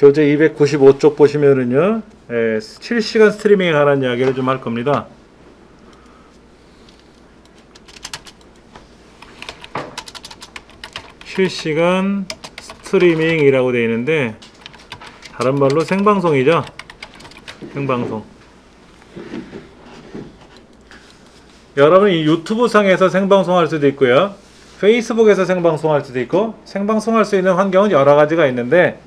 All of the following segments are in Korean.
교재 295쪽 보시면은요, 실시간 스트리밍에 관한 이야기를 좀 할 겁니다. 실시간 스트리밍이라고 되어 있는데, 다른 말로 생방송이죠. 생방송. 여러분, 이 유튜브 상에서 생방송할 수도 있고요, 페이스북에서 생방송할 수도 있고, 생방송할 수 있는 환경은 여러 가지가 있는데,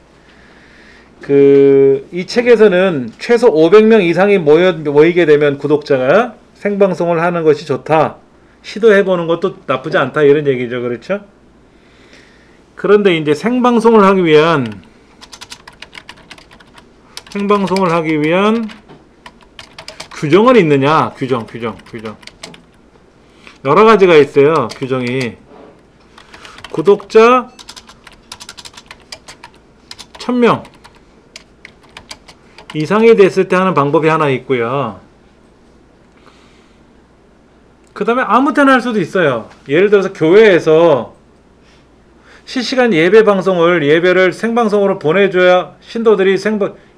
이 책에서는 최소 500명 이상이 모이게 되면 구독자가 생방송을 하는 것이 좋다, 시도해보는 것도 나쁘지 않다, 이런 얘기죠. 그렇죠? 그런데 이제 생방송을 하기 위한 규정은 있느냐? 규정. 여러 가지가 있어요. 규정이. 구독자 1000명 이상이 됐을 때 하는 방법이 하나 있고요. 그 다음에 아무 때나 할 수도 있어요. 예를 들어서 교회에서 실시간 예배 방송을, 예배를 생방송으로 보내줘야 신도들이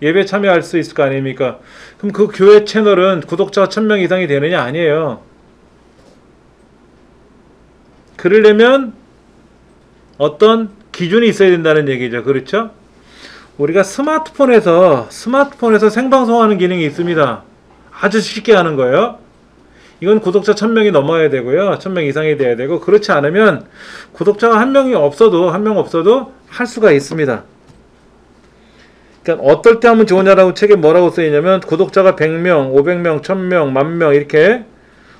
예배 참여할 수 있을 거 아닙니까? 그럼 그 교회 채널은 구독자가 1000명 이상이 되느냐? 아니에요. 그러려면 어떤 기준이 있어야 된다는 얘기죠. 그렇죠? 우리가 스마트폰에서 생방송하는 기능이 있습니다. 아주 쉽게 하는 거예요. 이건 구독자 1000명이 넘어야 되고요, 1000명 이상이 돼야 되고, 그렇지 않으면 구독자가 한 명 없어도 할 수가 있습니다. 그러니까 어떨 때 하면 좋으냐라고 책에 뭐라고 쓰이냐면, 구독자가 100명, 500명, 1000명, 10,000명 이렇게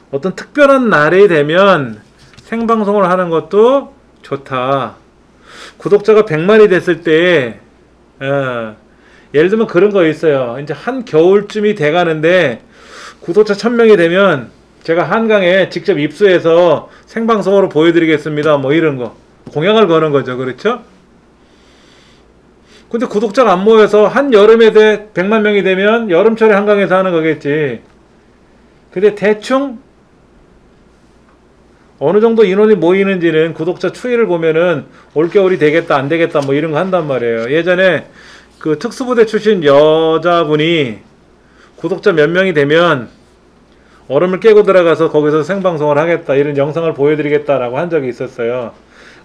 어떤 특별한 날이 되면 생방송을 하는 것도 좋다. 구독자가 100만이 됐을 때, 예를 들면 그런 거 있어요. 이제 한 겨울쯤이 돼 가는데 구독자 1000명이 되면 제가 한강에 직접 입수해서 생방송으로 보여드리겠습니다, 뭐 이런 거 공약을 거는 거죠. 그렇죠? 근데 구독자가 안 모여서 한여름에 100만 명이 되면 여름철에 한강에서 하는 거겠지. 근데 대충 어느 정도 인원이 모이는지는 구독자 추이를 보면은 올겨울이 되겠다 안 되겠다 뭐 이런 거 한단 말이에요. 예전에 그 특수부대 출신 여자분이 구독자 몇 명이 되면 얼음을 깨고 들어가서 거기서 생방송을 하겠다, 이런 영상을 보여드리겠다라고 한 적이 있었어요.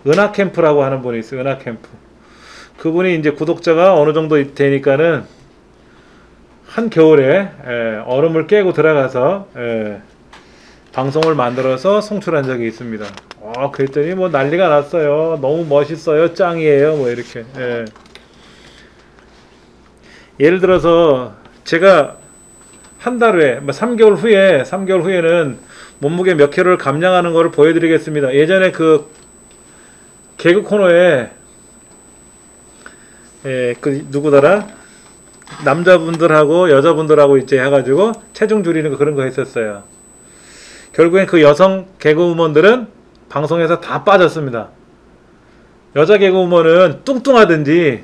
은하캠프라고 하는 분이 있어요. 은하캠프. 그분이 이제 구독자가 어느 정도 되니까는 한겨울에 얼음을 깨고 들어가서 방송을 만들어서 송출한 적이 있습니다. 그랬더니 뭐 난리가 났어요. 너무 멋있어요, 짱이에요, 뭐 이렇게. 예를 들어서 제가 한 달 후에, 3개월 후에는 몸무게 몇 킬로를 감량하는 거를 보여드리겠습니다. 예전에 그 개그 코너에 누구더라, 남자분들하고 여자분들하고 이제 해가지고 체중 줄이는 거, 그런 거 했었어요. 결국엔 그 여성 개그우먼들은 방송에서 다 빠졌습니다. 여자 개그우먼은 뚱뚱하든지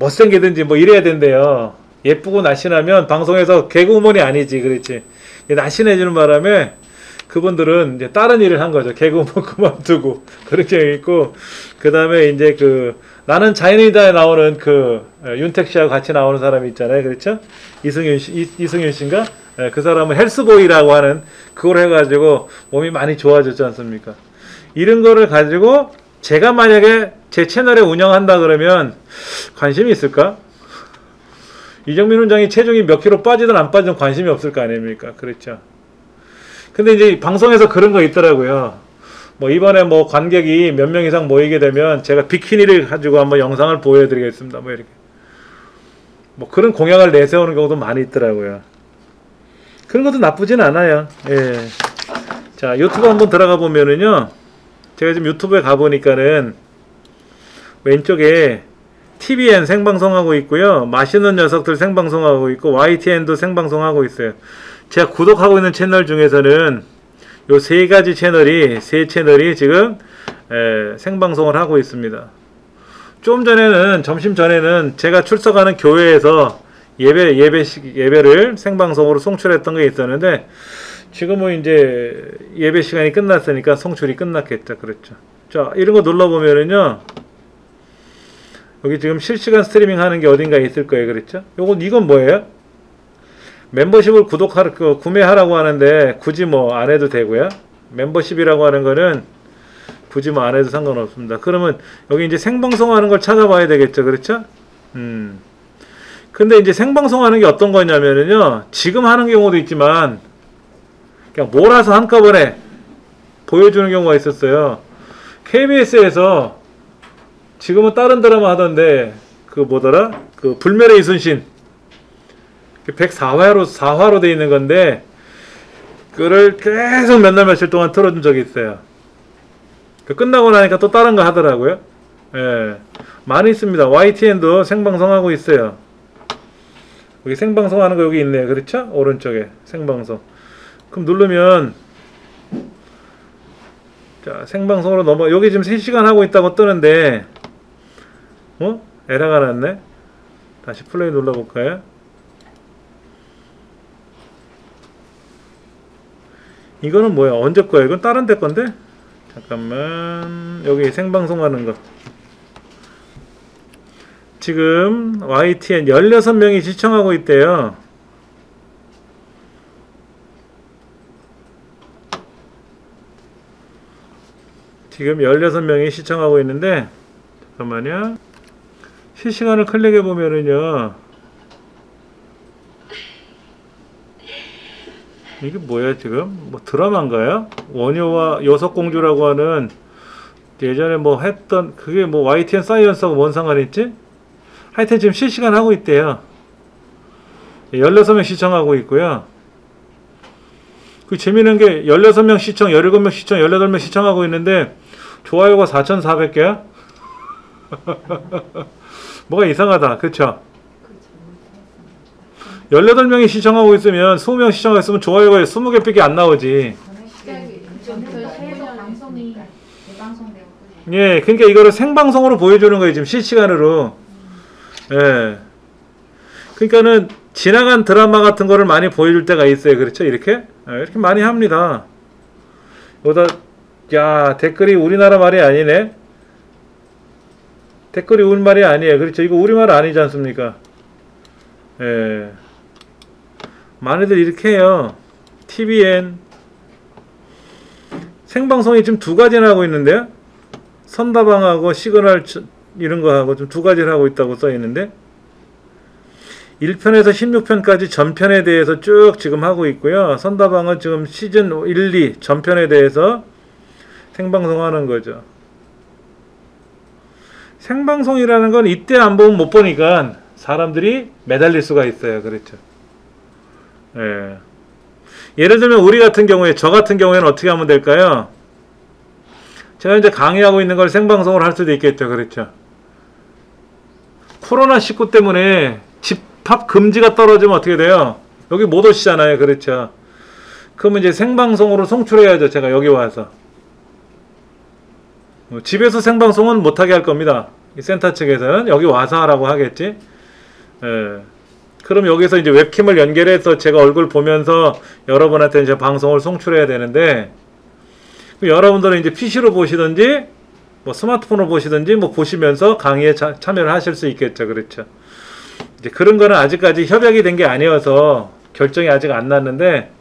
못생기든지 뭐 이래야 된대요. 예쁘고 날씬하면 방송에서 개그우먼이 아니지. 그렇지. 날씬해지는 바람에 그분들은 이제 다른 일을 한 거죠. 개그우먼 그만두고. 그렇게 있고, 그 다음에 이제 나는 자연이다에 나오는 윤택 씨하고 같이 나오는 사람이 있잖아요. 그렇죠? 이승윤 씨인가? 예, 그 사람은 헬스보이라고 하는 그걸 해가지고 몸이 많이 좋아졌지 않습니까? 이런 거를 가지고 제가 만약에 제 채널에 운영한다 그러면 관심이 있을까? 이정민훈장이 체중이 몇 킬로 빠지든 안 빠지든 관심이 없을 거 아닙니까? 그렇죠. 근데 이제 방송에서 그런 거 있더라고요. 뭐 이번에 뭐 관객이 몇 명 이상 모이게 되면 제가 비키니를 가지고 한번 영상을 보여드리겠습니다, 뭐 이렇게. 뭐 그런 공약을 내세우는 경우도 많이 있더라고요. 그런 것도 나쁘진 않아요. 자, 유튜브 한번 들어가 보면은요, 제가 지금 유튜브에 가보니까는 왼쪽에 TVN 생방송하고 있고요, 맛있는 녀석들 생방송하고 있고, YTN도 생방송하고 있어요. 제가 구독하고 있는 채널 중에서는 요 세 채널이 지금 생방송을 하고 있습니다. 좀 전에는, 점심 전에는 제가 출석하는 교회에서 예배를 생방송으로 송출했던 게 있었는데, 지금은 이제 예배 시간이 끝났으니까 송출이 끝났겠죠. 그렇죠. 자, 이런 거 눌러보면은요, 여기 지금 실시간 스트리밍 하는 게 어딘가에 있을 거예요. 그랬죠? 요건, 이건 뭐예요? 멤버십을 구매하라고 하는데 굳이 뭐 안 해도 되고요. 멤버십이라고 하는 거는 굳이 뭐 안 해도 상관없습니다. 그러면 여기 이제 생방송하는 걸 찾아봐야 되겠죠. 그렇죠? 근데 이제 생방송하는 게 어떤 거냐면은요, 지금 하는 경우도 있지만 그냥 몰아서 한꺼번에 보여주는 경우가 있었어요. KBS에서 지금은 다른 드라마 하던데 그 뭐더라? 그 불멸의 이순신 104화로 돼 있는 건데 그거를 계속 며칠 동안 틀어준 적이 있어요. 끝나고 나니까 또 다른 거 하더라고요. 예, 많이 있습니다. YTN도 생방송하고 있어요. 여기 생방송하는 거 여기 있네요. 그렇죠? 오른쪽에 생방송. 그럼 누르면 자, 생방송으로 넘어. 여기 지금 3시간 하고 있다고 뜨는데 에러가 났네. 다시 플레이 눌러볼까요? 이거는 뭐야? 언제 거야? 이건 다른 데 건데? 잠깐만, 여기 생방송 하는 거 지금 YTN 16명이 시청하고 있대요. 지금 16명이 시청하고 있는데, 잠깐만요. 실시간을 클릭해 보면은요, 이게 뭐야 지금? 뭐 드라마인가요? 원효와 여석공주라고 하는, 예전에 뭐 했던, 그게 뭐 YTN 사이언스하고 뭔 상관이 있지? 하여튼 지금 실시간 하고 있대요. 16명 시청하고 있고요. 그 재미있는 게 16명 시청, 17명 시청, 18명 시청하고 있는데 좋아요가 4,400개야? 뭐가 이상하다. 그쵸? 18명이 시청하고 있으면 20명 시청하고 있으면 좋아요가 20개밖에 안 나오지. 예, 그러니까 이거를 생방송으로 보여주는 거예요. 지금 실시간으로. 예. 그러니까는 지나간 드라마 같은 거를 많이 보여줄 때가 있어요. 그렇죠? 이렇게? 예, 이렇게 많이 합니다. 여기다, 야, 댓글이 우리나라 말이 아니네? 댓글이 우리말이 아니에요. 그렇죠? 이거 우리말 아니지 않습니까? 예. 많이들 이렇게 해요. TVN. 생방송이 지금 두 가지나 하고 있는데요? 선다방하고 시그널, 이런 거 하고 좀 두 가지를 하고 있다고 써 있는데, 1편에서 16편까지 전편에 대해서 쭉 지금 하고 있고요. 선다방은 지금 시즌 1, 2 전편에 대해서 생방송 하는 거죠. 생방송이라는 건 이때 안 보면 못 보니까 사람들이 매달릴 수가 있어요. 그렇죠? 예. 예를 들면 우리 같은 경우에, 저 같은 경우에는 어떻게 하면 될까요? 제가 이제 강의하고 있는 걸 생방송으로 할 수도 있겠죠. 그렇죠? 코로나19 때문에 집합 금지가 떨어지면 어떻게 돼요? 여기 못 오시잖아요. 그렇죠? 그러면 이제 생방송으로 송출해야죠. 제가 여기 와서 집에서 생방송은 못하게 할 겁니다. 이 센터 측에서는 여기 와서 하라고 하겠지. 예. 그럼 여기서 이제 웹캠을 연결해서 제가 얼굴 보면서 여러분한테 이제 방송을 송출해야 되는데, 여러분들은 이제 PC로 보시든지 뭐 스마트폰으로 보시든지 뭐 보시면서 강의에 참여를 하실 수 있겠죠. 그렇죠? 이제 그런 거는 아직까지 협약이 된 게 아니어서 결정이 아직 안 났는데,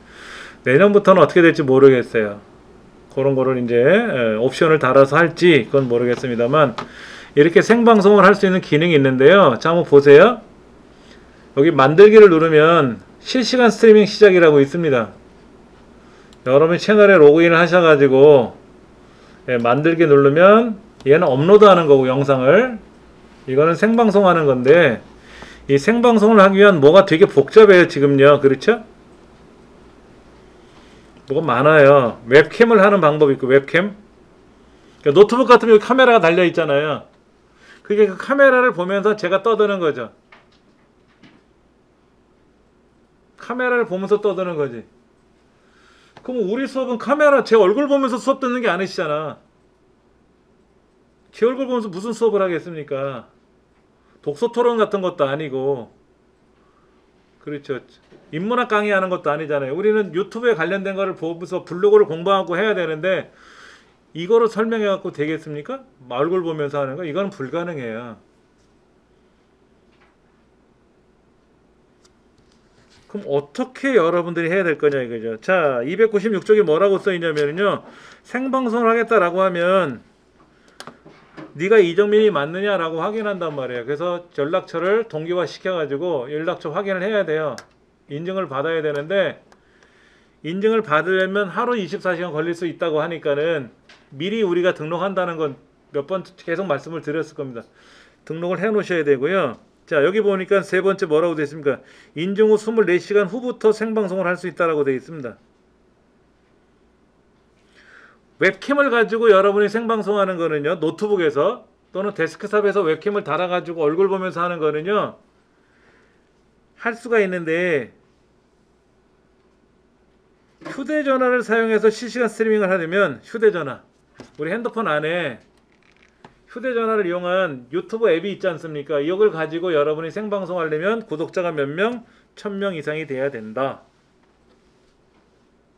내년부터는 어떻게 될지 모르겠어요. 그런 거를 이제 옵션을 달아서 할지 그건 모르겠습니다만, 이렇게 생방송을 할 수 있는 기능이 있는데요. 자, 한번 보세요. 여기 만들기를 누르면 실시간 스트리밍 시작이라고 있습니다. 여러분 채널에 로그인을 하셔가지고, 예, 만들기 누르면 얘는 업로드하는 거고 영상을, 이거는 생방송하는 건데, 이 생방송을 하기 위한 뭐가 되게 복잡해요 지금요. 그렇죠? 뭐가 많아요. 웹캠을 하는 방법이 있고, 웹캠, 그러니까 노트북 같으면 여기 카메라가 달려 있잖아요. 그게 그 카메라를 보면서 제가 떠드는 거죠. 카메라를 보면서 떠드는 거지. 그럼 우리 수업은 카메라, 제 얼굴 보면서 수업 듣는 게 아니시잖아. 제 얼굴 보면서 무슨 수업을 하겠습니까? 독서토론 같은 것도 아니고. 그렇죠? 인문학 강의하는 것도 아니잖아요. 우리는 유튜브에 관련된 거를 보면서 블로그를 공부하고 해야 되는데, 이거를 설명해갖고 되겠습니까? 얼굴 보면서 하는 거, 이건 불가능해요. 그럼 어떻게 여러분들이 해야 될 거냐 이거죠. 자, 296쪽에 뭐라고 써있냐면요, 생방송을 하겠다라고 하면 네가 이정민이 맞느냐라고 확인한단 말이에요. 그래서 연락처를 동기화 시켜가지고 연락처 확인을 해야 돼요. 인증을 받아야 되는데, 인증을 받으려면 하루 24시간 걸릴 수 있다고 하니까는 미리 우리가 등록한다는 건 몇 번 계속 말씀을 드렸을 겁니다. 등록을 해 놓으셔야 되고요. 자, 여기 보니까 세 번째 뭐라고 되어 있습니까? 인증 후 24시간 후부터 생방송을 할 수 있다라고 되어 있습니다. 웹캠을 가지고 여러분이 생방송하는 거는요, 노트북에서 또는 데스크탑에서 웹캠을 달아가지고 얼굴 보면서 하는 거는요 할 수가 있는데, 휴대전화를 사용해서 실시간 스트리밍을 하려면 휴대전화, 우리 핸드폰 안에 휴대전화를 이용한 유튜브 앱이 있지 않습니까? 이걸 가지고 여러분이 생방송하려면 구독자가 몇 명? 1000명 이상이 돼야 된다.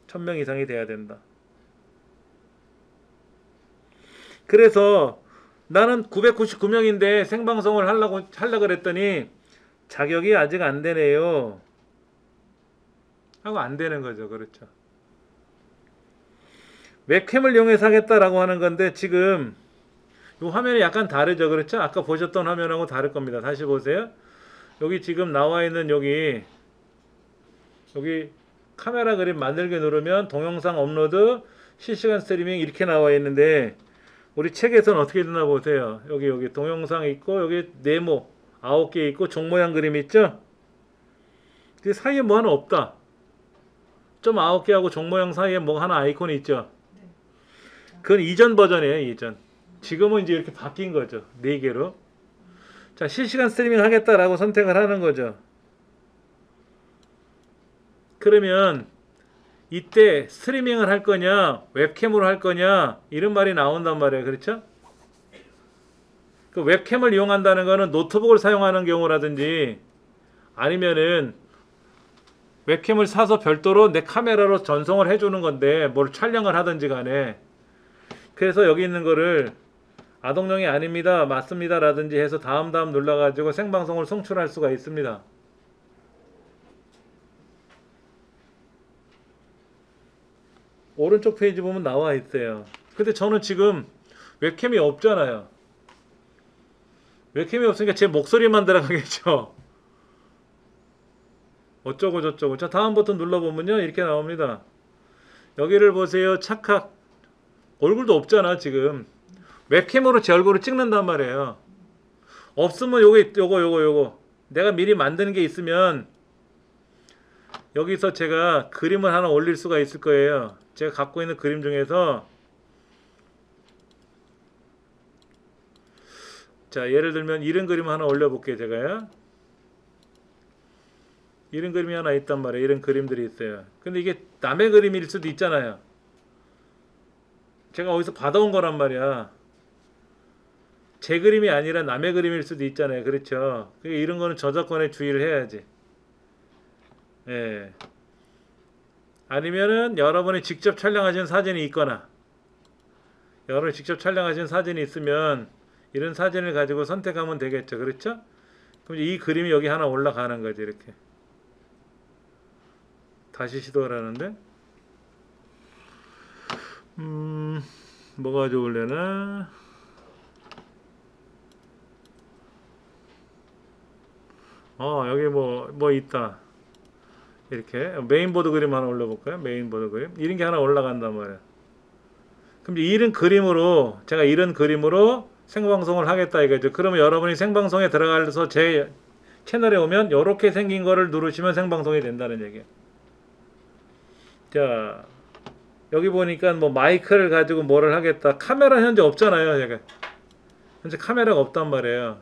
1000명 이상이 돼야 된다. 그래서 나는 999명인데 생방송을 하려고 그랬더니 자격이 아직 안 되네요 하고 안 되는 거죠. 그렇죠. 웹캠을 이용해서 하겠다라고 하는 건데, 지금 이 화면이 약간 다르죠. 그렇죠. 아까 보셨던 화면하고 다를 겁니다. 다시 보세요. 여기 지금 나와 있는 여기 카메라 그림 만들기 누르면 동영상 업로드, 실시간 스트리밍 이렇게 나와 있는데, 우리 책에서는 어떻게 되나 보세요. 여기 동영상 있고, 여기 네모 9개 있고, 종 모양 그림 있죠? 그 사이에 뭐 하나 없다. 점 9개하고 종 모양 사이에 뭐 하나 아이콘이 있죠? 그건 이전 버전이에요. 이전. 지금은 이제 이렇게 바뀐 거죠. 4개로. 자, 실시간 스트리밍 하겠다라고 선택을 하는 거죠. 그러면 이때 스트리밍을 할 거냐, 웹캠으로 할 거냐, 이런 말이 나온단 말이에요. 그렇죠? 그 웹캠을 이용한다는 거는 노트북을 사용하는 경우라든지, 아니면은 웹캠을 사서 별도로 내 카메라로 전송을 해주는 건데, 뭘 촬영을 하든지 간에. 그래서 여기 있는 거를 아동용이 아닙니다, 맞습니다 라든지 해서 다음 눌러가지고 생방송을 송출할 수가 있습니다. 오른쪽 페이지 보면 나와 있어요. 근데 저는 지금 웹캠이 없잖아요. 웹캠이 없으니까 제 목소리만 들어가겠죠. 어쩌고 저쩌고. 자, 다음 버튼 눌러보면요 이렇게 나옵니다. 여기를 보세요. 착각. 얼굴도 없잖아. 지금 웹캠으로 제 얼굴을 찍는단 말이에요. 없으면 요거 내가 미리 만든 게 있으면 여기서 제가 그림을 하나 올릴 수가 있을 거예요. 제가 갖고 있는 그림 중에서, 자, 예를 들면 이런 그림 하나 올려볼게요. 제가요, 이런 그림이 하나 있단 말이에요. 이런 그림들이 있어요. 근데 이게 남의 그림일 수도 있잖아요. 제가 어디서 받아온 거란 말이야. 제 그림이 아니라 남의 그림일 수도 있잖아요. 그렇죠. 그러니까 이런 거는 저작권에 주의를 해야지. 예. 아니면은 여러분이 직접 촬영하신 사진이 있거나, 여러분이 직접 촬영하신 사진이 있으면 이런 사진을 가지고 선택하면 되겠죠. 그렇죠? 그럼 이 그림이 여기 하나 올라가는 거지. 이렇게 다시 시도를 하는데, 뭐가 좋을래나. 여기 뭐 있다. 이렇게 메인보드 그림 하나 올려볼까요? 메인보드 그림 이런 게 하나 올라간단 말이야. 그럼 이런 그림으로, 제가 이런 그림으로 생방송을 하겠다 이거죠. 그러면 여러분이 생방송에 들어가서 제 채널에 오면 이렇게 생긴 거를 누르시면 생방송이 된다는 얘기예요. 자, 여기 보니까 뭐 마이크를 가지고 뭐를 하겠다. 카메라 현재 없잖아요. 제가 현재 카메라가 없단 말이에요.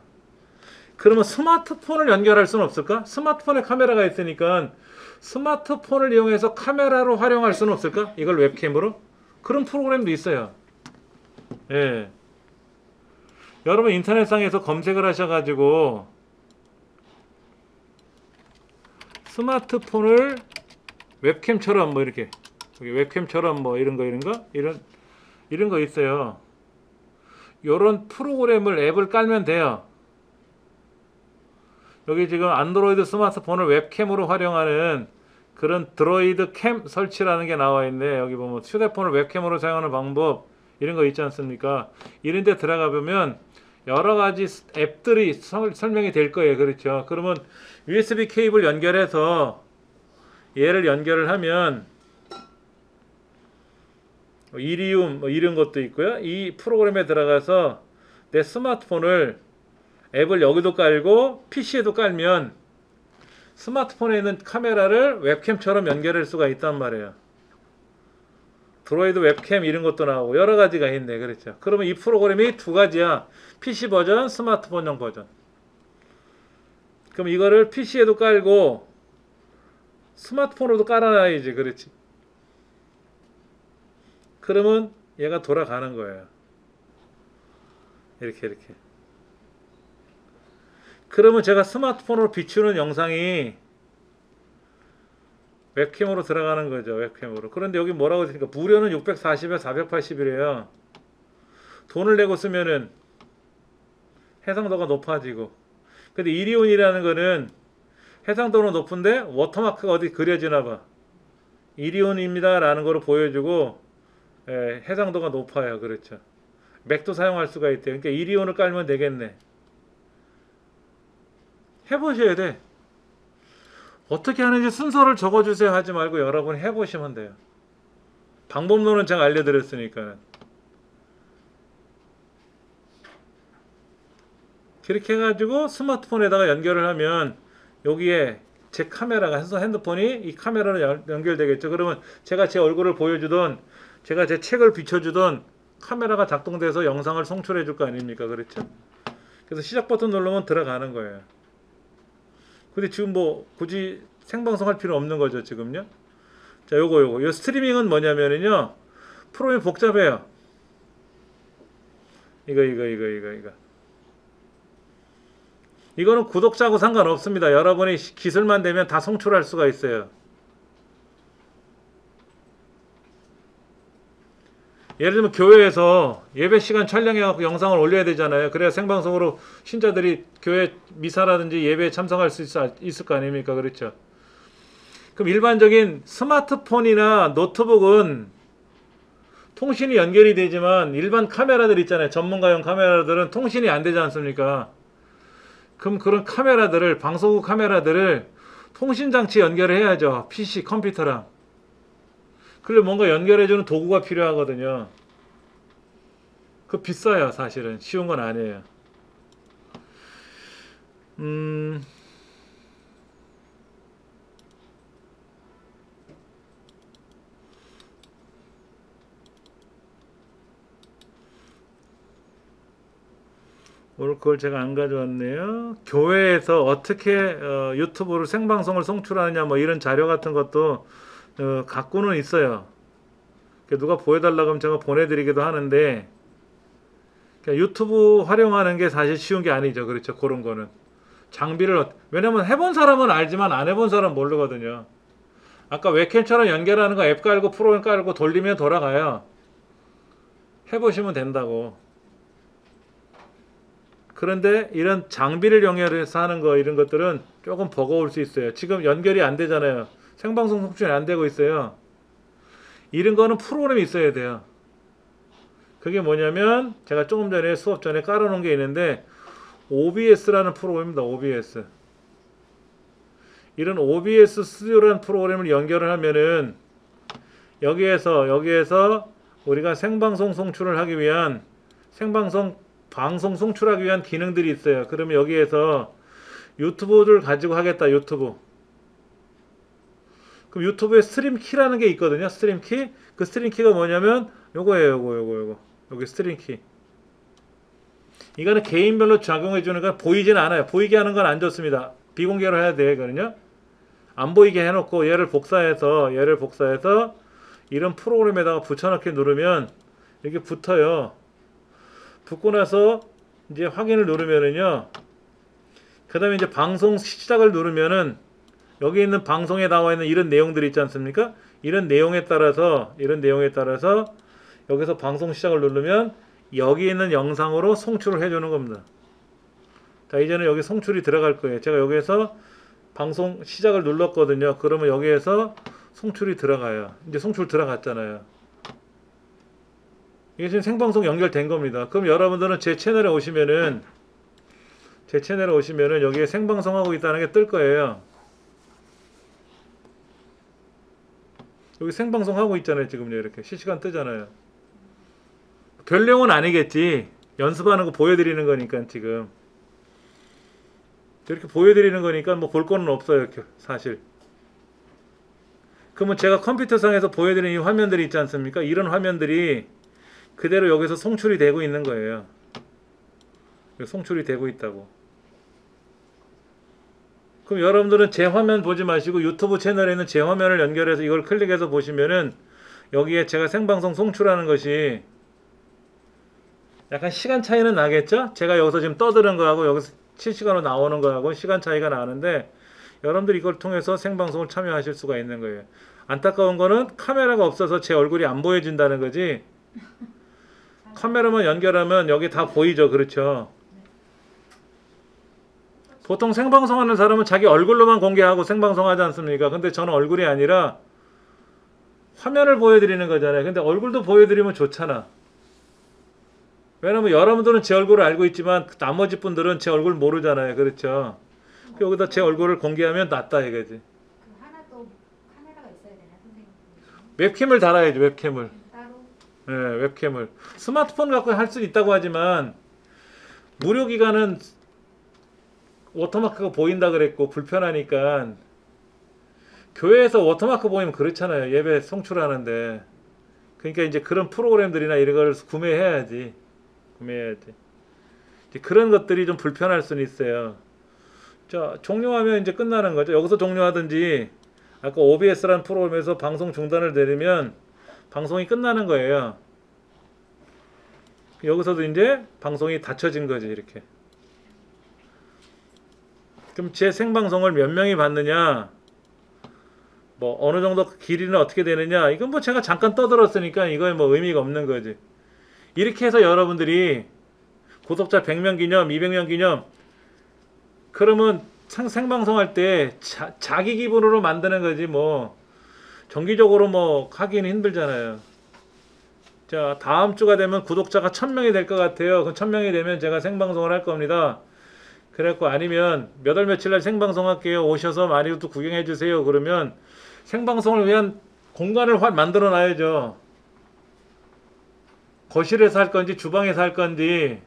그러면 스마트폰을 연결할 수는 없을까? 스마트폰에 카메라가 있으니까 스마트폰을 이용해서 카메라로 활용할 수는 없을까? 이걸 웹캠으로? 그런 프로그램도 있어요. 예. 여러분 인터넷상에서 검색을 하셔가지고 스마트폰을 웹캠처럼 뭐 이렇게, 웹캠처럼 뭐 이런 거 있어요. 요런 프로그램을, 앱을 깔면 돼요. 여기 지금 안드로이드 스마트폰을 웹캠으로 활용하는 그런 드로이드캠 설치라는 게 나와 있는데, 여기 보면 휴대폰을 웹캠으로 사용하는 방법 이런 거 있지 않습니까? 이런 데 들어가 보면 여러 가지 앱들이 설명이 될 거예요. 그렇죠? 그러면 USB 케이블 연결해서 얘를 연결을 하면 이리움 뭐 이런 것도 있고요. 이 프로그램에 들어가서 내 스마트폰을 앱을 여기도 깔고 PC에도 깔면 스마트폰에 있는 카메라를 웹캠처럼 연결할 수가 있단 말이에요. 드로이드 웹캠 이런 것도 나오고 여러 가지가 있네. 그렇죠? 그러면 이 프로그램이 두 가지야. PC 버전, 스마트폰용 버전. 그럼 이거를 PC에도 깔고 스마트폰으로도 깔아놔야지. 그렇지? 그러면 얘가 돌아가는 거예요. 이렇게 이렇게. 그러면 제가 스마트폰으로 비추는 영상이 웹캠으로 들어가는 거죠. 웹캠으로. 그런데 여기 뭐라고 했으니까 무료는 640에 480이래요. 돈을 내고 쓰면은 해상도가 높아지고. 근데 이리온이라는 거는 해상도는 높은데 워터마크가 어디 그려지나 봐. 이리온입니다 라는 거로 보여주고, 예, 해상도가 높아요. 그렇죠. 맥도 사용할 수가 있대요. 그러니까 이리온을 깔면 되겠네. 해보셔야 돼. 어떻게 하는지 순서를 적어주세요 하지 말고 여러분 해보시면 돼요. 방법론은 제가 알려드렸으니까. 그렇게 해가지고 스마트폰에다가 연결을 하면 여기에 제 카메라가, 핸드폰이 이 카메라로 연결되겠죠. 그러면 제가 제 얼굴을 보여주던, 제가 제 책을 비춰주던 카메라가 작동돼서 영상을 송출해 줄 거 아닙니까? 그렇죠? 그래서 시작 버튼 누르면 들어가는 거예요. 근데 지금 뭐 굳이 생방송 할 필요 없는 거죠, 지금요. 자, 요거 스트리밍은 뭐냐면은요, 프로그램이 복잡해요. 이거 이거는 구독자하고 상관없습니다. 여러분이 기술만 되면 다 송출할 수가 있어요. 예를 들면 교회에서 예배 시간 촬영해갖고 영상을 올려야 되잖아요. 그래야 생방송으로 신자들이 교회 미사라든지 예배에 참석할 수 있을 거 아닙니까? 그렇죠? 그럼 일반적인 스마트폰이나 노트북은 통신이 연결이 되지만 일반 카메라들 있잖아요. 전문가용 카메라들은 통신이 안 되지 않습니까? 그럼 그런 카메라들을, 방송국 카메라들을 통신장치 연결을 해야죠. PC, 컴퓨터랑. 그리고 뭔가 연결해주는 도구가 필요하거든요. 그거 비싸요. 사실은 쉬운 건 아니에요. 오늘 그걸 제가 안 가져왔네요. 교회에서 어떻게 유튜브로 생방송을 송출하느냐 뭐 이런 자료 같은 것도 갖고는 있어요. 누가 보여달라고 하면 제가 보내드리기도 하는데, 유튜브 활용하는 게 사실 쉬운 게 아니죠. 그렇죠? 그런 거는 장비를, 왜냐면 해본 사람은 알지만 안 해본 사람은 모르거든요. 아까 웹캠처럼 연결하는 거 앱 깔고 프로그램 깔고 돌리면 돌아가요. 해보시면 된다고. 그런데 이런 장비를 연결해서 하는 거, 이런 것들은 조금 버거울 수 있어요. 지금 연결이 안 되잖아요. 생방송 송출이 안 되고 있어요. 이런 거는 프로그램이 있어야 돼요. 그게 뭐냐면 제가 조금 전에 수업 전에 깔아놓은 게 있는데, OBS라는 프로그램입니다. OBS. 이런 OBS 스튜디오라는 프로그램을 연결을 하면은 여기에서 우리가 생방송 송출을 하기 위한, 방송 송출하기 위한 기능들이 있어요. 그러면 여기에서 유튜브를 가지고 하겠다. 유튜브. 그럼 유튜브에 스트림 키라는 게 있거든요. 스트림 키. 그 스트림 키가 뭐냐면 요거예요. 요거. 여기 스트림 키. 이거는 개인별로 작용해 주는 건 보이진 않아요. 보이게 하는 건 안 좋습니다. 비공개로 해야 되거든요. 안 보이게 해놓고 얘를 복사해서 이런 프로그램에다가 붙여넣기 누르면 이렇게 붙어요. 붙고 나서 이제 확인을 누르면은요, 그 다음에 이제 방송 시작을 누르면은 여기 있는 방송에 나와 있는 이런 내용들이 있지 않습니까? 이런 내용에 따라서 여기서 방송 시작을 누르면 여기 있는 영상으로 송출을 해주는 겁니다. 자, 이제는 여기 송출이 들어갈 거예요. 제가 여기에서 방송 시작을 눌렀거든요. 그러면 여기에서 송출이 들어가요. 이제 송출 들어갔잖아요. 이게 지금 생방송 연결된 겁니다. 그럼 여러분들은 제 채널에 오시면은 여기에 생방송 하고 있다는 게 뜰 거예요. 여기 생방송 하고 있잖아요. 지금요. 이렇게 실시간 뜨잖아요. 별내용은 아니겠지. 연습하는 거 보여드리는 거니까 지금. 이렇게 보여드리는 거니까 뭐 볼 거는 없어요. 이렇게 사실. 그러면 제가 컴퓨터상에서 보여드리는 이 화면들이 있지 않습니까? 이런 화면들이 그대로 여기서 송출이 되고 있는 거예요. 송출이 되고 있다고. 그럼 여러분들은 제 화면 보지 마시고 유튜브 채널에 있는 제 화면을 연결해서 이걸 클릭해서 보시면은 여기에 제가 생방송 송출하는 것이 약간 시간 차이는 나겠죠? 제가 여기서 지금 떠드는 거하고 여기서 실시간으로 나오는 거하고 시간 차이가 나는데 여러분들이 이걸 통해서 생방송을 참여하실 수가 있는 거예요. 안타까운 거는 카메라가 없어서 제 얼굴이 안 보여진다는 거지. 카메라만 연결하면 여기 다 보이죠. 그렇죠. 보통 생방송하는 사람은 자기 얼굴로만 공개하고 생방송하지 않습니까? 근데 저는 얼굴이 아니라 화면을 보여드리는 거잖아요. 근데 얼굴도 보여드리면 좋잖아. 왜냐면 여러분들은 제 얼굴을 알고 있지만 나머지 분들은 제 얼굴 모르잖아요. 그렇죠. 여기다 제 얼굴을 공개하면 낫다 이거지. 그럼 하나 또 카메라가 있어야 되나 선생님? 웹캠을 달아야죠. 웹캠을. 예, 웹캠을 스마트폰 갖고 할 수 있다고 하지만 무료 기간은 워터마크가 보인다 그랬고 불편하니까. 교회에서 워터마크 보이면 그렇잖아요. 예배 송출하는데. 그러니까 이제 그런 프로그램들이나 이런 걸 구매해야지. 이제 그런 것들이 좀 불편할 수는 있어요. 자, 종료하면 이제 끝나는 거죠. 여기서 종료하든지 아까 OBS라는 프로그램에서 방송 중단을 내리면 방송이 끝나는 거예요. 여기서도 이제 방송이 닫혀진 거지. 이렇게. 그럼 제 생방송을 몇 명이 봤느냐, 뭐 어느 정도 길이는 어떻게 되느냐, 이건 뭐 제가 잠깐 떠들었으니까 이거에 뭐 의미가 없는 거지. 이렇게 해서 여러분들이 구독자 100명 기념, 200명 기념, 그러면 생방송 할 때 자기 기분으로 만드는 거지 뭐 정기적으로 뭐 하기는 힘들잖아요. 자, 다음 주가 되면 구독자가 1000명이 될 것 같아요. 그 1000명이 되면 제가 생방송을 할 겁니다. 그래갖고 아니면 몇 월 며칠 날 생방송 할게요. 오셔서 많이 또 구경해 주세요. 그러면 생방송을 위한 공간을 만들어 놔야죠. 거실에서 할 건지 주방에서 할 건지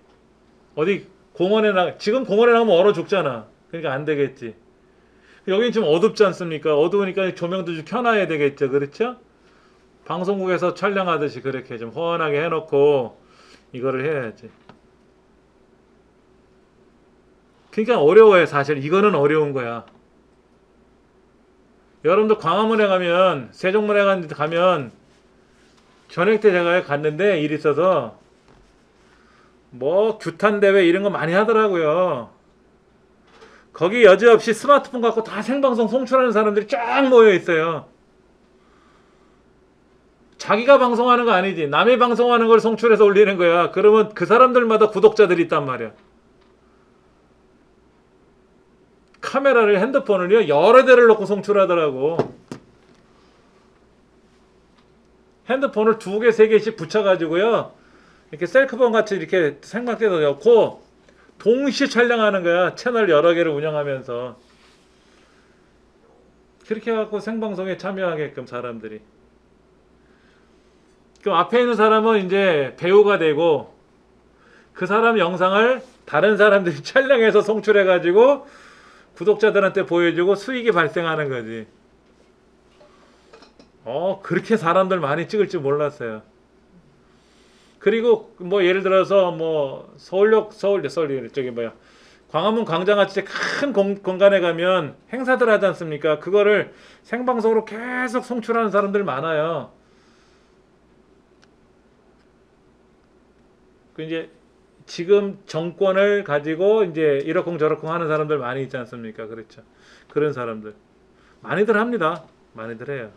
어디 공원에 지금 공원에 나가면 얼어 죽잖아. 그러니까 안 되겠지. 여긴 지금 어둡지 않습니까? 어두우니까 조명도 좀 켜놔야 되겠죠. 그렇죠? 방송국에서 촬영하듯이 그렇게 좀 허원하게 해놓고 이거를 해야지. 그러니까 어려워요. 사실 이거는 어려운 거야. 여러분들 광화문에 가면, 세종문화관 가면, 저녁 때 제가 갔는데 일 있어서 뭐 규탄 대회 이런 거 많이 하더라고요. 거기 여지없이 스마트폰 갖고 다 생방송 송출하는 사람들이 쫙 모여 있어요. 자기가 방송하는 거 아니지. 남이 방송하는 걸 송출해서 올리는 거야. 그러면 그 사람들마다 구독자들이 있단 말이야. 카메라를, 핸드폰을요, 여러 대를 놓고 송출하더라고. 핸드폰을 2개, 3개씩 붙여가지고요. 이렇게 셀카봉 같이 이렇게 생각대도 넣고 동시에 촬영하는 거야. 채널 여러 개를 운영하면서. 그렇게 해갖고 생방송에 참여하게끔 사람들이. 그럼 앞에 있는 사람은 이제 배우가 되고 그 사람 영상을 다른 사람들이 촬영해서 송출해가지고 구독자들한테 보여주고 수익이 발생하는 거지. 그렇게 사람들 많이 찍을 줄 몰랐어요. 그리고 뭐 예를 들어서 뭐 광화문 광장 같이 큰 공간에 가면 행사들 하지 않습니까? 그거를 생방송으로 계속 송출하는 사람들 많아요. 그 이제 지금 정권을 가지고 이제 이러쿵저러쿵 하는 사람들 많이 있지 않습니까? 그렇죠. 그런 사람들 많이들 합니다. 많이들 해요.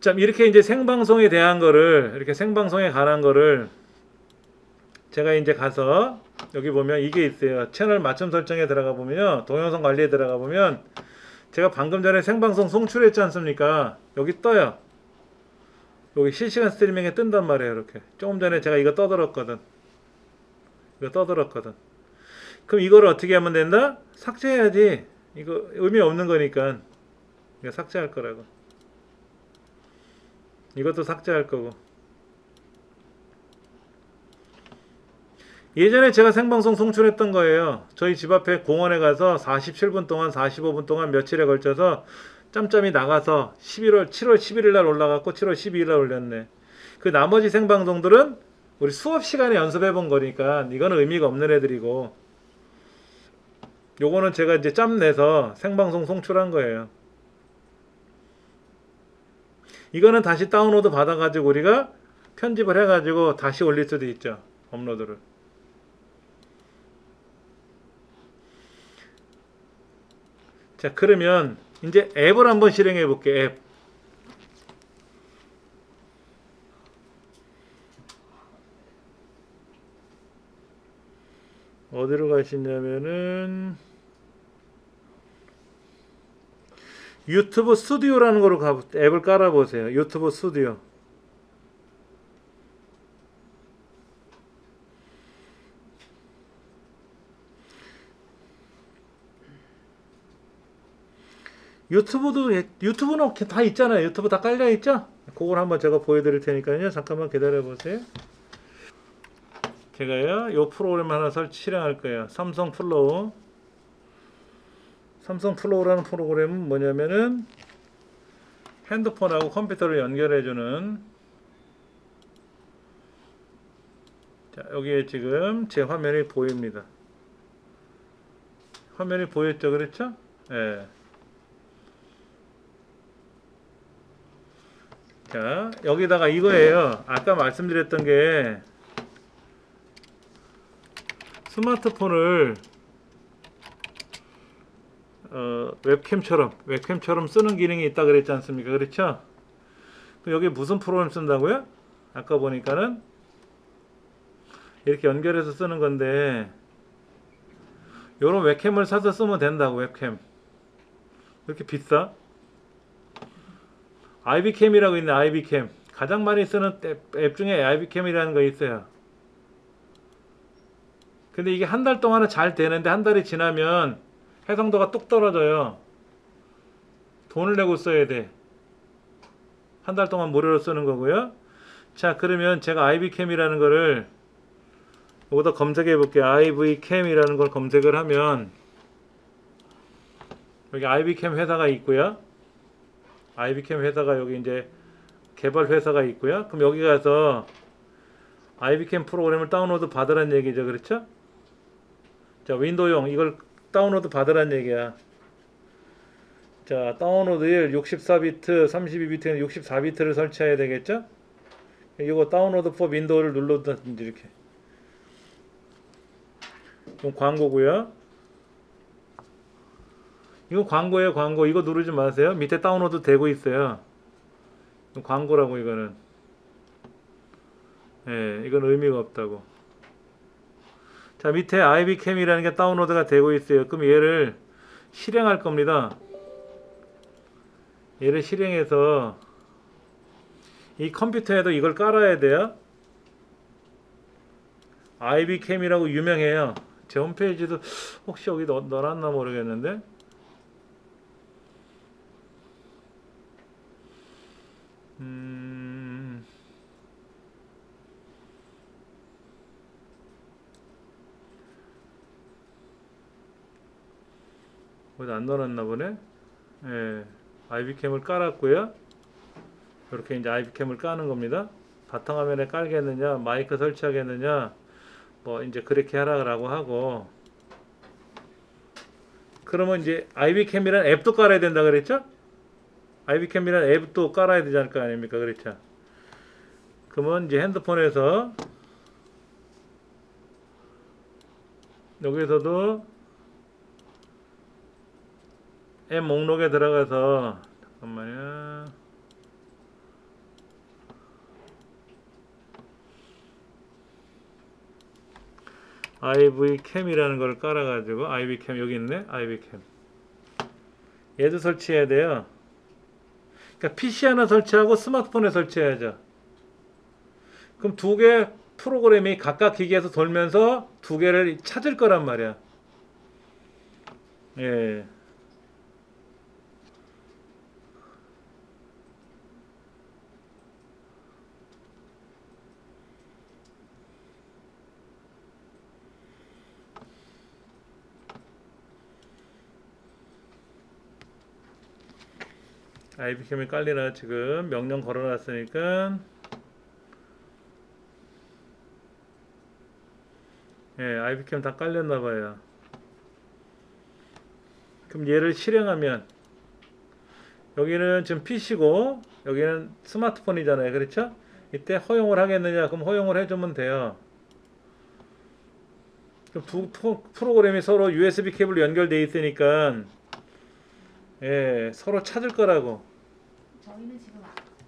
참 이렇게 이제 생방송에 대한 거를, 이렇게 생방송에 관한 거를 제가 이제 가서 여기 보면 이게 있어요. 채널 맞춤 설정에 들어가 보면, 동영상 관리에 들어가 보면, 제가 방금 전에 생방송 송출했지 않습니까? 여기 떠요. 여기 실시간 스트리밍에 뜬단 말이에요. 이렇게 조금 전에 제가 이거 떠들었거든. 이거 떠들었거든. 그럼 이걸 어떻게 하면 된다? 삭제해야지. 이거 의미 없는 거니까. 이거 삭제할 거라고. 이것도 삭제할 거고. 예전에 제가 생방송 송출했던 거예요. 저희 집 앞에 공원에 가서 47분 동안, 45분 동안 며칠에 걸쳐서 짬짬이 나가서 7월 11일 날 올라갔고 7월 12일 날 올렸네. 그 나머지 생방송들은 우리 수업 시간에 연습해 본 거니까 이거는 의미가 없는 애들이고, 요거는 제가 이제 짬 내서 생방송 송출한 거예요. 이거는 다시 다운로드 받아가지고 우리가 편집을 해가지고 다시 올릴 수도 있죠. 업로드를. 자, 그러면 이제 앱을 한번 실행해 볼게. 앱. 어디로 가시냐면은 유튜브 스튜디오라는 거로 앱을 깔아 보세요. 유튜브 스튜디오. 유튜브는 다 있잖아요. 유튜브 다 깔려있죠? 그걸 한번 제가 보여드릴 테니까요. 잠깐만 기다려보세요. 제가요, 요 프로그램 하나 실행할 거예요. 삼성플로우. 삼성플로우라는 프로그램은 뭐냐면은 핸드폰하고 컴퓨터를 연결해주는, 자, 여기에 지금 제 화면이 보입니다. 화면이 보였죠? 그렇죠? 예. 자, 여기다가 이거예요. 아까 말씀드렸던 게 스마트폰을 웹캠처럼 쓰는 기능이 있다 그랬지 않습니까? 그렇죠? 여기 무슨 프로그램 쓴다고요? 아까 보니까는 이렇게 연결해서 쓰는 건데, 요런 웹캠을 사서 쓰면 된다고. 웹캠. 이렇게 비싸? iVCam이라고 있네. iVCam. 가장 많이 쓰는 앱 중에 iVCam이라는 거 있어요. 근데 이게 한 달 동안은 잘 되는데 한 달이 지나면 해상도가 뚝 떨어져요. 돈을 내고 써야 돼. 한 달 동안 무료로 쓰는 거고요. 자, 그러면 제가 iVCam이라는 거를 여기다 검색해 볼게요. iVCam이라는 걸 검색을 하면 여기 iVCam 회사가 있고요. iVCam 회사가 여기 이제 개발 회사가 있고요. 그럼 여기 가서 iVCam 프로그램을 다운로드 받으란 얘기죠. 그렇죠? 자, 윈도우용 이걸 다운로드 받으란 얘기야. 자, 다운로드일 64비트, 32비트는 64비트를 설치해야 되겠죠? 이거 다운로드 for 윈도우를 눌러든지 이렇게. 이건 광고고요. 이거 광고예요, 광고. 이거 누르지 마세요. 밑에 다운로드 되고 있어요. 광고라고, 이거는. 예, 이건 의미가 없다고. 자, 밑에 iVCam이라는 게 다운로드가 되고 있어요. 그럼 얘를 실행할 겁니다. 얘를 실행해서 이 컴퓨터에도 이걸 깔아야 돼요. iVCam이라고 유명해요. 제 홈페이지도 혹시 여기 넣어놨나 모르겠는데. 어디 안 넣어놨나 보네. 예, iVCam을 깔았고요. 이렇게 이제 iVCam을 까는 겁니다. 바탕화면에 깔겠느냐, 마이크 설치하겠느냐, 뭐 이제 그렇게 하라고 하고. 그러면 이제 iVCam이란 앱도 깔아야 된다 그랬죠? iVCam이라는 앱도 깔아야 되지 않을 거 아닙니까? 그렇죠? 그러면 이제 핸드폰에서 여기서도 앱 목록에 들어가서, 잠깐만요. iVCam이라는 걸 깔아가지고 iVCam 여기 있네. iVCam 얘도 설치해야 돼요. 그러니까 PC 하나 설치하고 스마트폰에 설치해야죠. 그럼 두 개 프로그램이 각각 기기에서 돌면서 두 개를 찾을 거란 말이야. 예. iVCam이 깔리나 지금 명령 걸어놨으니까. 예, iVCam 다 깔렸나봐요. 그럼 얘를 실행하면 여기는 지금 PC고 여기는 스마트폰이잖아요. 그렇죠? 이때 허용을 하겠느냐? 그럼 허용을 해주면 돼요. 그럼 두 프로그램이 서로 USB 케이블로 연결되어 있으니까 예, 서로 찾을 거라고. 저희는 지금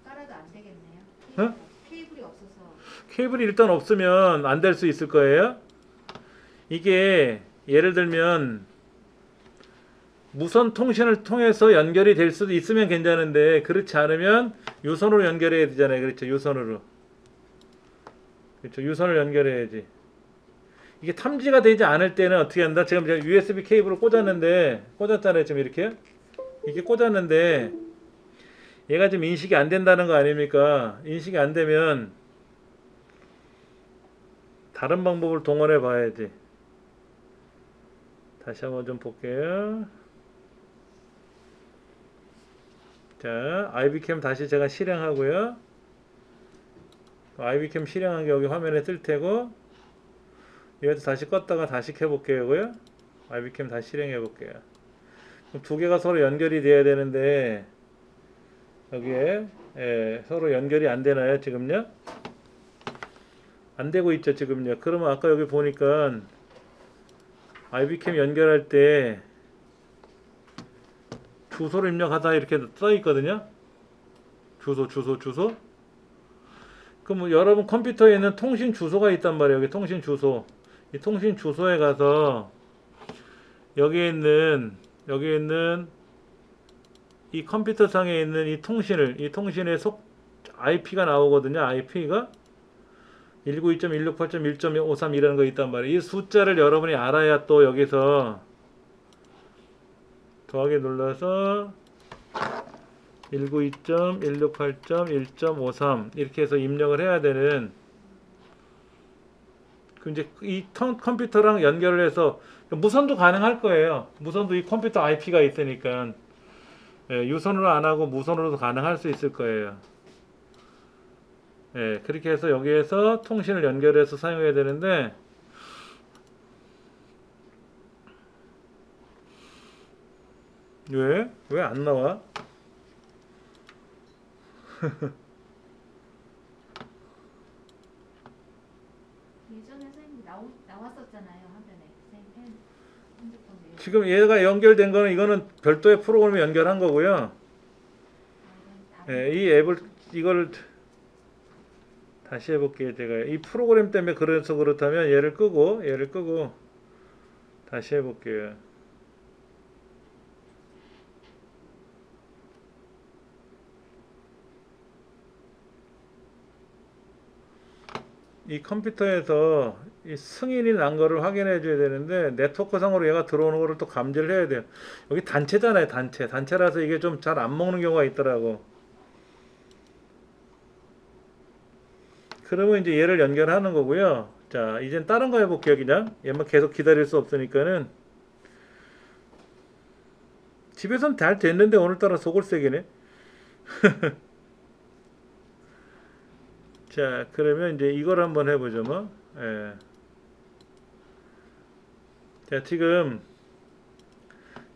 깔아도 안 되겠네요. 응? 케이블이 없어서. 케이블이 일단 없으면 안 될 수 있을 거예요. 이게 예를 들면 무선 통신을 통해서 연결이 될 수도 있으면 괜찮은데 그렇지 않으면 유선으로 연결해야 되잖아요. 그렇죠? 유선으로. 그렇죠? 유선을 연결해야지. 이게 탐지가 되지 않을 때는 어떻게 한다? 지금 제가 USB 케이블을 꽂았는데 꽂았잖아요. 지금 이렇게. 이게 꽂았는데 얘가 지금 인식이 안 된다는 거 아닙니까? 인식이 안 되면 다른 방법을 동원해 봐야지. 다시 한번 좀 볼게요. 자, iVCam 다시 제가 실행하고요. iVCam 실행한 게 여기 화면에 뜰 테고 얘도 다시 껐다가 다시 켜볼게요. iVCam 다시 실행해 볼게요. 두 개가 서로 연결이 돼야 되는데 여기에 예, 서로 연결이 안 되나요? 지금요? 안 되고 있죠. 지금요. 그러면 아까 여기 보니까 iVCam 연결할 때 주소를 입력하다 이렇게 써 있거든요. 주소. 그럼 여러분 컴퓨터에 있는 통신 주소가 있단 말이에요. 여기 통신 주소. 이 통신 주소에 가서 여기에 있는 이 컴퓨터상에 있는 이 통신을, 이 통신의 속 IP가 나오거든요. IP가 192.168.1.53 이라는 거 있단 말이에요. 이 숫자를 여러분이 알아야 또 여기서 더하기 눌러서 192.168.1.53 이렇게 해서 입력을 해야 되는. 그럼 이제 이 컴퓨터랑 연결을 해서 무선도 가능할 거예요. 무선도 이 컴퓨터 IP가 있으니까 예, 유선으로 안 하고 무선으로도 가능할 수 있을 거예요. 예, 그렇게 해서 여기에서 통신을 연결해서 사용해야 되는데 왜 안 나와? 예전에 선생님 나왔었잖아요. 지금 얘가 연결된 거는 이거는 별도의 프로그램에 연결한 거고요. 예, 이 앱을 이걸 다시 해볼게요. 제가 이 프로그램 때문에 그래서 그렇다면 얘를 끄고 다시 해볼게요. 이 컴퓨터에서 이 승인이 난 거를 확인해 줘야 되는데 네트워크상으로 얘가 들어오는 거를 또 감지를 해야 돼요. 여기 단체잖아요. 단체라서 이게 좀 잘 안 먹는 경우가 있더라고. 그러면 이제 얘를 연결하는 거고요. 자, 이젠 다른 거 해볼게요. 그냥 얘만 계속 기다릴 수 없으니까는. 집에선 잘 됐는데 오늘따라 속을 세게네. 자, 그러면 이제 이걸 한번 해보죠, 뭐. 예. 자, 지금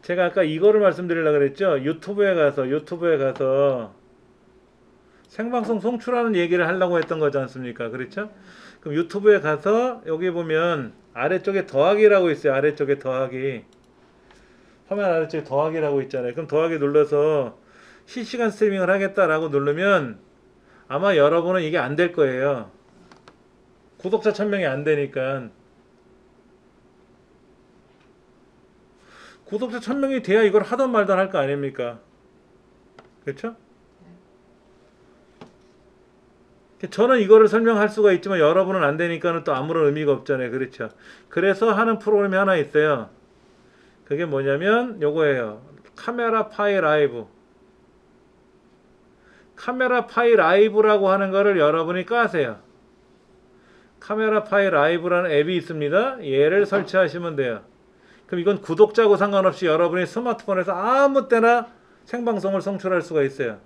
제가 아까 이거를 말씀드리려고 그랬죠. 유튜브에 가서 생방송 송출하는 얘기를 하려고 했던 거지 않습니까? 그렇죠? 그럼 유튜브에 가서 여기 보면 아래쪽에 더하기라고 있어요. 아래쪽에 더하기. 화면 아래쪽에 더하기라고 있잖아요. 그럼 더하기 눌러서 실시간 스트리밍을 하겠다라고 누르면 아마 여러분은 이게 안 될 거예요. 구독자 1000명이 안 되니까. 고소업자 1000명이 돼야 이걸 하던 말던 할 거 아닙니까? 그렇죠? 저는 이거를 설명할 수가 있지만 여러분은 안 되니까는 또 아무런 의미가 없잖아요. 그렇죠? 그래서 하는 프로그램이 하나 있어요. 그게 뭐냐면 요거예요. 카메라파이 라이브. 카메라파이 라이브라고 하는 거를 여러분이 까세요. 카메라파이 라이브라는 앱이 있습니다. 얘를 설치하시면 돼요. 그럼 이건 구독자고 상관없이 여러분이 스마트폰에서 아무 때나 생방송을 송출할 수가 있어요.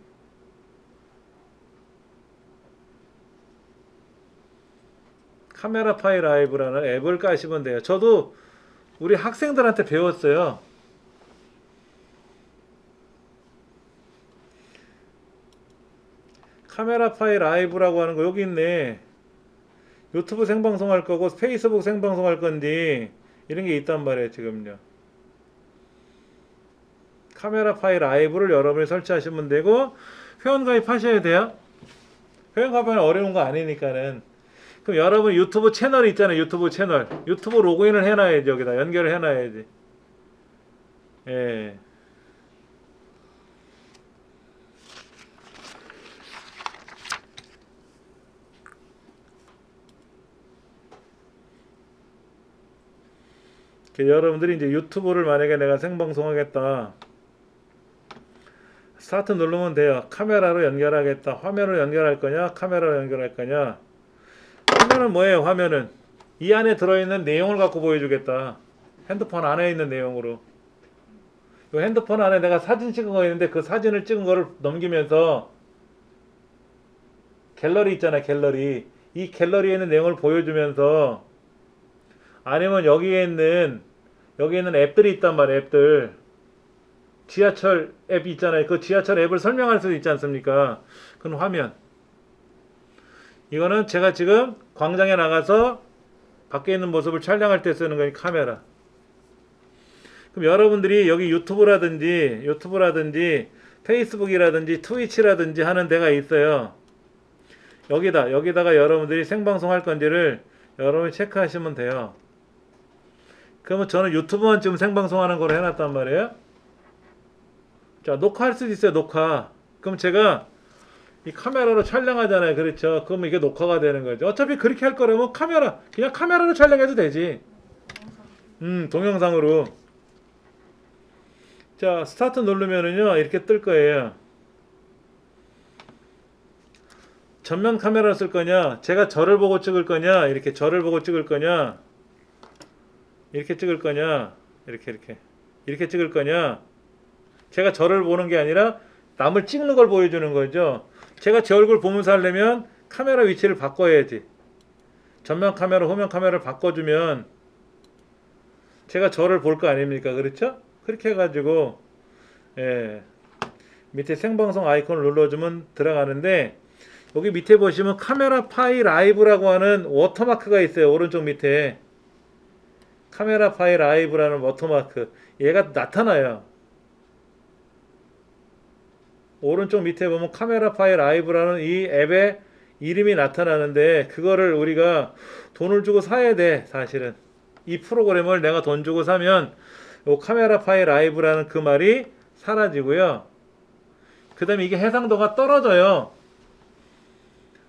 카메라파이 라이브라는 앱을 까시면 돼요. 저도 우리 학생들한테 배웠어요. 카메라파이 라이브라고 하는 거 여기 있네. 유튜브 생방송 할 거고 페이스북 생방송 할 건데 이런 게 있단 말이에요. 지금요. 카메라파이 라이브를 여러분이 설치하시면 되고 회원가입 하셔야 돼요. 회원가입은 어려운 거 아니니까는. 그럼 여러분 유튜브 채널이 있잖아요. 유튜브 채널. 유튜브 로그인을 해놔야지. 여기다 연결을 해놔야지. 예. 여러분들이 이제 유튜브를 만약에 내가 생방송 하겠다. 스타트 누르면 돼요. 카메라로 연결하겠다. 화면으로 연결할 거냐? 카메라로 연결할 거냐? 화면은 뭐예요? 화면은 이 안에 들어있는 내용을 갖고 보여주겠다. 핸드폰 안에 있는 내용으로. 이 핸드폰 안에 내가 사진 찍은 거 있는데 그 사진을 찍은 거를 넘기면서 갤러리 있잖아요. 갤러리. 이 갤러리에 있는 내용을 보여주면서 아니면 여기에 있는 앱들이 있단 말이에요. 앱들. 지하철 앱 있잖아요. 그 지하철 앱을 설명할 수도 있지 않습니까? 그건 화면. 이거는 제가 지금 광장에 나가서 밖에 있는 모습을 촬영할 때 쓰는 거니 카메라. 그럼 여러분들이 여기 유튜브라든지 페이스북이라든지 트위치라든지 하는 데가 있어요. 여기다가 여러분들이 생방송 할 건지를 여러분이 체크하시면 돼요. 그러면 저는 유튜브만 지금 생방송하는 걸로 해놨단 말이에요. 자, 녹화할 수도 있어요. 녹화. 그럼 제가 이 카메라로 촬영하잖아요. 그렇죠? 그럼 이게 녹화가 되는 거죠. 어차피 그렇게 할 거라면 그냥 카메라로 촬영해도 되지. 동영상으로. 자, 스타트 누르면은요 이렇게 뜰 거예요. 전면 카메라를 쓸 거냐, 제가 저를 보고 찍을 거냐, 이렇게 저를 보고 찍을 거냐, 이렇게 찍을 거냐, 이렇게 찍을 거냐. 제가 저를 보는 게 아니라 남을 찍는 걸 보여주는 거죠. 제가 제 얼굴 보면서 하려면 카메라 위치를 바꿔야지. 전면 카메라, 후면 카메라를 바꿔주면 제가 저를 볼 거 아닙니까? 그렇죠? 그렇게 해가지고 예, 밑에 생방송 아이콘을 눌러주면 들어가는데 여기 밑에 보시면 카메라파이 라이브라고 하는 워터마크가 있어요. 오른쪽 밑에 카메라파이 라이브라는 워터마크 얘가 나타나요. 오른쪽 밑에 보면 카메라파이 라이브라는 이 앱의 이름이 나타나는데 그거를 우리가 돈을 주고 사야 돼. 사실은 이 프로그램을 내가 돈 주고 사면 요 카메라파이 라이브라는 그 말이 사라지고요. 그 다음에 이게 해상도가 떨어져요.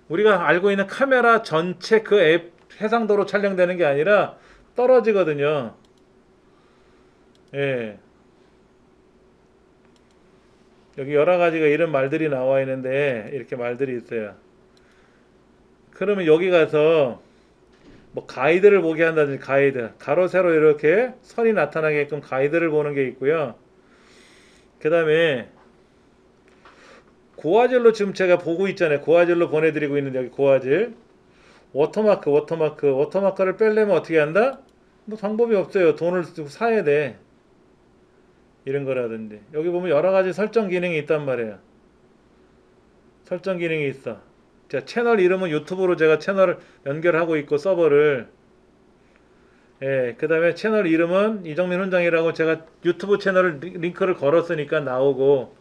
우리가 알고 있는 카메라 전체 그 앱 해상도로 촬영되는 게 아니라 떨어지거든요. 예. 여기 여러 가지가 이런 말들이 나와 있는데 이렇게 말들이 있어요. 그러면 여기 가서 뭐 가이드를 보게 한다든지 가이드 가로 세로 이렇게 선이 나타나게끔 가이드를 보는 게 있고요. 그 다음에 고화질로 지금 제가 보고 있잖아요. 고화질로 보내드리고 있는데 여기 고화질 워터마크를 빼려면 어떻게 한다? 뭐 방법이 없어요. 돈을 사야 돼. 이런 거라든지 여기 보면 여러가지 설정 기능이 있단 말이에요. 설정 기능이 있어. 자, 채널 이름은 유튜브로 제가 채널을 연결하고 있고 서버를 예, 그 다음에 채널 이름은 이정민훈장이라고 제가 유튜브 채널을 링크를 걸었으니까 나오고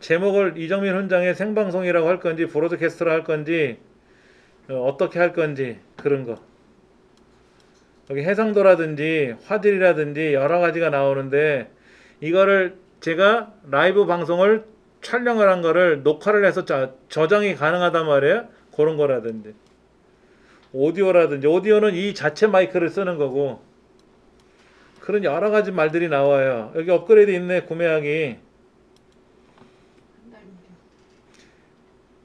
제목을 이정민 훈장의 생방송이라고 할 건지 브로드캐스트로 할 건지 어떻게 할 건지 그런 거. 여기 해상도라든지 화질이라든지 여러 가지가 나오는데 이거를 제가 라이브 방송을 촬영을 한 거를 녹화를 해서 저장이 가능하단 말이에요. 그런 거라든지 오디오라든지, 오디오는 이 자체 마이크를 쓰는 거고, 그런 여러 가지 말들이 나와요. 여기 업그레이드 있네. 구매하기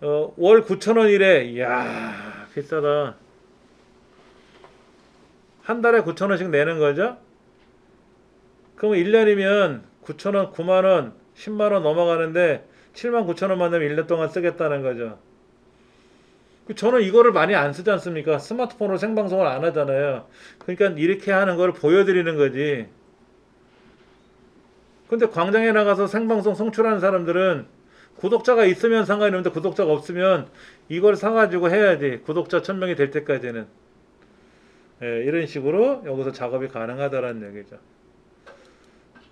월 9,000원이래. 이야 비싸다. 한 달에 9,000원씩 내는 거죠. 그럼 1년이면 9,000원, 9만원, 10만원 넘어가는데 79,000원만 되면 1년 동안 쓰겠다는 거죠. 저는 이거를 많이 안 쓰지 않습니까? 스마트폰으로 생방송을 안 하잖아요. 그러니까 이렇게 하는 걸 보여드리는 거지. 근데 광장에 나가서 생방송 송출하는 사람들은 구독자가 있으면 상관이 없는데, 구독자가 없으면 이걸 사가지고 해야지. 구독자 1000명이 될 때까지는. 예, 이런 식으로 여기서 작업이 가능하다라는 얘기죠.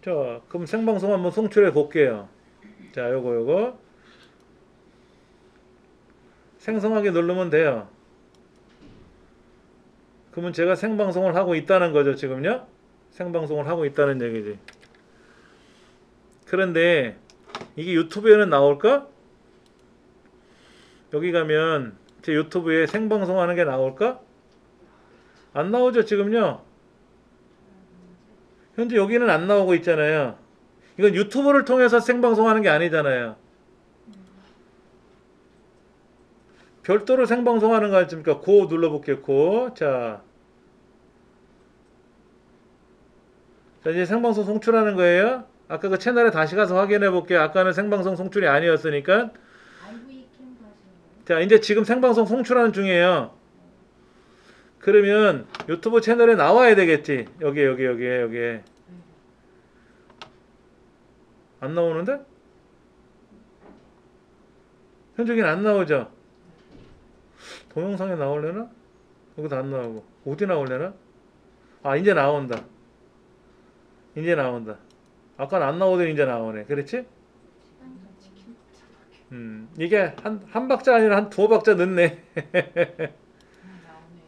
자, 그럼 생방송 한번 송출해 볼게요. 자, 요거 생성하기 누르면 돼요. 그러면 제가 생방송을 하고 있다는 거죠. 지금요 생방송을 하고 있다는 얘기지. 그런데 이게 유튜브에는 나올까? 여기 가면 제 유튜브에 생방송 하는 게 나올까? 안 나오죠. 지금요 현재 여기는 안 나오고 있잖아요. 이건 유튜브를 통해서 생방송 하는 게 아니잖아요. 별도로 생방송하는 거 아닙니까? 고 눌러볼게요. 고. 자 이제 생방송 송출하는 거예요. 아까 그 채널에 다시 가서 확인해 볼게요. 아까는 생방송 송출이 아니었으니까. 자 이제 지금 생방송 송출하는 중이에요. 그러면 유튜브 채널에 나와야 되겠지. 여기에. 안 나오는데? 현종이는 안 나오죠? 동영상에 나오려나? 여기도 안 나오고. 어디 나오려나? 아 이제 나온다. 아까는 안 나오더니 이제 나오네. 그렇지? 이게 한 박자 아니라 한 2박자 늦네.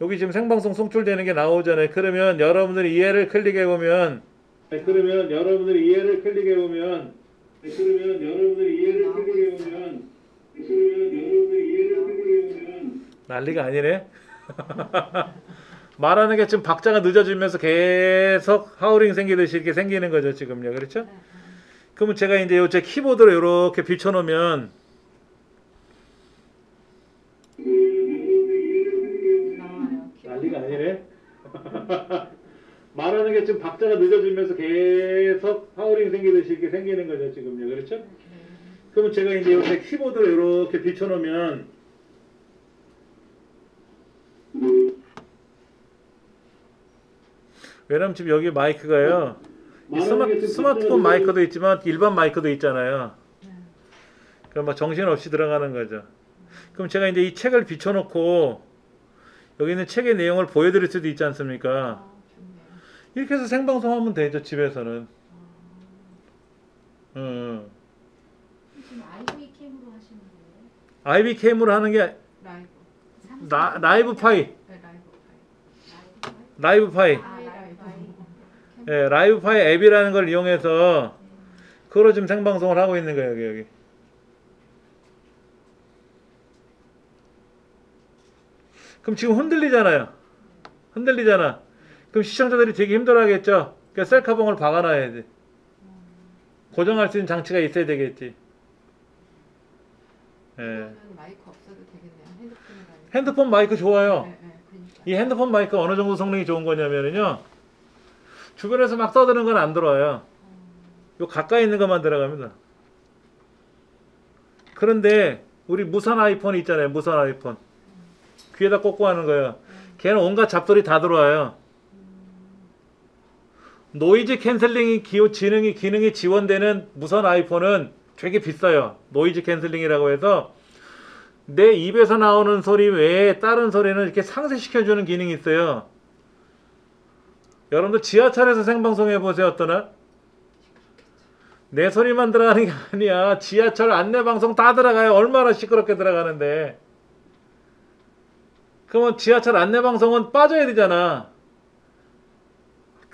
여기 지금 생방송 송출되는 게 나오잖아요. 그러면 여러분들이 이해를 클릭해 보면 난리가 아니네. 말하는 게 지금 박자가 늦어지면서 계속 하우링 생기듯이 이렇게 생기는 거죠 지금요. 그렇죠? 그러면 제가 이제 요 제 키보드로 이렇게 비춰놓으면 난리가 아니네. 말하는 게 지금 박자가 늦어지면서 계속 하우링 생기듯이 이렇게 생기는 거죠 지금요. 그렇죠? 그러면 제가 이제 요 제 키보드로 이렇게 비춰놓으면 왜냐면 지금 여기 마이크가요. 스마트폰 마이크도 있지만 일반 마이크도 있잖아요. 그럼 막 정신없이 들어가는 거죠. 그럼 제가 이제 이 책을 비춰놓고 여기 있는 책의 내용을 보여드릴 수도 있지 않습니까? 이렇게 해서 생방송하면 되죠 집에서는. iVCam으로 하시는 거예요? iVCam으로 하는 게 라이브 파이. 예, 라이브파이 앱이라는 걸 이용해서 그걸로 지금 생방송을 하고 있는 거예요. 여기. 그럼 지금 흔들리잖아요. 그럼 시청자들이 되게 힘들어하겠죠. 그러니까 셀카봉을 박아놔야지. 고정할 수 있는 장치가 있어야 되겠지. 예. 마이크 없어도 되겠네요. 핸드폰 마이크 좋아요. 이 핸드폰 마이크 어느 정도 성능이 좋은 거냐면요, 주변에서 막 떠드는 건 안 들어와요. 요 가까이 있는 것만 들어갑니다. 그런데 우리 무선 아이폰 있잖아요. 무선 아이폰 귀에다 꽂고 하는 거예요. 걔는 온갖 잡돌이 다 들어와요. 노이즈 캔슬링이 기능이 지원되는 무선 아이폰은 되게 비싸요. 노이즈 캔슬링이라고 해서 내 입에서 나오는 소리 외에 다른 소리는 이렇게 상쇄시켜주는 기능이 있어요. 여러분들 지하철에서 생방송 해보세요. 어떠나? 내 소리만 들어가는 게 아니야. 지하철 안내방송 다 들어가요. 얼마나 시끄럽게 들어가는데. 그러면 지하철 안내방송은 빠져야 되잖아.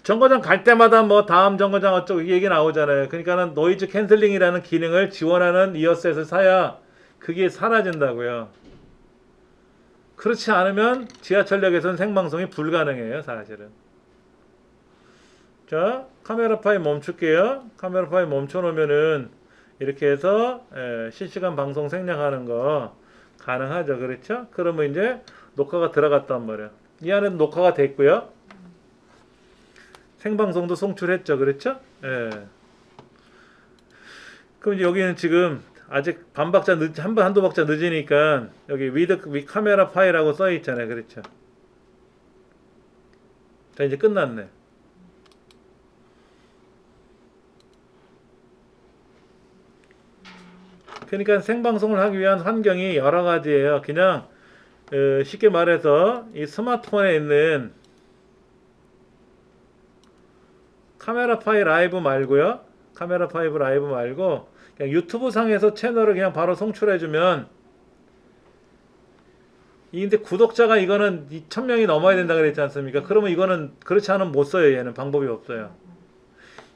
정거장 갈 때마다 뭐 다음 정거장 어쩌고 얘기 나오잖아요. 그러니까는 노이즈 캔슬링이라는 기능을 지원하는 이어셋을 사야 그게 사라진다고요. 그렇지 않으면 지하철역에서는 생방송이 불가능해요, 사실은. 자, 카메라파이 멈출게요. 카메라파이 멈춰놓으면은 이렇게 해서 실시간 방송 생략하는 거 가능하죠, 그렇죠? 그러면 이제 녹화가 들어갔단 말이에요. 이 안에는 녹화가 됐고요. 생방송도 송출했죠, 그렇죠? 예. 그럼 이제 여기는 지금 아직 반박자 한두 박자 늦으니까 여기 with 카메라 파이라고 써 있잖아요, 그렇죠? 자, 이제 끝났네. 그러니까 생방송을 하기 위한 환경이 여러 가지예요. 그냥 쉽게 말해서 이 스마트폰에 있는 카메라파이 라이브 말고요. 카메라파이 라이브 말고 그냥 유튜브 상에서 채널을 그냥 바로 송출해주면 근데 구독자가 이거는 2000명이 넘어야 된다 그랬지 않습니까? 그러면 이거는 그렇지 않으면 못 써요. 얘는 방법이 없어요.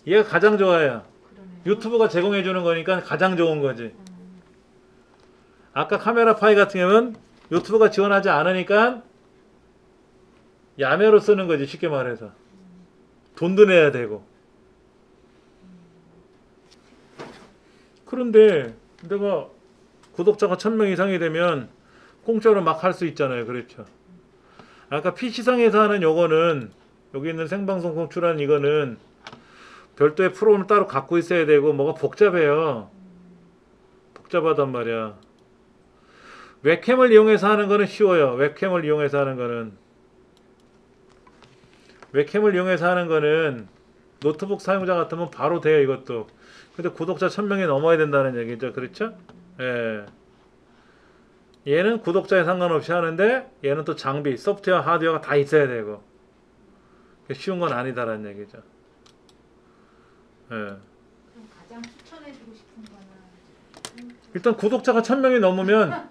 얘가 가장 좋아요. 유튜브가 제공해주는 거니까 가장 좋은 거지. 아까 카메라파이 같은 경우는 유튜브가 지원하지 않으니까 야매로 쓰는 거지, 쉽게 말해서. 돈도 내야 되고. 그런데 내가 구독자가 1000명 이상이 되면 공짜로 막 할 수 있잖아요, 그렇죠? 아까 PC상에서 하는 요거는, 여기 있는 생방송 송출한 이거는 별도의 프로그램을 따로 갖고 있어야 되고 뭐가 복잡해요. 복잡하단 말이야. 웹캠을 이용해서 하는 거는 쉬워요. 웹캠을 이용해서 하는 거는 노트북 사용자 같으면 바로 돼요, 이것도. 근데 구독자 1000명이 넘어야 된다는 얘기죠, 그렇죠? 예. 얘는 구독자에 상관없이 하는데 얘는 또 장비, 소프트웨어, 하드웨어가 다 있어야 되고 쉬운 건 아니다라는 얘기죠. 예. 그럼 가장 추천해주고 싶은 거는 일단 구독자가 1000명이 넘으면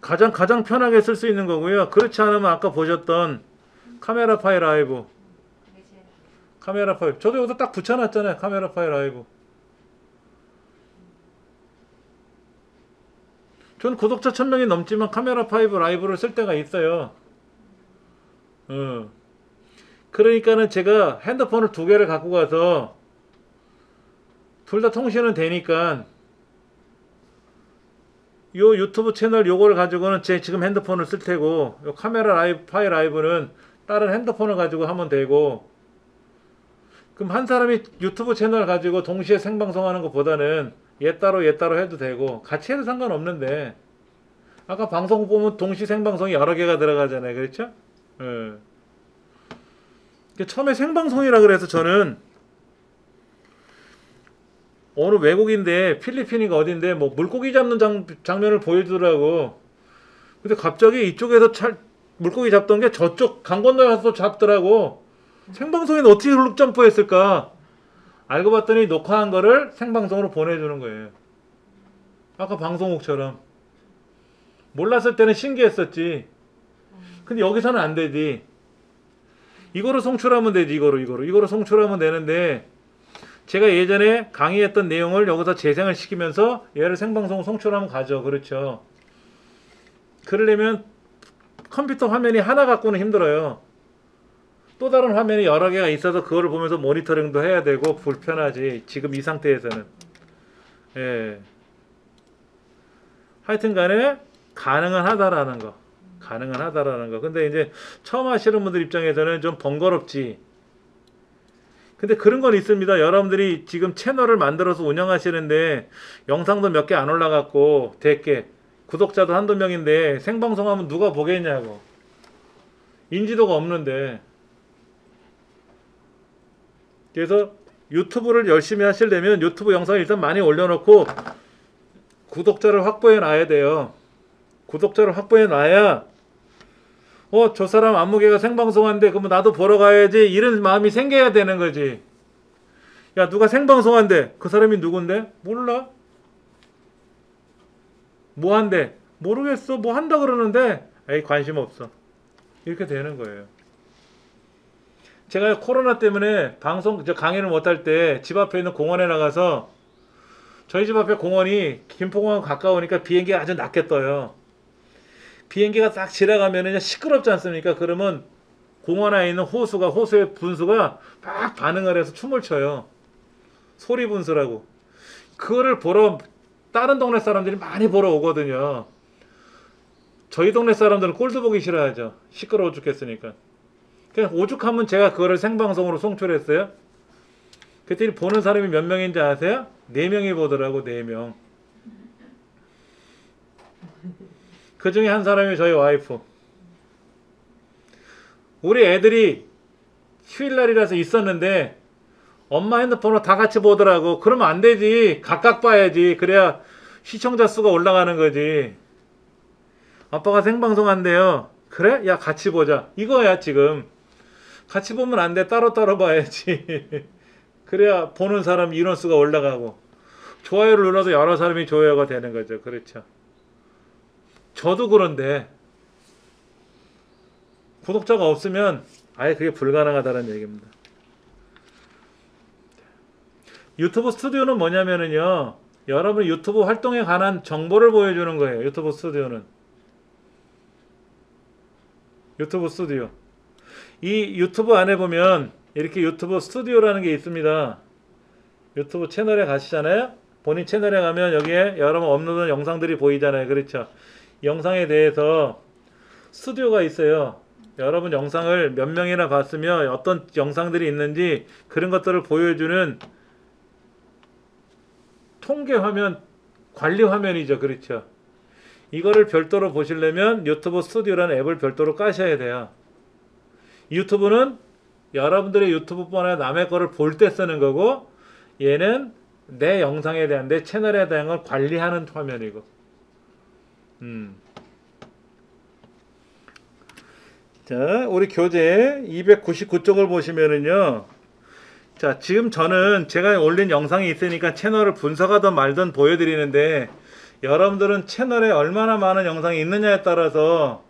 가장 편하게 쓸 수 있는 거고요. 그렇지 않으면 아까 보셨던 카메라파이 라이브. 카메라파이. 저도 여기서 딱 붙여놨잖아요. 카메라파이 라이브. 전 구독자 1000명이 넘지만 카메라파이 라이브를 쓸 때가 있어요. 그러니까는 제가 핸드폰을 2개를 갖고 가서 둘 다 통신은 되니까 요 유튜브 채널 요거를 가지고는 제 지금 핸드폰을 쓸 테고 요 카메라 라이브 파이 라이브는 다른 핸드폰을 가지고 하면 되고 그럼 한 사람이 유튜브 채널 가지고 동시에 생방송하는 것보다는 얘 따로 해도 되고 같이 해도 상관없는데 아까 방송 보면 동시 생방송이 여러 개가 들어가잖아요, 그렇죠? 예. 처음에 생방송이라 그래서 저는 어느 외국인데 필리핀인가 어딘데 뭐 물고기 잡는 장면을 보여주더라고. 근데 갑자기 이쪽에서 물고기 잡던 게 저쪽 강 건너에 가서 잡더라고. 생방송에는 어떻게 훌룩 점프했을까? 알고 봤더니 녹화한 거를 생방송으로 보내주는 거예요. 아까 방송국처럼. 몰랐을 때는 신기했었지. 근데 여기서는 안 되지. 이거로 송출하면 되지. 이거로 송출하면 되는데 제가 예전에 강의했던 내용을 여기서 재생을 시키면서 얘를 생방송 송출하면 가죠, 그렇죠? 그러려면 컴퓨터 화면이 하나 갖고는 힘들어요. 또 다른 화면이 여러 개가 있어서 그거를 보면서 모니터링도 해야 되고 불편하지, 지금 이 상태에서는. 예. 하여튼 간에 가능은 하다라는 거. 근데 이제 처음 하시는 분들 입장에서는 좀 번거롭지. 근데 그런 건 있습니다. 여러분들이 지금 채널을 만들어서 운영하시는데 영상도 몇 개 안 올라갔고 대개 구독자도 한두 명인데 생방송하면 누가 보겠냐고. 인지도가 없는데. 그래서 유튜브를 열심히 하시려면 유튜브 영상을 일단 많이 올려놓고 구독자를 확보해 놔야 돼요. 구독자를 확보해 놔야 저 사람 안무개가 생방송한데 그러면 나도 보러 가야지 이런 마음이 생겨야 되는 거지. 야, 누가 생방송한데 그 사람이 누군데? 몰라. 뭐 한대? 모르겠어. 뭐 한다 그러는데 에이 관심 없어. 이렇게 되는 거예요. 제가 코로나 때문에 방송 강의를 못할 때 집 앞에 있는 공원에 나가서, 저희 집 앞에 공원이 김포공항 가까우니까 비행기가 아주 낮게 떠요. 비행기가 딱 지나가면 시끄럽지 않습니까? 그러면 공원 안에 있는 호수가, 호수의 분수가 막 반응을 해서 춤을 춰요. 소리 분수라고. 그거를 보러 다른 동네 사람들이 많이 보러 오거든요. 저희 동네 사람들은 꼴도 보기 싫어하죠. 시끄러워 죽겠으니까. 그냥 오죽하면 제가 그거를 생방송으로 송출했어요. 그랬더니 보는 사람이 몇 명인지 아세요? 4명이 보더라고. 4명. 그 중에 한 사람이 저희 와이프. 우리 애들이 휴일날이라서 있었는데 엄마 핸드폰으로 다 같이 보더라고. 그러면 안 되지. 각각 봐야지. 그래야 시청자 수가 올라가는 거지. 아빠가 생방송 한대요. 그래? 야, 같이 보자. 이거야, 지금. 같이 보면 안 돼. 따로따로 봐야지. 그래야 보는 사람 인원수가 올라가고, 좋아요를 눌러서 여러 사람이 좋아요가 되는 거죠. 그렇죠. 저도 그런데 구독자가 없으면 아예 그게 불가능하다는 얘기입니다. 유튜브 스튜디오는 뭐냐면은요, 여러분 유튜브 활동에 관한 정보를 보여주는 거예요. 유튜브 스튜디오는. 유튜브 스튜디오. 이 유튜브 안에 보면 이렇게 유튜브 스튜디오라는 게 있습니다. 유튜브 채널에 가시잖아요. 본인 채널에 가면 여기에 여러분 업로드한 영상들이 보이잖아요. 그렇죠. 영상에 대해서 스튜디오가 있어요. 여러분 영상을 몇 명이나 봤으며 어떤 영상들이 있는지 그런 것들을 보여주는 통계 화면, 관리 화면이죠. 그렇죠. 이거를 별도로 보시려면 유튜브 스튜디오라는 앱을 별도로 까셔야 돼요. 유튜브는 여러분들의 유튜브뿐 아니라 남의 거를 볼 때 쓰는 거고, 얘는 내 영상에 대한, 내 채널에 대한 걸 관리하는 화면이고. 자, 우리 교재 299쪽을 보시면은요, 자, 지금 저는 제가 올린 영상이 있으니까 채널을 분석하든 말든 보여드리는데, 여러분들은 채널에 얼마나 많은 영상이 있느냐에 따라서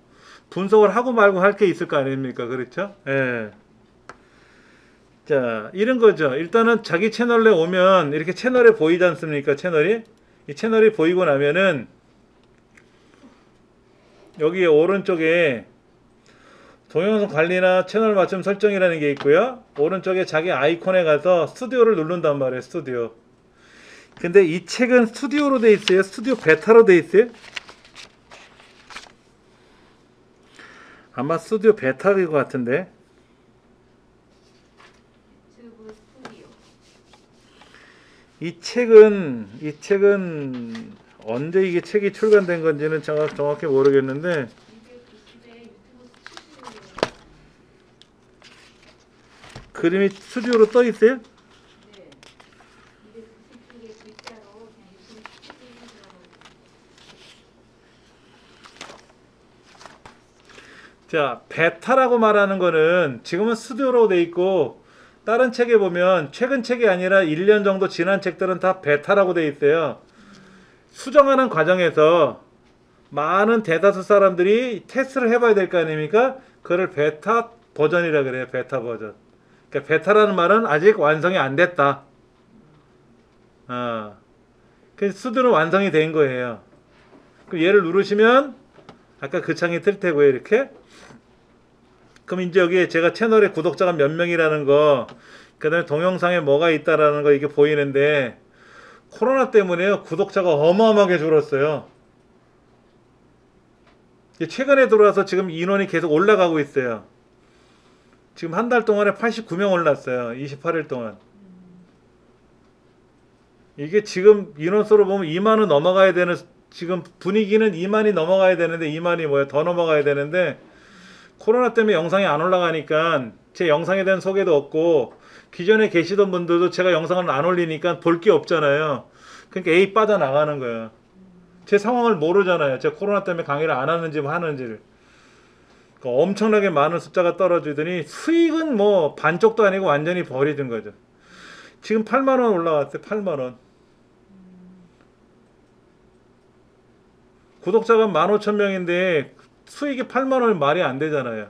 분석을 하고 말고 할 게 있을 거 아닙니까? 그렇죠? 예. 자, 이런 거죠. 일단은 자기 채널에 오면 이렇게 채널에 보이지 않습니까? 채널이. 이 채널이 보이고 나면은 여기 오른쪽에 동영상 관리나 채널 맞춤 설정이라는 게 있고요. 오른쪽에 자기 아이콘에 가서 스튜디오를 누른단 말이에요. 스튜디오. 근데 이 책은 스튜디오로 돼 있어요. 스튜디오 베타로 돼 있어요. 아마 스튜디오 베타일 것 같은데. 이 책은 언제 이게 책이 출간된 건지는 정확히 모르겠는데, 그림이 스튜디오로 떠 있어요? 자, 베타라고 말하는 거는 지금은 스튜디오로 돼 있고, 다른 책에 보면 최근 책이 아니라 1년 정도 지난 책들은 다 베타라고 돼 있어요. 수정하는 과정에서 많은 대다수 사람들이 테스트를 해봐야 될 거 아닙니까? 그걸 베타 버전이라 그래요. 베타 버전. 그러니까 베타라는 말은 아직 완성이 안 됐다. 그래서 스튜디오는 완성이 된 거예요. 그럼 얘를 누르시면 아까 그 창이 뜰 테고요. 이렇게. 그럼 이제 여기에 제가 채널에 구독자가 몇 명이라는 거, 그 다음에 동영상에 뭐가 있다라는 거 이게 보이는데, 코로나 때문에요, 구독자가 어마어마하게 줄었어요. 최근에 들어와서 지금 인원이 계속 올라가고 있어요. 지금 한 달 동안에 89명 올랐어요. 28일 동안. 이게 지금 인원수로 보면 2만은 넘어가야 되는, 지금 분위기는 2만이 넘어가야 되는데, 2만이 뭐야, 더 넘어가야 되는데, 코로나 때문에 영상이 안 올라가니까 제 영상에 대한 소개도 없고, 기존에 계시던 분들도 제가 영상을 안 올리니까 볼 게 없잖아요. 그러니까 에이 빠져나가는 거예요. 제 상황을 모르잖아요. 제가 코로나 때문에 강의를 안 하는지 뭐 하는지를. 그러니까 엄청나게 많은 숫자가 떨어지더니 수익은 뭐 반쪽도 아니고 완전히 버리던 거죠. 지금 8만원 올라왔어요. 8만원. 구독자가 15,000명인데 수익이 8만원이 말이 안 되잖아요.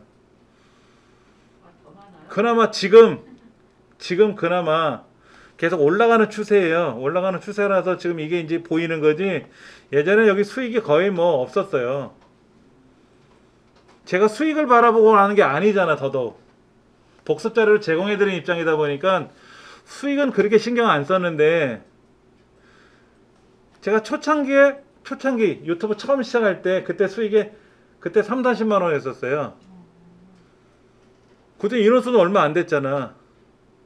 그나마 지금 그나마 계속 올라가는 추세예요. 올라가는 추세라서 지금 이게 이제 보이는 거지, 예전에 여기 수익이 거의 뭐 없었어요. 제가 수익을 바라보고 하는 게 아니잖아. 더더욱 복습 자료를 제공해 드리는 입장이다 보니까 수익은 그렇게 신경 안 썼는데, 제가 초창기 유튜브 처음 시작할 때 그때 수익이 그때 30~40만 원이었어요. 그때 인원수는 얼마 안 됐잖아.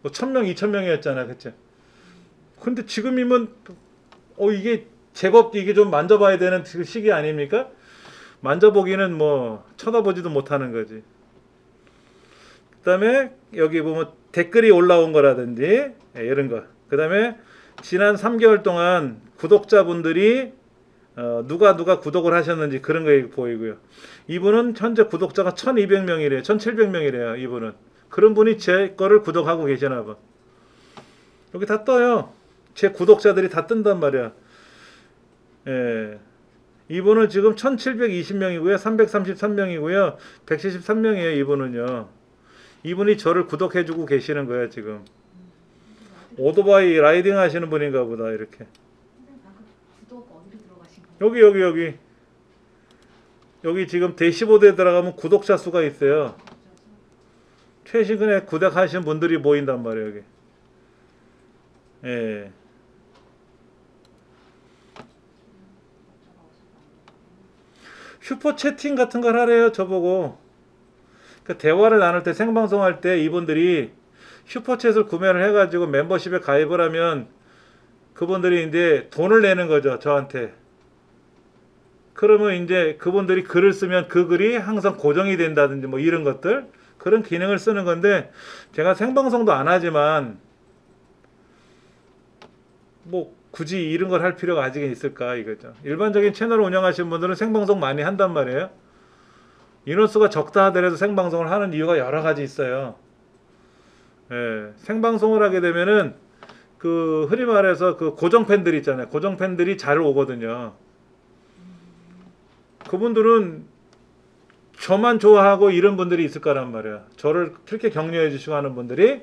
뭐 1000명, 2000명이었잖아, 그치? 근데 지금이면 이게 제법 이게 좀 만져봐야 되는 시기 아닙니까? 만져보기는 뭐 쳐다보지도 못하는 거지. 그 다음에 여기 보면 댓글이 올라온 거라든지 이런 거. 그 다음에 지난 3개월 동안 구독자분들이 누가 구독을 하셨는지 그런 거 보이고요. 이분은 현재 구독자가 1200명이래요 1700명이래요 이분은. 그런 분이 제 거를 구독하고 계시나 봐. 여기 다 떠요. 제 구독자들이 다 뜬단 말이야. 예. 이분은 지금 1720명이고요 333명이고요 173명이에요 이분은요. 이분이 저를 구독해주고 계시는 거야 지금. 오토바이 라이딩 하시는 분인가 보다. 이렇게 여기 지금 대시보드에 들어가면 구독자 수가 있어요. 최근에 구독하신 분들이 보인단 말이에요 여기. 예. 슈퍼 채팅 같은 걸 하래요 저보고. 그러니까 대화를 나눌 때, 생방송 할 때 이분들이 슈퍼챗을 구매를 해가지고 멤버십에 가입을 하면 그분들이 이제 돈을 내는 거죠 저한테. 그러면 이제 그분들이 글을 쓰면 그 글이 항상 고정이 된다든지 뭐 이런 것들, 그런 기능을 쓰는 건데, 제가 생방송도 안 하지만 뭐 굳이 이런 걸 할 필요가 아직 있을까 이거죠. 일반적인 채널을 운영하시는 분들은 생방송 많이 한단 말이에요. 인원수가 적다 하더라도 생방송을 하는 이유가 여러 가지 있어요. 예, 생방송을 하게 되면은 그 흔히 말해서 그 고정 팬들 있잖아요. 고정 팬들이 잘 오거든요. 그분들은 저만 좋아하고 이런 분들이 있을 거란 말이야. 저를 그렇게 격려해 주시고 하는 분들이,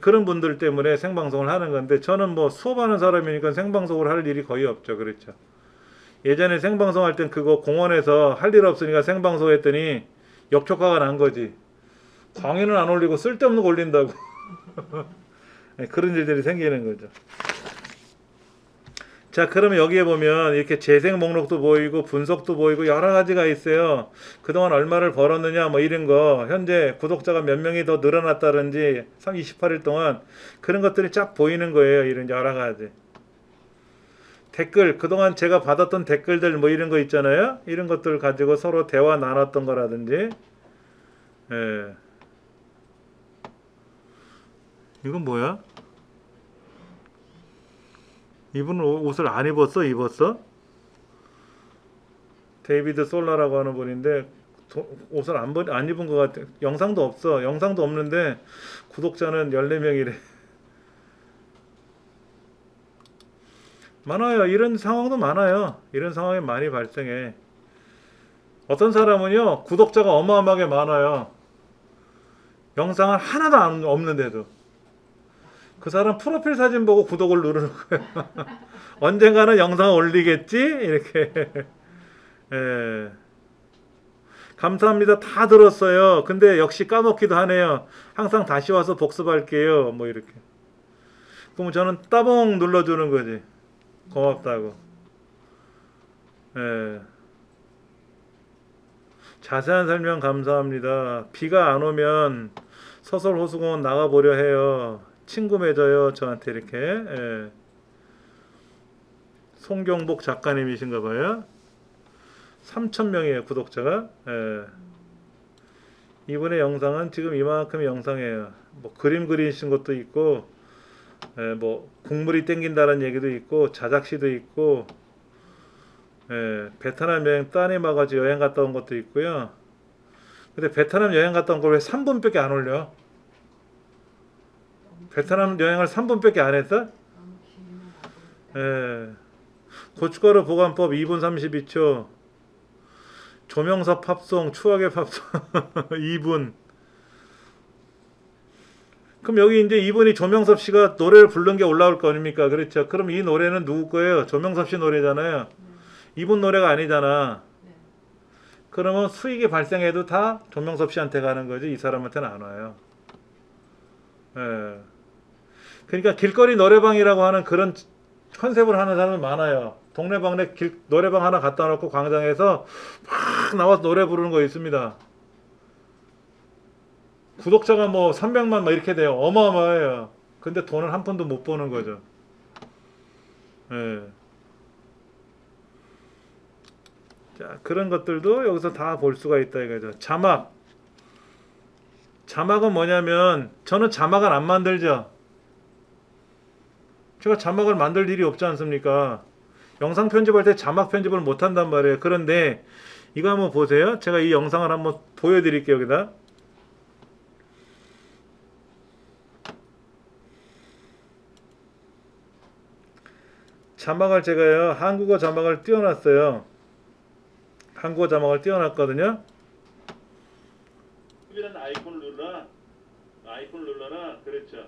그런 분들 때문에 생방송을 하는 건데, 저는 뭐 수업하는 사람이니까 생방송을 할 일이 거의 없죠. 그렇죠. 예전에 생방송 할 땐 그거 공원에서 할 일 없으니까 생방송 했더니 역효과가 난 거지. 광의는 안 올리고 쓸데없는 거 올린다고. 그런 일들이 생기는 거죠. 자, 그러면 여기에 보면 이렇게 재생 목록도 보이고 분석도 보이고 여러 가지가 있어요. 그동안 얼마를 벌었느냐 뭐 이런 거, 현재 구독자가 몇 명이 더 늘어났다든지 28일 동안, 그런 것들이 쫙 보이는 거예요. 이런 여러 가지 댓글, 그동안 제가 받았던 댓글들 뭐 이런 거 있잖아요. 이런 것들 가지고 서로 대화 나눴던 거라든지. 예. 이건 뭐야? 이분은 옷을 안 입었어? 입었어? 데이비드 솔라라고 하는 분인데 옷을 안 입은 것 같아. 영상도 없어. 영상도 없는데 구독자는 14명이래 많아요. 이런 상황도 많아요. 이런 상황이 많이 발생해. 어떤 사람은요 구독자가 어마어마하게 많아요. 영상은 하나도 없는데도 그 사람 프로필 사진 보고 구독을 누르는 거예요. 언젠가는 영상 올리겠지? 이렇게. 예. 감사합니다. 다 들었어요. 근데 역시 까먹기도 하네요. 항상 다시 와서 복습할게요. 뭐 이렇게. 그럼 저는 따봉 눌러주는 거지. 고맙다고. 예. 자세한 설명 감사합니다. 비가 안 오면 서설 호수공원 나가보려 해요. 친구 맺어요. 저한테 이렇게. 예. 송경복 작가님이신가 봐요. 3000명이에요 구독자가. 예. 이분의 영상은 지금 이만큼의 영상이에요. 뭐 그림 그리신 것도 있고, 예, 뭐 국물이 땡긴다는 얘기도 있고, 자작시도 있고, 예, 베트남 여행 따님하고 같이 여행 갔다 온 것도 있고요. 근데 베트남 여행 갔다 온 걸 왜 3분밖에 안 올려? 베트남 여행을 3분밖에 안 했어? 예. 고춧가루 보관법 2분 32초. 조명섭 팝송, 추억의 팝송 2분. 그럼 여기 이제 이분이 조명섭 씨가 노래를 부른 게 올라올 거 아닙니까? 그렇죠. 그럼 이 노래는 누구 거예요? 조명섭 씨 노래잖아요. 이분 노래가 아니잖아. 그러면 수익이 발생해도 다 조명섭 씨한테 가는 거지 이 사람한테는 안 와요. 예. 그러니까 길거리 노래방이라고 하는 그런 컨셉을 하는 사람이 많아요. 동네방네 노래방 하나 갖다 놓고 광장에서 막 나와서 노래 부르는 거 있습니다. 구독자가 뭐 300만 막 이렇게 돼요. 어마어마해요. 근데 돈을 한 푼도 못 버는 거죠. 예. 자, 그런 것들도 여기서 다 볼 수가 있다 이거죠. 자막. 자막은 뭐냐면 저는 자막을 안 만들죠. 제가 자막을 만들 일이 없지 않습니까? 영상 편집할 때 자막 편집을 못 한단 말이에요. 그런데 이거 한번 보세요. 제가 이 영상을 한번 보여드릴게요. 여기다. 자막을 제가요. 한국어 자막을 띄워놨어요. 한국어 자막을 띄워놨거든요. 아이콘 눌러라. 그렇죠.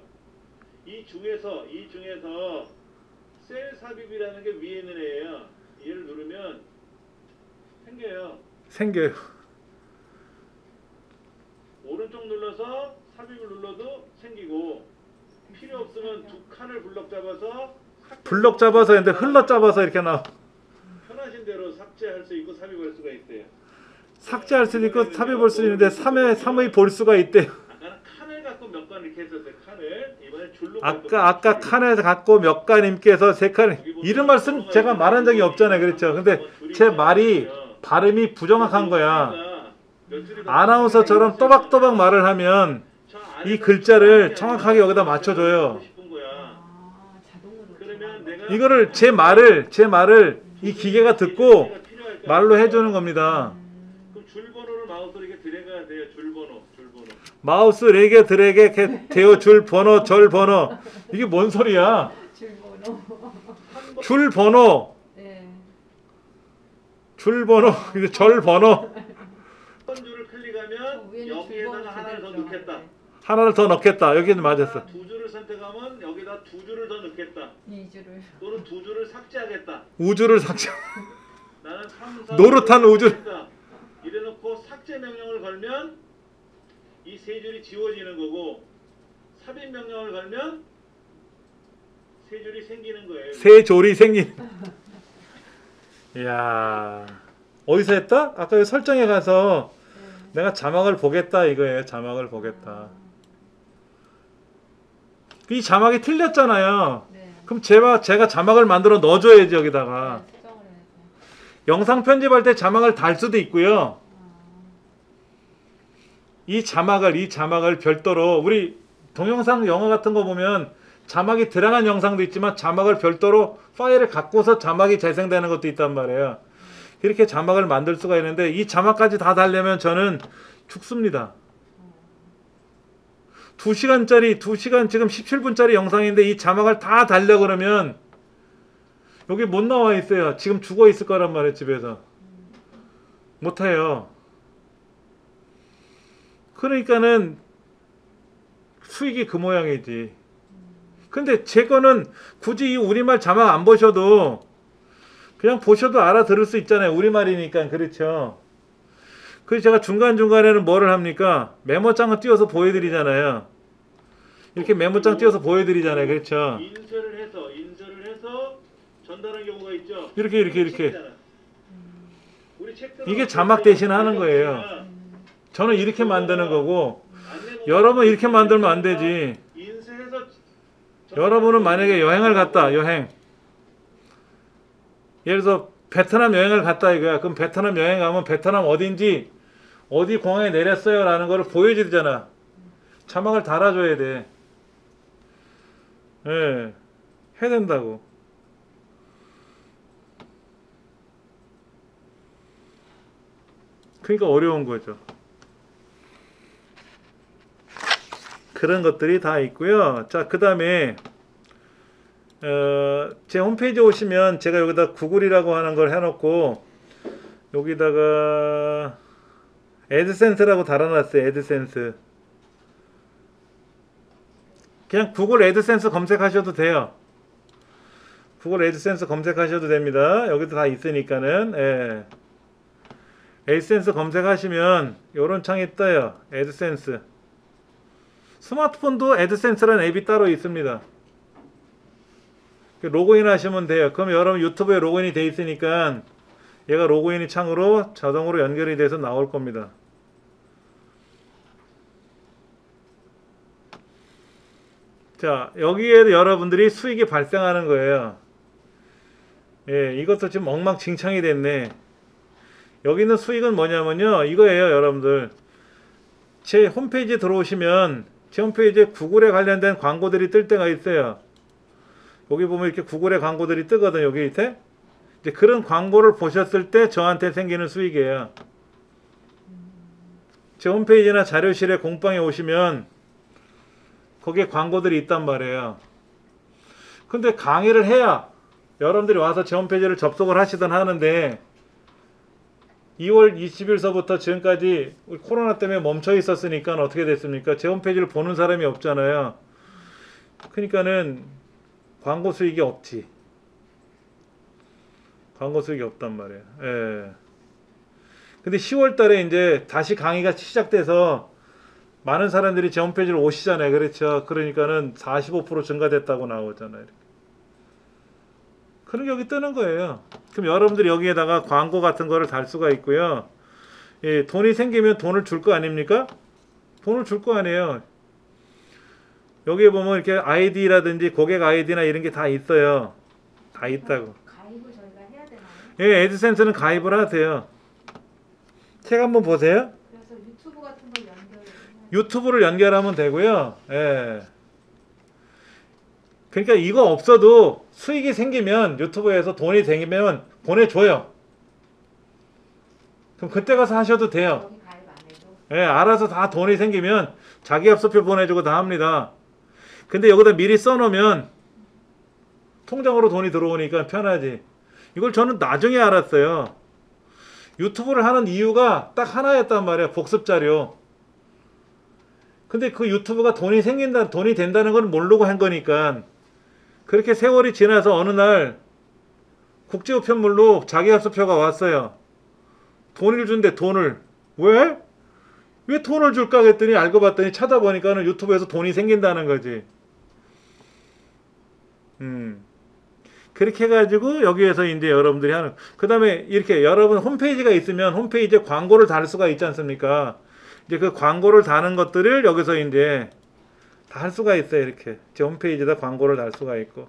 이 중에서 셀 삽입이라는 게 위에 있는 애예요. 얘를 누르면 생겨요. 오른쪽 눌러서 삽입을 눌러도 생기고, 필요 없으면 두 칸을 블럭 잡아서 근데 흘러 잡아서 이렇게 나와. 편하신 대로 삭제할 수 있고 삽입할 수가 있대요. 삭제할 수도 있고 삽입할 수 있는데 3의 볼 수가 있대요. 아까는 칸을 갖고 몇 칸 이렇게 했었어요. 칸을 이번에 줄로 아까 칸에서 갖고 몇 칸 임께서 세 칸 이름을 쓴 제가 말한 적이 없잖아요. 그렇죠. 근데 제 말이 발음이 부정확한 거야. 아나운서처럼 또박또박 말을 하면 이 글자를 정확하게 여기다 맞춰줘요. 이거를 제 말을 이 기계가 듣고 말로 해주는 겁니다. 그럼 줄번호를 마우스로 이렇게 드래그가 돼요. 줄번호. 마우스 레게 드래그 이렇게 돼요. 줄번호. 이게 뭔 소리야? 줄번호. 네. 줄번호. 이제 절번호. 한 줄을 클릭하면 여기에다가 하나를 더 넣겠다. 여기는 맞았어. 두 줄을 선택하면 여기다 두 줄을 더 넣겠다. 2줄을. 또는 두 줄을 삭제하겠다. 우주를 삭제. 나는 노릇한 우주. 이래놓고 삭제 명령을 걸면 이 세 줄이 지워지는 거고, 삽입 명령을 걸면 세 줄이 생기는 거예요. 세 줄이 생긴. 이야. 어디서 했다? 아까 여기 설정에 가서 내가 자막을 보겠다 이거예요. 자막을 보겠다. 이 자막이 틀렸잖아요. 네. 그럼 제가 자막을 만들어 넣어줘야지 여기다가. 네, 영상 편집할 때 자막을 달 수도 있고요. 이 자막을 별도로 우리 동영상 영화 같은 거 보면 자막이 들어간 영상도 있지만 자막을 별도로 파일을 갖고서 자막이 재생되는 것도 있단 말이에요. 이렇게 자막을 만들 수가 있는데 이 자막까지 다 달려면 저는 죽습니다. 2시간 지금 17분짜리 영상인데 이 자막을 다 달려 그러면 여기 못 나와 있어요. 지금 죽어 있을 거란 말이에요. 집에서 못해요. 그러니까는 수익이 그 모양이지. 근데 제 거는 굳이 이 우리말 자막 안 보셔도 그냥 보셔도 알아들을 수 있잖아요. 우리말이니까. 그렇죠. 그래서 제가 중간중간에는 뭐를 합니까? 메모장을 띄워서 보여드리잖아요. 이렇게 메모장 띄워서 보여드리잖아요. 그렇죠. 인쇄를 해서 전달하는 경우가 있죠. 이렇게. 이게 자막 대신 하는 거예요. 저는 이렇게 만드는 거고, 여러분 이렇게 만들면 안 되지. 여러분은 만약에 여행을 갔다. 예를 들어서 베트남 여행을 갔다 이거야. 그럼 베트남 여행 가면 베트남 어딘지 어디 공항에 내렸어요 라는 거를 보여주잖아. 자막을 달아줘야 돼. 예, 해야 된다고. 그러니까 어려운 거죠. 그런 것들이 다 있고요. 자, 그 다음에 제 홈페이지 오시면 제가 여기다 구글이라고 하는 걸 해놓고 여기다가 에드센스라고 달아놨어요. 에드센스. 그냥 구글 에드센스 검색하셔도 돼요. 구글 에드센스 검색하셔도 됩니다. 여기도 다 있으니까는. 예. 에드센스 검색하시면 요런 창이 떠요. 에드센스. 스마트폰도 에드센스라는 앱이 따로 있습니다. 로그인 하시면 돼요. 그럼 여러분 유튜브에 로그인이 돼 있으니까 얘가 로그인이 창으로 자동으로 연결이 돼서 나올 겁니다. 자, 여기에도 여러분들이 수익이 발생하는 거예요. 예, 이것도 지금 엉망진창이 됐네. 여기 있는 수익은 뭐냐면요, 이거예요. 여러분들 제 홈페이지에 들어오시면 제 홈페이지에 구글에 관련된 광고들이 뜰 때가 있어요. 여기 보면 이렇게 구글의 광고들이 뜨거든요. 여기 밑에. 이제 그런 광고를 보셨을 때 저한테 생기는 수익이에요. 제 홈페이지나 자료실에 공방에 오시면 거기에 광고들이 있단 말이에요. 근데 강의를 해야 여러분들이 와서 제 홈페이지를 접속을 하시든 하는데 2월 20일서부터 지금까지 코로나 때문에 멈춰 있었으니까 어떻게 됐습니까? 제 홈페이지를 보는 사람이 없잖아요. 그러니까는 광고 수익이 없지. 광고 수익이 없단 말이에요. 예. 근데 10월 달에 이제 다시 강의가 시작돼서 많은 사람들이 제 홈페이지로 오시잖아요. 그렇죠. 그러니까는 45% 증가됐다고 나오잖아요. 이렇게. 그럼 여기 뜨는 거예요. 그럼 여러분들이 여기에다가 광고 같은 거를 달 수가 있고요. 예, 돈이 생기면 돈을 줄 거 아닙니까? 돈을 줄 거 아니에요. 여기에 보면 이렇게 아이디라든지 고객 아이디나 이런 게 다 있어요. 다 있다고. 가입을 저희가 해야 되나요? 예, 에드센스는 가입을 하세요. 책 한번 보세요. 그래서 유튜브 같은 걸 연결. 유튜브를 연결하면 되고요. 예. 그러니까 이거 없어도 수익이 생기면 유튜브에서 돈이 생기면 보내줘요. 그럼 그때 가서 하셔도 돼요. 여기 가입 안 해도. 예, 알아서 다 돈이 생기면. 자기합수표 보내주고 다 합니다. 근데 여기다 미리 써놓으면 통장으로 돈이 들어오니까 편하지. 이걸 저는 나중에 알았어요. 유튜브를 하는 이유가 딱 하나였단 말이야. 복습자료. 근데 그 유튜브가 돈이 생긴다, 돈이 된다는 건 모르고 한 거니까. 그렇게 세월이 지나서 어느 날 국제우편물로 자기합수표가 왔어요. 돈을 준대, 돈을. 왜? 왜 돈을 줄까 했더니 알고 봤더니 찾아보니까는 유튜브에서 돈이 생긴다는 거지. 그렇게 해가지고 여기에서 이제 여러분들이 하는. 그 다음에 이렇게 여러분 홈페이지가 있으면 홈페이지에 광고를 달 수가 있지 않습니까? 이제 그 광고를 다는 것들을 여기서 이제 다 할 수가 있어요. 이렇게 제 홈페이지에다 광고를 달 수가 있고.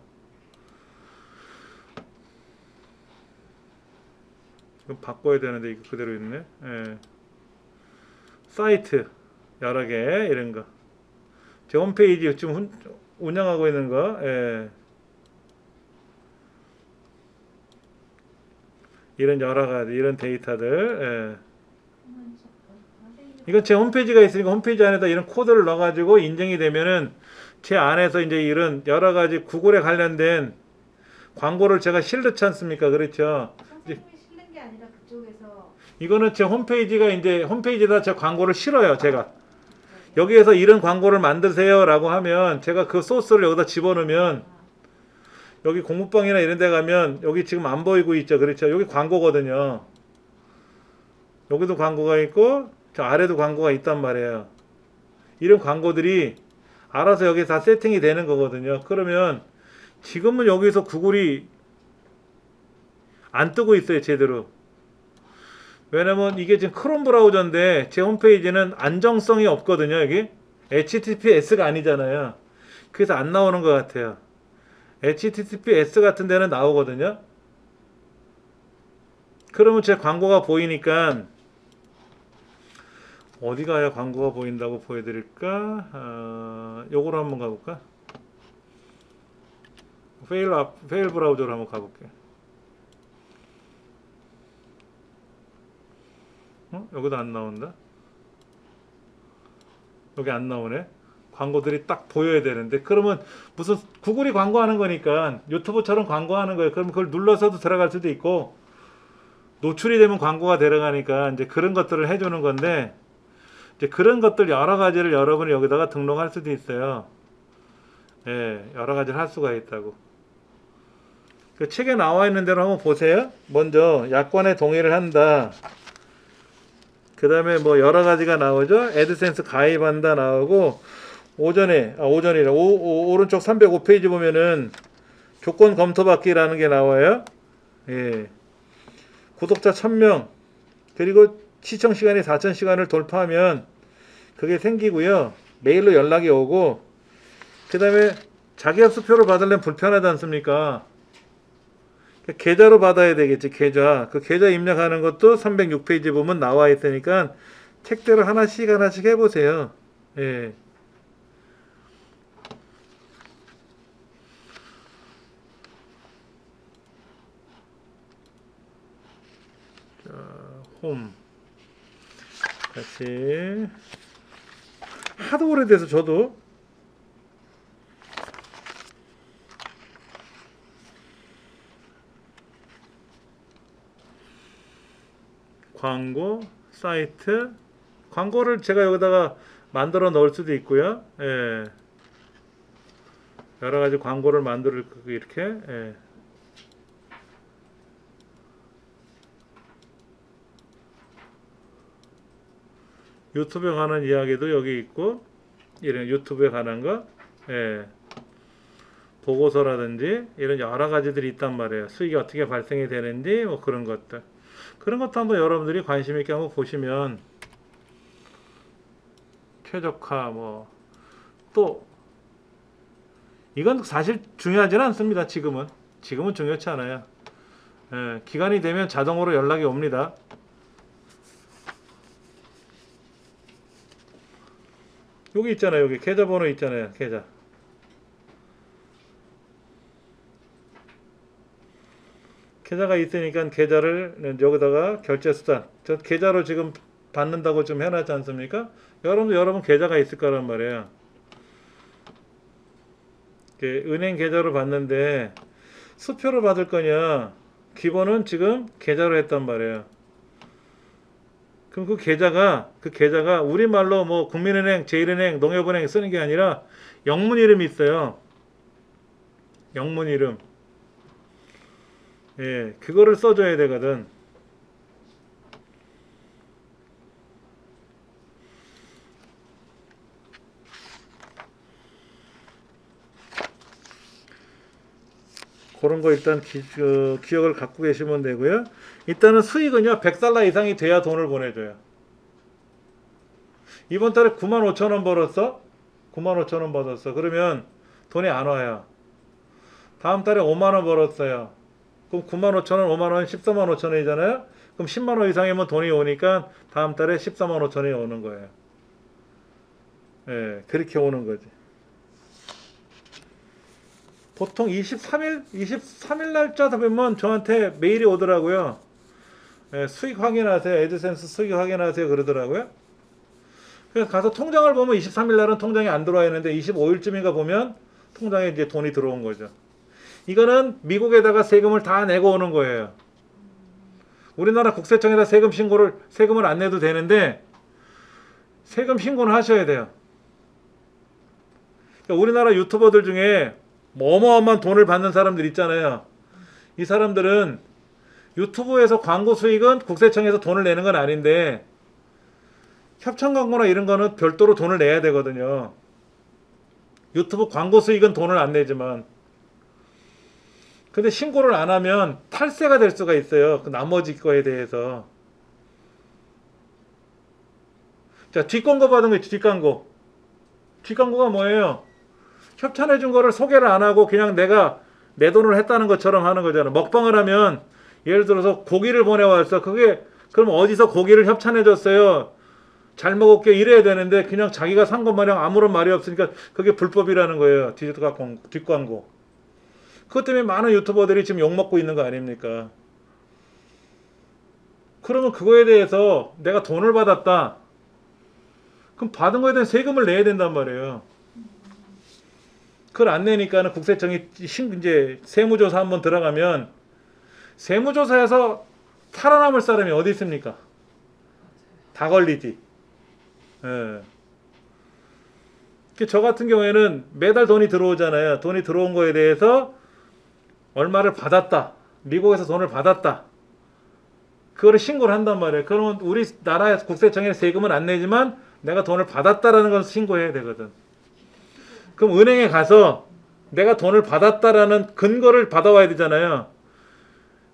이거 바꿔야 되는데 이거 그대로 있네. 예. 사이트 여러 개 이런 거. 제 홈페이지 지금 운영하고 있는 거. 예. 이런 여러 가지 이런 데이터들. 예. 이건 제 홈페이지가 있으니까 홈페이지 안에다 이런 코드를 넣어 가지고 인증이 되면은 제 안에서 이제 이런 여러 가지 구글에 관련된 광고를 제가 실드지 않습니까? 그렇죠. 이거는 제 홈페이지가 이제 홈페이지에다 제 광고를 실어요. 제가 여기에서 이런 광고를 만드세요 라고 하면 제가 그 소스를 여기다 집어넣으면 여기 공부방이나 이런 데 가면 여기 지금 안 보이고 있죠. 그렇죠. 여기 광고거든요. 여기도 광고가 있고 저 아래도 광고가 있단 말이에요. 이런 광고들이 알아서 여기 다 세팅이 되는 거거든요. 그러면 지금은 여기서 구글이 안 뜨고 있어요. 제대로. 왜냐면 이게 지금 크롬 브라우저인데 제 홈페이지는 안정성이 없거든요. 여기 HTTPS가 아니잖아요. 그래서 안 나오는 것 같아요. HTTPS 같은 데는 나오거든요. 그러면 제 광고가 보이니까 어디 가야 광고가 보인다고 보여드릴까? 요거로 한번 가볼까? 페일 브라우저로 한번 가볼게요. 여기도 안 나온다. 여기 안 나오네. 광고들이 딱 보여야 되는데 그러면 무슨 구글이 광고하는 거니까 유튜브처럼 광고하는 거예요. 그럼 그걸 눌러서도 들어갈 수도 있고 노출이 되면 광고가 들어가니까 이제 그런 것들을 해주는 건데 이제 그런 것들 여러 가지를 여러분이 여기다가 등록할 수도 있어요. 예, 여러 가지를 할 수가 있다고. 그 책에 나와 있는 대로 한번 보세요. 먼저 약관에 동의를 한다. 그 다음에 뭐 여러 가지가 나오죠. 에드센스 가입한다 나오고, 오른쪽 305페이지 보면은 조건 검토받기라는 게 나와요. 예. 구독자 1000명, 그리고 시청시간이 4000시간을 돌파하면 그게 생기고요. 메일로 연락이 오고, 그 다음에 자기합수표를 받으려면 불편하지 않습니까? 계좌로 받아야 되겠지. 계좌, 그 계좌 입력하는 것도 306페이지 보면 나와 있으니까 책대로 하나씩 하나씩 해보세요. 예. 자, 홈 다시. 하도 오래돼서 저도 광고, 사이트, 광고를 제가 여기다가 만들어 넣을 수도 있고요. 예. 여러 가지 광고를 만들 거고 이렇게. 예. 유튜브에 관한 이야기도 여기 있고, 이런 유튜브에 관한 거, 예. 보고서라든지 이런 여러 가지들이 있단 말이에요. 수익이 어떻게 발생이 되는지 뭐 그런 것들. 그런 것도 한번 여러분들이 관심 있게 한번 보시면, 최적화 뭐 또 이건 사실 중요하지는 않습니다. 지금은 중요치 않아요. 예, 기간이 되면 자동으로 연락이 옵니다. 여기 있잖아요. 여기 계좌번호 있잖아요. 계좌. 계좌가 있으니까 계좌를 여기다가 결제수단, 저 계좌로 지금 받는다고 좀 해놨지 않습니까? 여러분도 여러분 계좌가 있을 거란 말이에요. 은행 계좌로 받는데 수표로 받을 거냐, 기본은 지금 계좌로 했단 말이에요. 그럼 그 계좌가 우리말로 뭐 국민은행, 제1은행, 농협은행 쓰는 게 아니라 영문 이름이 있어요. 영문 이름. 예, 그거를 써줘야 되거든. 그런 거 일단 기억을 갖고 계시면 되고요. 일단은 수익은요, 100달러 이상이 돼야 돈을 보내줘요. 이번 달에 95,000원 벌었어? 95,000원 벌었어. 그러면 돈이 안 와요. 다음 달에 5만원 벌었어요. 그럼 95,000원, 5만원, 145,000원이잖아요. 그럼 10만원 이상이면 돈이 오니까 다음 달에 145,000원이 오는 거예요. 예, 그렇게 오는 거지. 보통 23일 날짜 되면 저한테 메일이 오더라고요. 예, 수익 확인하세요. 에드센스 수익 확인하세요. 그러더라고요. 그래서 가서 통장을 보면 23일 날은 통장이 안 들어와 있는데 25일쯤인가 보면 통장에 이제 돈이 들어온 거죠. 이거는 미국에다가 세금을 다 내고 오는 거예요. 우리나라 국세청에다 세금 신고를, 세금을 안 내도 되는데, 세금 신고는 하셔야 돼요. 그러니까 우리나라 유튜버들 중에 어마어마한 돈을 받는 사람들 있잖아요. 이 사람들은 유튜브에서 광고 수익은 국세청에서 돈을 내는 건 아닌데, 협찬 광고나 이런 거는 별도로 돈을 내야 되거든요. 유튜브 광고 수익은 돈을 안 내지만. 근데 신고를 안 하면 탈세가 될 수가 있어요. 그 나머지 거에 대해서. 자, 뒷광고 받은 거 있죠. 뒷광고. 뒷광고가 뭐예요? 협찬해 준 거를 소개를 안 하고 그냥 내가 내 돈으로 했다는 것처럼 하는 거잖아. 먹방을 하면 예를 들어서 고기를 보내왔어. 그게 그럼 어디서 고기를 협찬해 줬어요. 잘 먹을게 이래야 되는데 그냥 자기가 산 것 마냥 아무런 말이 없으니까 그게 불법이라는 거예요. 뒷광고. 그것 때문에 많은 유튜버들이 지금 욕먹고 있는 거 아닙니까? 그러면 그거에 대해서 내가 돈을 받았다. 그럼 받은 거에 대한 세금을 내야 된단 말이에요. 그걸 안 내니까는 국세청이 이제 세무조사 한번 들어가면, 세무조사에서 살아남을 사람이 어디 있습니까? 다 걸리지. 예. 저 같은 경우에는 매달 돈이 들어오잖아요. 돈이 들어온 거에 대해서 얼마를 받았다, 미국에서 돈을 받았다, 그거를 신고를 한단 말이에요. 그러면 우리나라 국세청에 세금은 안 내지만 내가 돈을 받았다라는 걸 신고해야 되거든. 그럼 은행에 가서 내가 돈을 받았다라는 근거를 받아와야 되잖아요.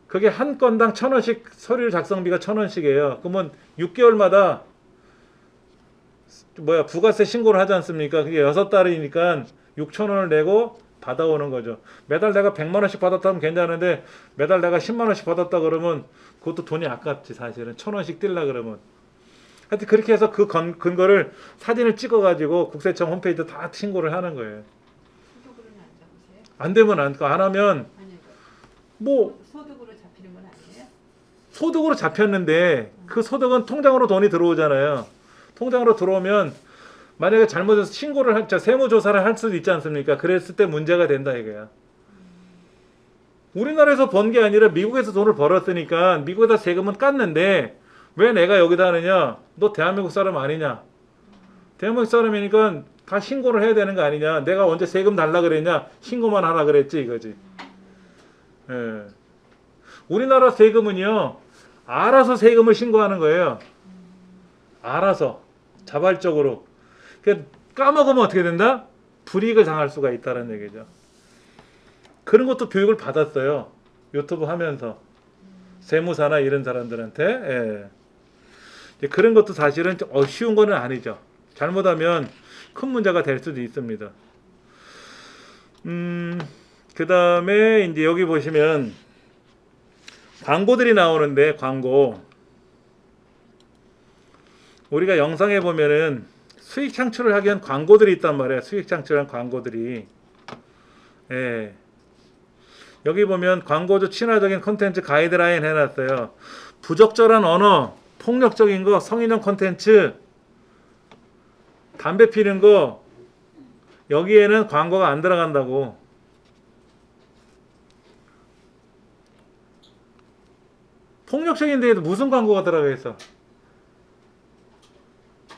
그게 한 건당 1,000원씩, 서류 작성비가 1,000원씩이에요. 그러면 6개월마다 부가세 신고를 하지 않습니까? 그게 6달이니까 6,000원을 내고 받아오는 거죠. 매달 내가 100만원씩 받았다면 괜찮은데 매달 내가 10만원씩 받았다 그러면 그것도 돈이 아깝지. 사실은 1,000원씩 뛸라 그러면. 하여튼 그렇게 해서 그 근거를 사진을 찍어가지고 국세청 홈페이지에 다 신고를 하는 거예요. 소득으로는 안 잡으세요? 안 되면 안 하면 뭐 소득으로 잡히는 건 아니에요? 소득으로 잡혔는데 그 소득은 통장으로 돈이 들어오잖아요. 통장으로 들어오면 만약에 잘못해서 신고를 세무조사를 할 수도 있지 않습니까? 그랬을 때 문제가 된다 이거야. 우리나라에서 번 게 아니라 미국에서 돈을 벌었으니까 미국에다 세금은 깠는데 왜 내가 여기다 하느냐? 너 대한민국 사람 아니냐? 대한민국 사람이니까 다 신고를 해야 되는 거 아니냐? 내가 언제 세금 달라 그랬냐? 신고만 하라 그랬지 이거지. 예. 우리나라 세금은요, 알아서 세금을 신고하는 거예요. 알아서, 자발적으로. 그러니까 까먹으면 어떻게 된다? 불이익을 당할 수가 있다는 얘기죠. 그런 것도 교육을 받았어요. 유튜브 하면서 세무사나 이런 사람들한테. 예. 그런 것도 사실은 쉬운 거는 아니죠. 잘못하면 큰 문제가 될 수도 있습니다. 그 다음에 이제 여기 보시면 광고들이 나오는데, 광고 우리가 영상에 보면은 수익 창출을 하기 위한 광고들이 있단 말이에요. 수익 창출한 광고들이. 예. 여기 보면 광고주 친화적인 콘텐츠 가이드라인 해놨어요. 부적절한 언어, 폭력적인 거, 성인용 콘텐츠, 담배 피는 거, 여기에는 광고가 안 들어간다고. 폭력적인 데에도 무슨 광고가 들어가 있어?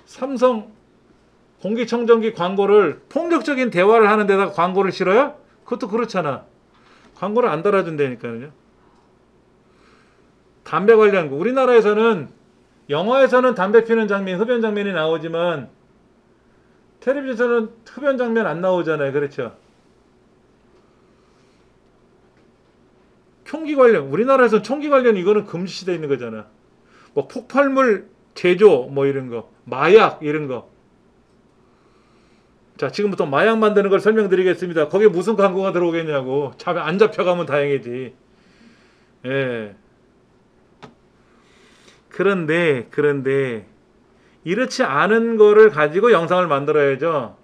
삼성 공기청정기 광고를, 폭력적인 대화를 하는 데다가 광고를 실어요? 그것도 그렇잖아. 광고를 안 달아준다니까요. 담배 관련 거. 우리나라에서는, 영화에서는 담배 피는 장면, 흡연 장면이 나오지만 텔레비전에서는 흡연 장면 안 나오잖아요. 그렇죠? 총기 관련, 우리나라에서는 총기 관련, 이거는 금지시되어 있는 거잖아. 뭐 폭발물 제조 뭐 이런 거, 마약 이런 거. 자, 지금부터 마약 만드는 걸 설명드리겠습니다. 거기에 무슨 광고가 들어오겠냐고. 안 잡혀가면 다행이지. 예. 그런데 이렇지 않은 거를 가지고 영상을 만들어야죠.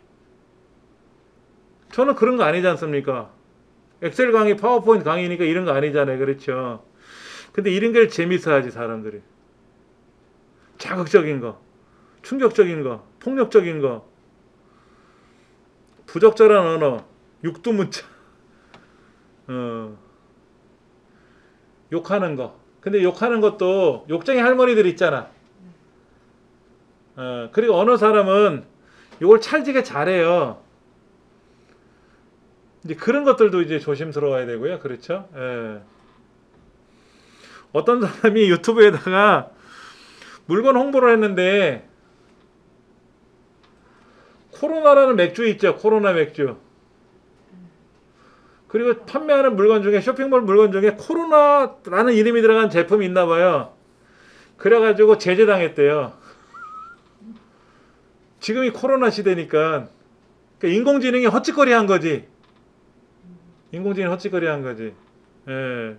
저는 그런 거 아니지 않습니까? 엑셀 강의, 파워포인트 강의니까 이런 거 아니잖아요. 그렇죠? 근데 이런 걸 재밌어 하지, 사람들이. 자극적인 거, 충격적인 거, 폭력적인 거, 부적절한 언어, 육두문자, 욕하는 거. 근데 욕하는 것도 욕쟁이 할머니들 있잖아. 그리고 어느 사람은 이걸 찰지게 잘해요. 이제 그런 것들도 이제 조심스러워야 되고요. 그렇죠? 예. 어떤 사람이 유튜브에다가 물건 홍보를 했는데, 코로나라는 맥주 있죠. 코로나 맥주. 그리고 판매하는 물건 중에, 쇼핑몰 물건 중에 코로나라는 이름이 들어간 제품이 있나 봐요. 그래가지고 제재당했대요. 지금이 코로나 시대니까. 그러니까 인공지능이 헛짓거리 한 거지. 인공지능이 헛짓거리 한 거지. 예.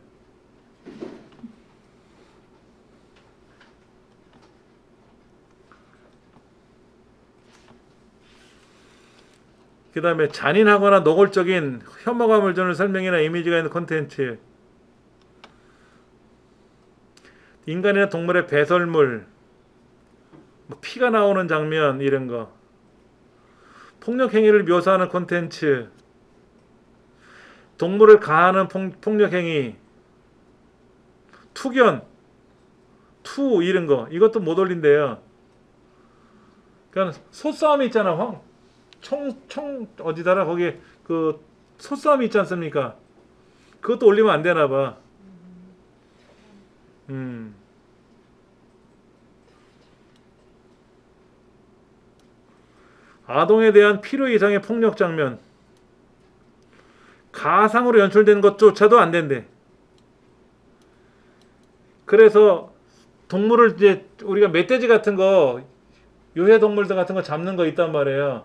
그 다음에 잔인하거나 노골적인 혐오감을 주는 설명이나 이미지가 있는 콘텐츠, 인간이나 동물의 배설물, 피가 나오는 장면 이런 거, 폭력행위를 묘사하는 콘텐츠, 동물을 가하는 폭력행위, 투견, 투 이런 거, 이것도 못 올린대요. 그러니까 소싸움이 있잖아. 어디다라 거기 그 소싸움이 있지 않습니까? 그것도 올리면 안 되나 봐. 아동에 대한 필요 이상의 폭력 장면. 가상으로 연출된 것조차도 안 된대. 그래서 동물을 이제 우리가 멧돼지 같은 거, 유해 동물들 같은 거 잡는 거 있단 말이에요.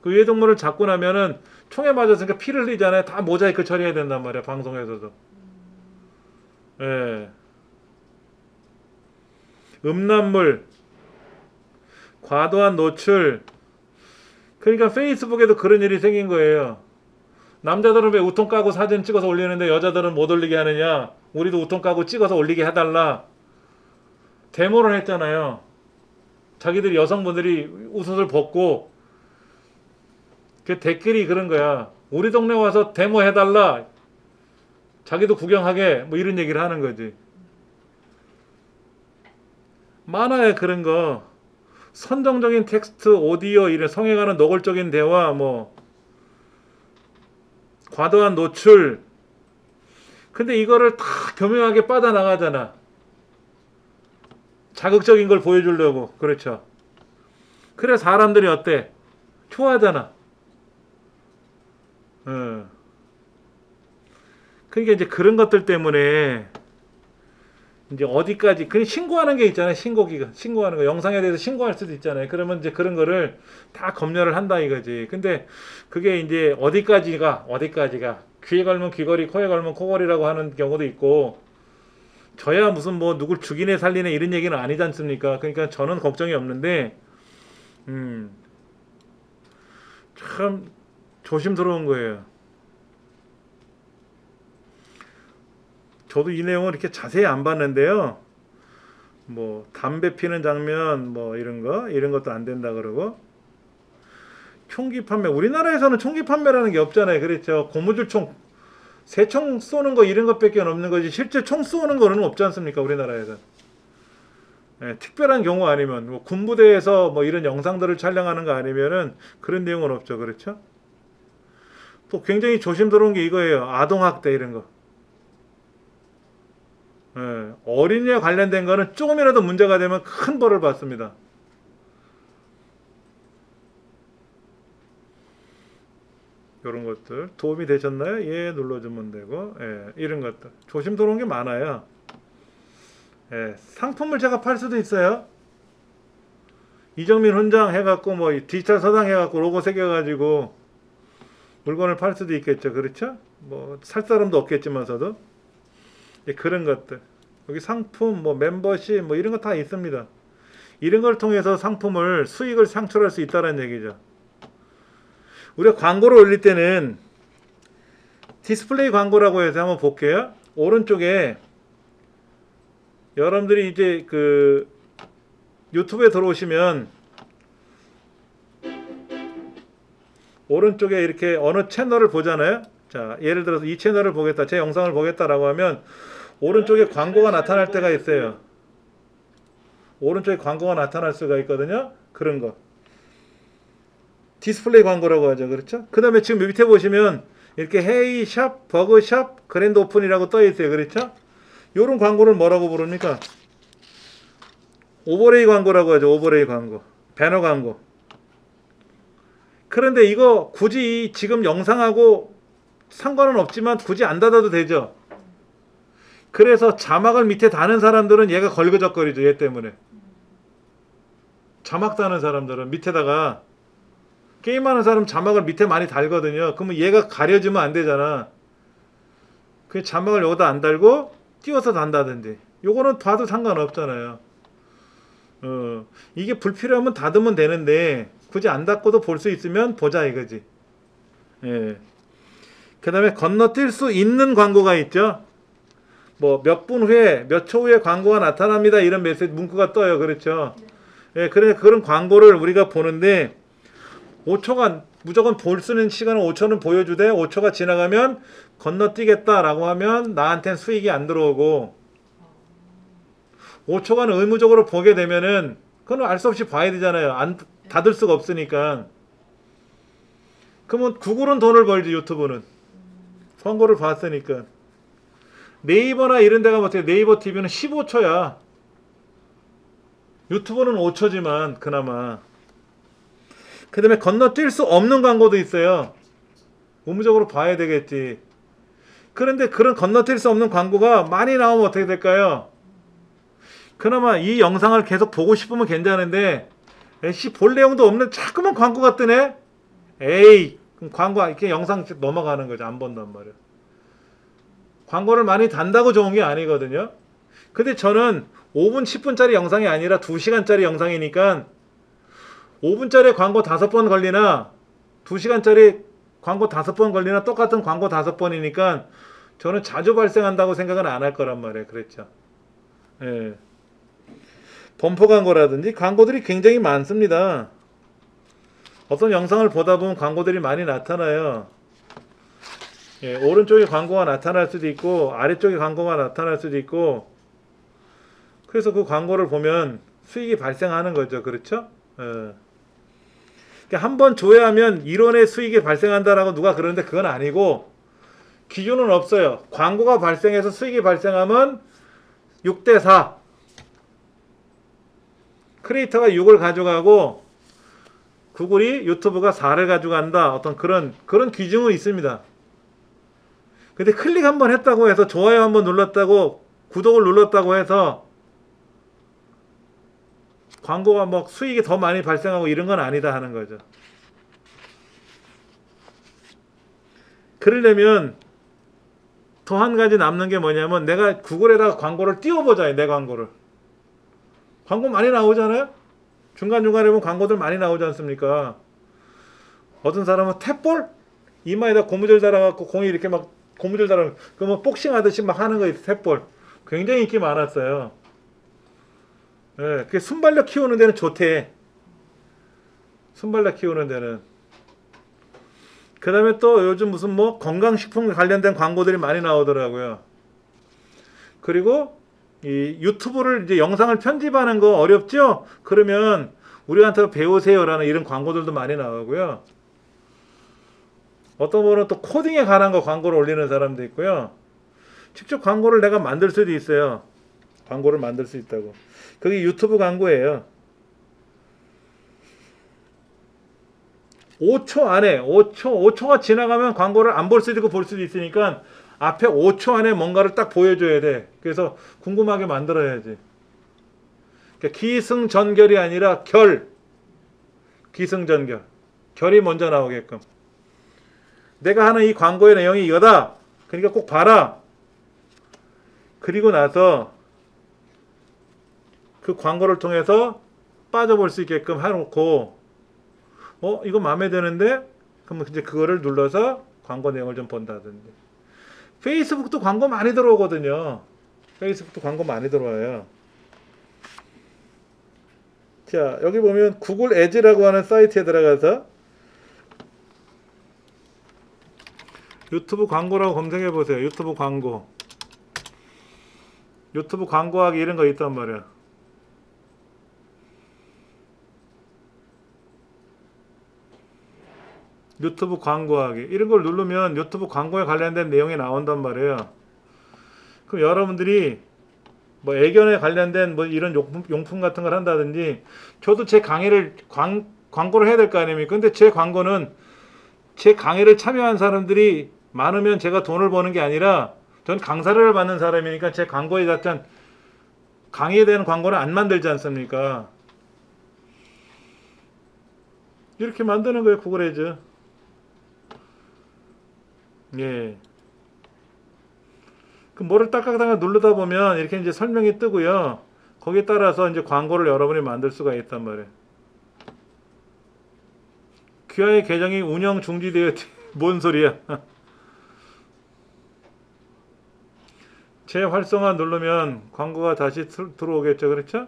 그 유해 동물을 잡고 나면은 총에 맞았으니까 피를 흘리잖아요. 다 모자이크 처리해야 된단 말이야, 방송에서도. 예. 음란물, 과도한 노출. 그러니까 페이스북에도 그런 일이 생긴 거예요. 남자들은 왜 우통 까고 사진 찍어서 올리는데 여자들은 못 올리게 하느냐. 우리도 우통 까고 찍어서 올리게 해달라. 데모를 했잖아요. 자기들이 여성분들이 옷을 벗고. 그 댓글이 그런 거야. 우리 동네 와서 데모해달라. 자기도 구경하게. 뭐 이런 얘기를 하는 거지. 많아요 그런 거. 선정적인 텍스트, 오디오, 이런 성에 관한 노골적인 대화, 뭐 과도한 노출. 근데 이거를 다 교묘하게 빠져나가잖아. 자극적인 걸 보여주려고. 그렇죠. 그래 사람들이 어때? 좋아하잖아. 그러니까 이제 그런 것들 때문에 이제 어디까지, 그냥 신고하는 게 있잖아요. 신고기가. 신고하는 거. 영상에 대해서 신고할 수도 있잖아요. 그러면 이제 그런 거를 다 검열을 한다 이거지. 근데 그게 이제 어디까지가. 귀에 걸면 귀걸이, 코에 걸면 코걸이라고 하는 경우도 있고, 저야 무슨 뭐 누굴 죽이네 살리네 이런 얘기는 아니지 않습니까? 그러니까 저는 걱정이 없는데, 참 조심스러운 거예요. 저도 이 내용을 이렇게 자세히 안 봤는데요. 뭐 담배 피는 장면 뭐 이런 것도 안 된다 그러고, 총기 판매. 우리나라에서는 총기 판매라는 게 없잖아요. 그렇죠. 고무줄 총, 새총 쏘는 거 이런 것밖에 없는 거지, 실제 총 쏘는 거는 없지 않습니까? 우리나라에서. 예, 특별한 경우 아니면 뭐 군부대에서 뭐 이런 영상들을 촬영하는 거 아니면은 그런 내용은 없죠. 그렇죠. 또 굉장히 조심스러운 게 이거예요. 아동학대 이런 거. 예, 어린이와 관련된 거는 조금이라도 문제가 되면 큰 벌을 받습니다. 이런 것들 도움이 되셨나요? 예, 눌러주면 되고. 예, 이런 것들 조심스러운 게 많아요. 예, 상품을 제가 팔 수도 있어요. 이정민훈장 해갖고 뭐 디지털서당 해갖고 로고 새겨가지고 물건을 팔 수도 있겠죠. 그렇죠? 뭐 살 사람도 없겠지만서도. 예, 그런 것들. 여기 상품, 뭐 멤버십, 뭐 이런 거 다 있습니다. 이런 걸 통해서 상품을, 수익을 창출할 수 있다는 얘기죠. 우리가 광고를 올릴 때는 디스플레이 광고라고 해서 한번 볼게요. 오른쪽에 여러분들이 이제 그 유튜브에 들어오시면 오른쪽에 이렇게 어느 채널을 보잖아요. 자, 예를 들어서 이 채널을 보겠다, 제 영상을 보겠다라고 하면 오른쪽에 광고가 나타날 때가 있어요. 오른쪽에 광고가 나타날 수가 있거든요. 그런 거. 디스플레이 광고라고 하죠. 그렇죠? 그 다음에 지금 밑에 보시면 이렇게 헤이 샵, 버그 샵, 그랜드 오픈이라고 떠 있어요. 그렇죠? 요런 광고를 뭐라고 부릅니까? 오버레이 광고라고 하죠. 오버레이 광고. 배너 광고. 그런데 이거 굳이 지금 영상하고 상관은 없지만 굳이 안 닫아도 되죠. 그래서 자막을 밑에 다는 사람들은 얘가 걸그적거리죠. 얘 때문에. 자막 다는 사람들은 밑에다가, 게임하는 사람 자막을 밑에 많이 달거든요. 그러면 얘가 가려지면 안 되잖아. 그 자막을 여기다 안 달고 띄워서 단다든지. 요거는 봐도 상관없잖아요. 이게 불필요하면 닫으면 되는데 굳이 안 닫고도 볼 수 있으면 보자 이거지. 예. 그 다음에 건너뛸 수 있는 광고가 있죠. 뭐 몇 분 후에, 몇 초 후에 광고가 나타납니다. 이런 메시지 문구가 떠요. 그렇죠. 예, 그래, 그런 광고를 우리가 보는데 5초간, 무조건 볼 수 있는 시간은 5초는 보여주되 5초가 지나가면 건너뛰겠다라고 하면 나한테는 수익이 안 들어오고, 5초간 의무적으로 보게 되면은 그건 알 수 없이 봐야 되잖아요. 안 닫을 수가 없으니까. 그러면 구글은 돈을 벌지, 유튜브는. 광고를 봤으니까. 네이버나 이런 데가 어떻게, 네이버 TV는 15초야. 유튜브는 5초지만 그나마. 그 다음에 건너뛸 수 없는 광고도 있어요. 의무적으로 봐야 되겠지. 그런데 그런 건너뛸 수 없는 광고가 많이 나오면 어떻게 될까요? 그나마 이 영상을 계속 보고 싶으면 괜찮은데, 에이씨, 볼 내용도 없는 자꾸만 광고가 뜨네? 에이, 그럼 광고, 이렇게 영상 넘어가는 거죠. 안 본단 말이에요. 광고를 많이 단다고 좋은 게 아니거든요. 근데 저는 5분, 10분짜리 영상이 아니라 2시간짜리 영상이니까 5분짜리 광고 5번 걸리나 2시간짜리 광고 5번 걸리나 똑같은 광고 5번이니까 저는 자주 발생한다고 생각은 안 할 거란 말이에요. 그랬죠. 예. 범퍼 광고라든지 광고들이 굉장히 많습니다. 어떤 영상을 보다 보면 광고들이 많이 나타나요. 예, 오른쪽에 광고가 나타날 수도 있고 아래쪽에 광고가 나타날 수도 있고, 그래서 그 광고를 보면 수익이 발생하는 거죠. 그렇죠? 예. 한번 조회하면 1원의 수익이 발생한다라고 누가 그러는데 그건 아니고, 기준은 없어요. 광고가 발생해서 수익이 발생하면 6대4, 크리에이터가 6을 가져가고 구글이, 유튜브가 4를 가져간다. 어떤 그런 기준은 있습니다. 근데 클릭 한번 했다고 해서, 좋아요 한번 눌렀다고, 구독을 눌렀다고 해서 광고가 막 수익이 더 많이 발생하고 이런 건 아니다 하는 거죠. 그러려면 또 한 가지 남는 게 뭐냐면, 내가 구글에다가 광고를 띄워보자. 내 광고를. 광고 많이 나오잖아요. 중간중간에 보면 광고들 많이 나오지 않습니까? 어떤 사람은 탭볼? 이마에다 고무줄 달아갖고 공이 이렇게 막 고무줄 달아갖고 그러면 복싱하듯이 막 하는 거 있어요. 탭볼. 굉장히 인기 많았어요. 예, 그게 순발력 키우는 데는 좋대. 순발력 키우는 데는. 그 다음에 또 요즘 무슨 뭐 건강식품 관련된 광고들이 많이 나오더라고요. 그리고 이 유튜브를 이제 영상을 편집하는 거 어렵죠? 그러면 우리한테 배우세요라는 이런 광고들도 많이 나오고요. 어떤 분은 또 코딩에 관한 거 광고를 올리는 사람도 있고요. 직접 광고를 내가 만들 수도 있어요. 광고를 만들 수 있다고. 그게 유튜브 광고예요. 5초 안에, 5초가 지나가면 광고를 안 볼 수도 있고 볼 수도 있으니까 앞에 5초 안에 뭔가를 딱 보여줘야 돼. 그래서 궁금하게 만들어야지. 그러니까 기승전결이 아니라 결. 기승전결. 결이 먼저 나오게끔. 내가 하는 이 광고의 내용이 이거다. 그러니까 꼭 봐라. 그리고 나서 그 광고를 통해서 빠져볼 수 있게끔 해놓고, 이거 마음에 드는데? 그럼 이제 그거를 눌러서 광고 내용을 좀 본다든지. 페이스북도 광고 많이 들어오거든요. 페이스북도 광고 많이 들어와요. 자, 여기 보면 구글 에즈라고 하는 사이트에 들어가서 유튜브 광고라고 검색해 보세요. 유튜브 광고. 유튜브 광고하기 이런 거 있단 말이야. 유튜브 광고하기 이런 걸 누르면 유튜브 광고에 관련된 내용이 나온단 말이에요. 그럼 여러분들이 뭐 애견에 관련된 뭐 이런 용품 같은 걸 한다든지, 저도 제 강의를 광고를 해야 될 거 아닙니까? 근데 제 광고는 제 강의를 참여한 사람들이 많으면 제가 돈을 버는 게 아니라, 전 강사료를 받는 사람이니까 제 광고에 자체는, 강의에 대한 광고는 안 만들지 않습니까? 이렇게 만드는 거예요, 구글 에즈. 예. 그 뭐를 딱딱딱 누르다 보면 이렇게 이제 설명이 뜨고요. 거기에 따라서 이제 광고를 여러분이 만들 수가 있단 말이에요. 귀하의 계정이 운영 중지되어, 뭔 소리야. 재활성화 누르면 광고가 다시 들어오겠죠. 그렇죠?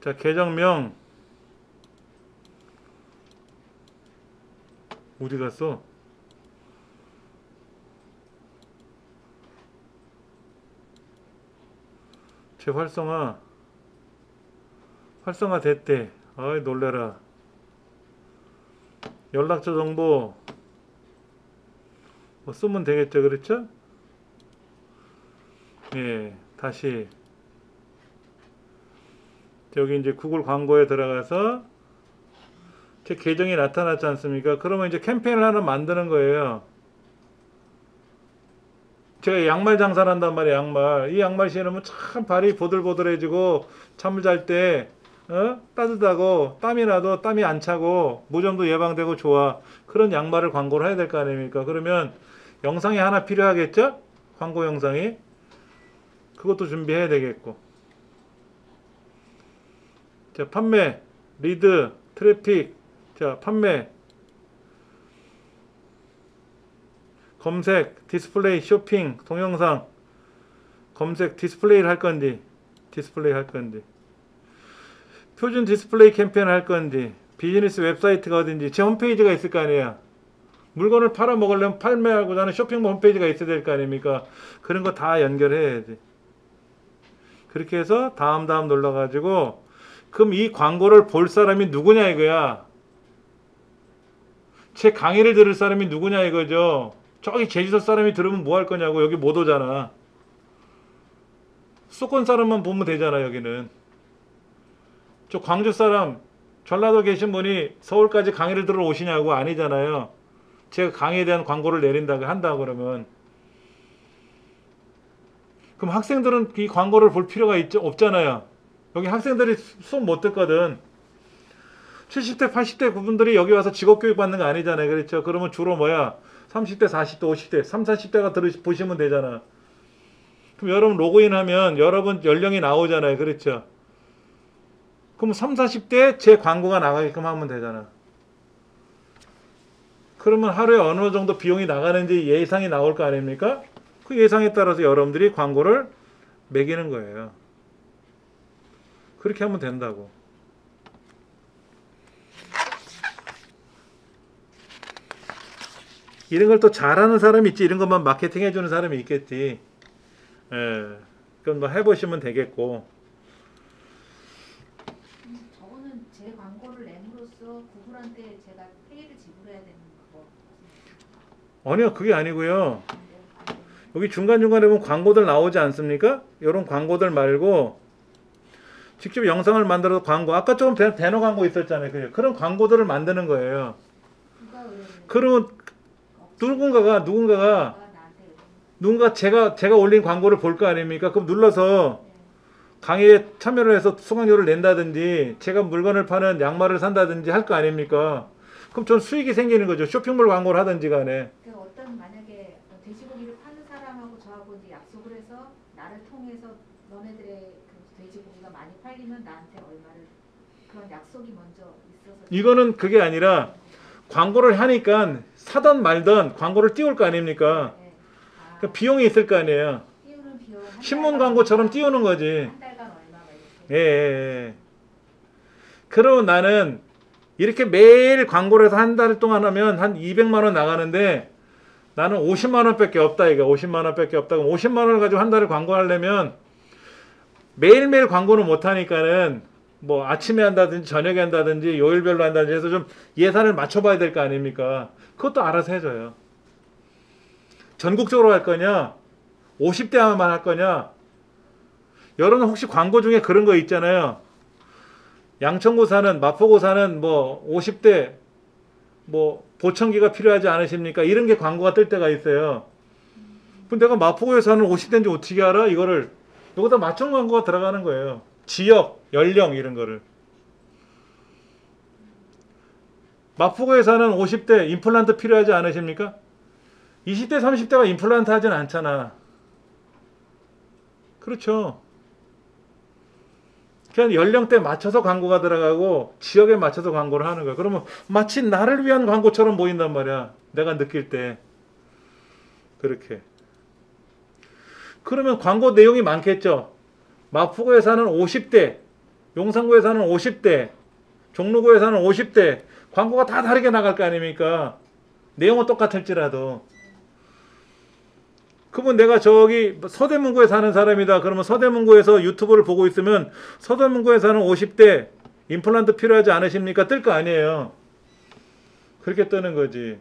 자, 계정명. 어디 갔어? 활성화 됐대. 아이 놀래라. 연락처 정보 뭐 쓰면 되겠죠, 그렇죠? 예, 다시 여기 이제 구글 광고에 들어가서 제 계정이 나타났지 않습니까? 그러면 이제 캠페인을 하나 만드는 거예요. 제가 양말 장사를 한단 말이에요. 양말. 이 양말 신으면 참 발이 보들보들해지고 잠을 잘 때 따뜻하고 땀이 나도 땀이 안 차고 무좀도 예방되고 좋아. 그런 양말을 광고를 해야 될 거 아닙니까? 그러면 영상이 하나 필요하겠죠? 광고 영상이. 그것도 준비해야 되겠고. 자, 판매, 리드, 트래픽. 자, 판매, 검색, 디스플레이, 쇼핑, 동영상. 검색, 디스플레이를 할 건지, 디스플레이 할 건지. 표준 디스플레이 캠페인을 할 건지, 비즈니스 웹사이트가 어딘지, 제 홈페이지가 있을 거 아니에요. 물건을 팔아먹으려면 판매하고자 하는 쇼핑몰 홈페이지가 있어야 될 거 아닙니까? 그런 거 다 연결해야지. 그렇게 해서 다음 눌러가지고, 그럼 이 광고를 볼 사람이 누구냐 이거야. 제 강의를 들을 사람이 누구냐 이거죠. 저기 제주도 사람이 들으면 뭐 할 거냐고. 여기 못 오잖아. 수도권 사람만 보면 되잖아. 여기는 저 광주 사람, 전라도 계신 분이 서울까지 강의를 들으러 오시냐고. 아니잖아요. 제가 강의에 대한 광고를 내린다고 한다 그러면, 그럼 학생들은 이 광고를 볼 필요가 없잖아요. 여기 학생들이 수업 못 듣거든. 70대 80대 그분들이 여기 와서 직업교육 받는 거 아니잖아요. 그렇죠? 그러면 주로 뭐야, 30대 40대 50대 30, 40대가 보시면 되잖아. 그럼 여러분 로그인하면 여러분 연령이 나오잖아요. 그렇죠? 그럼 30, 40대에 제 광고가 나가게끔 하면 되잖아. 그러면 하루에 어느 정도 비용이 나가는지 예상이 나올 거 아닙니까? 그 예상에 따라서 여러분들이 광고를 매기는 거예요. 그렇게 하면 된다고. 이런 걸 또 잘하는 사람이 있지. 이런 것만 마케팅 해주는 사람이 있겠지. 예, 그럼 뭐 해보시면 되겠고. 저거는 제 광고를 램으로써 구글한테 제가 페이를 지불해야 되는 거. 아니요, 그게 아니고요. 여기 중간중간에 보면 광고들 나오지 않습니까? 이런 광고들 말고 직접 영상을 만들어서 광고. 아까 조금 대노 광고 있었잖아요. 그런 광고들을 만드는 거예요. 그러면 누군가가 제가 올린 광고를 볼 거 아닙니까? 그럼 눌러서 강의에 참여를 해서 수강료를 낸다든지, 제가 물건을 파는 양말을 산다든지 할 거 아닙니까? 그럼 전 수익이 생기는 거죠. 쇼핑몰 광고를 하든지 간에. 그러니까 어떤, 만약에 돼지고기를 파는 사람하고 저하고 이제 약속을 해서 나를 통해서 너네들의 그 돼지고기가 많이 팔리면 나한테 얼마를, 그런 약속이 먼저 있어서. 이거는 그게 아니라 광고를 하니까 사든 말든 광고를 띄울 거 아닙니까? 네. 아, 그러니까 비용이 있을 거 아니에요. 띄우는 비용. 신문 광고처럼 띄우는 거지. 한 달간 얼마가 이렇게. 예. 그럼 나는 이렇게 매일 광고를 해서 한 달 동안 하면 한 200만 원 나가는데, 나는 50만 원밖에 없다 이거. 50만 원밖에 없다. 그럼 50만 원을 가지고 한 달을 광고하려면 매일매일 광고는 못 하니까는 뭐 아침에 한다든지 저녁에 한다든지 요일별로 한다든지 해서 좀 예산을 맞춰봐야 될 거 아닙니까? 그것도 알아서 해줘요. 전국적으로 할 거냐? 50대만 할 거냐? 여러분 혹시 광고 중에 그런 거 있잖아요. 양천구 사는, 마포구 사는 뭐 50대 뭐 보청기가 필요하지 않으십니까? 이런 게 광고가 뜰 때가 있어요. 근데 내가 마포구에 사는 50대인지 어떻게 알아? 이거다 맞춤 광고가 들어가는 거예요. 지역, 연령 이런 거를. 마포구에 사는 50대 임플란트 필요하지 않으십니까? 20대 30대가 임플란트 하진 않잖아. 그렇죠. 그냥 연령대에 맞춰서 광고가 들어가고 지역에 맞춰서 광고를 하는 거야. 그러면 마치 나를 위한 광고처럼 보인단 말이야. 내가 느낄 때. 그렇게. 그러면 광고 내용이 많겠죠. 마포구에 사는 50대, 용산구에 사는 50대, 종로구에 사는 50대. 광고가 다 다르게 나갈 거 아닙니까? 내용은 똑같을지라도. 그러면 내가 저기 서대문구에 사는 사람이다. 그러면 서대문구에서 유튜브를 보고 있으면 서대문구에 사는 50대 임플란트 필요하지 않으십니까? 뜰 거 아니에요. 그렇게 뜨는 거지.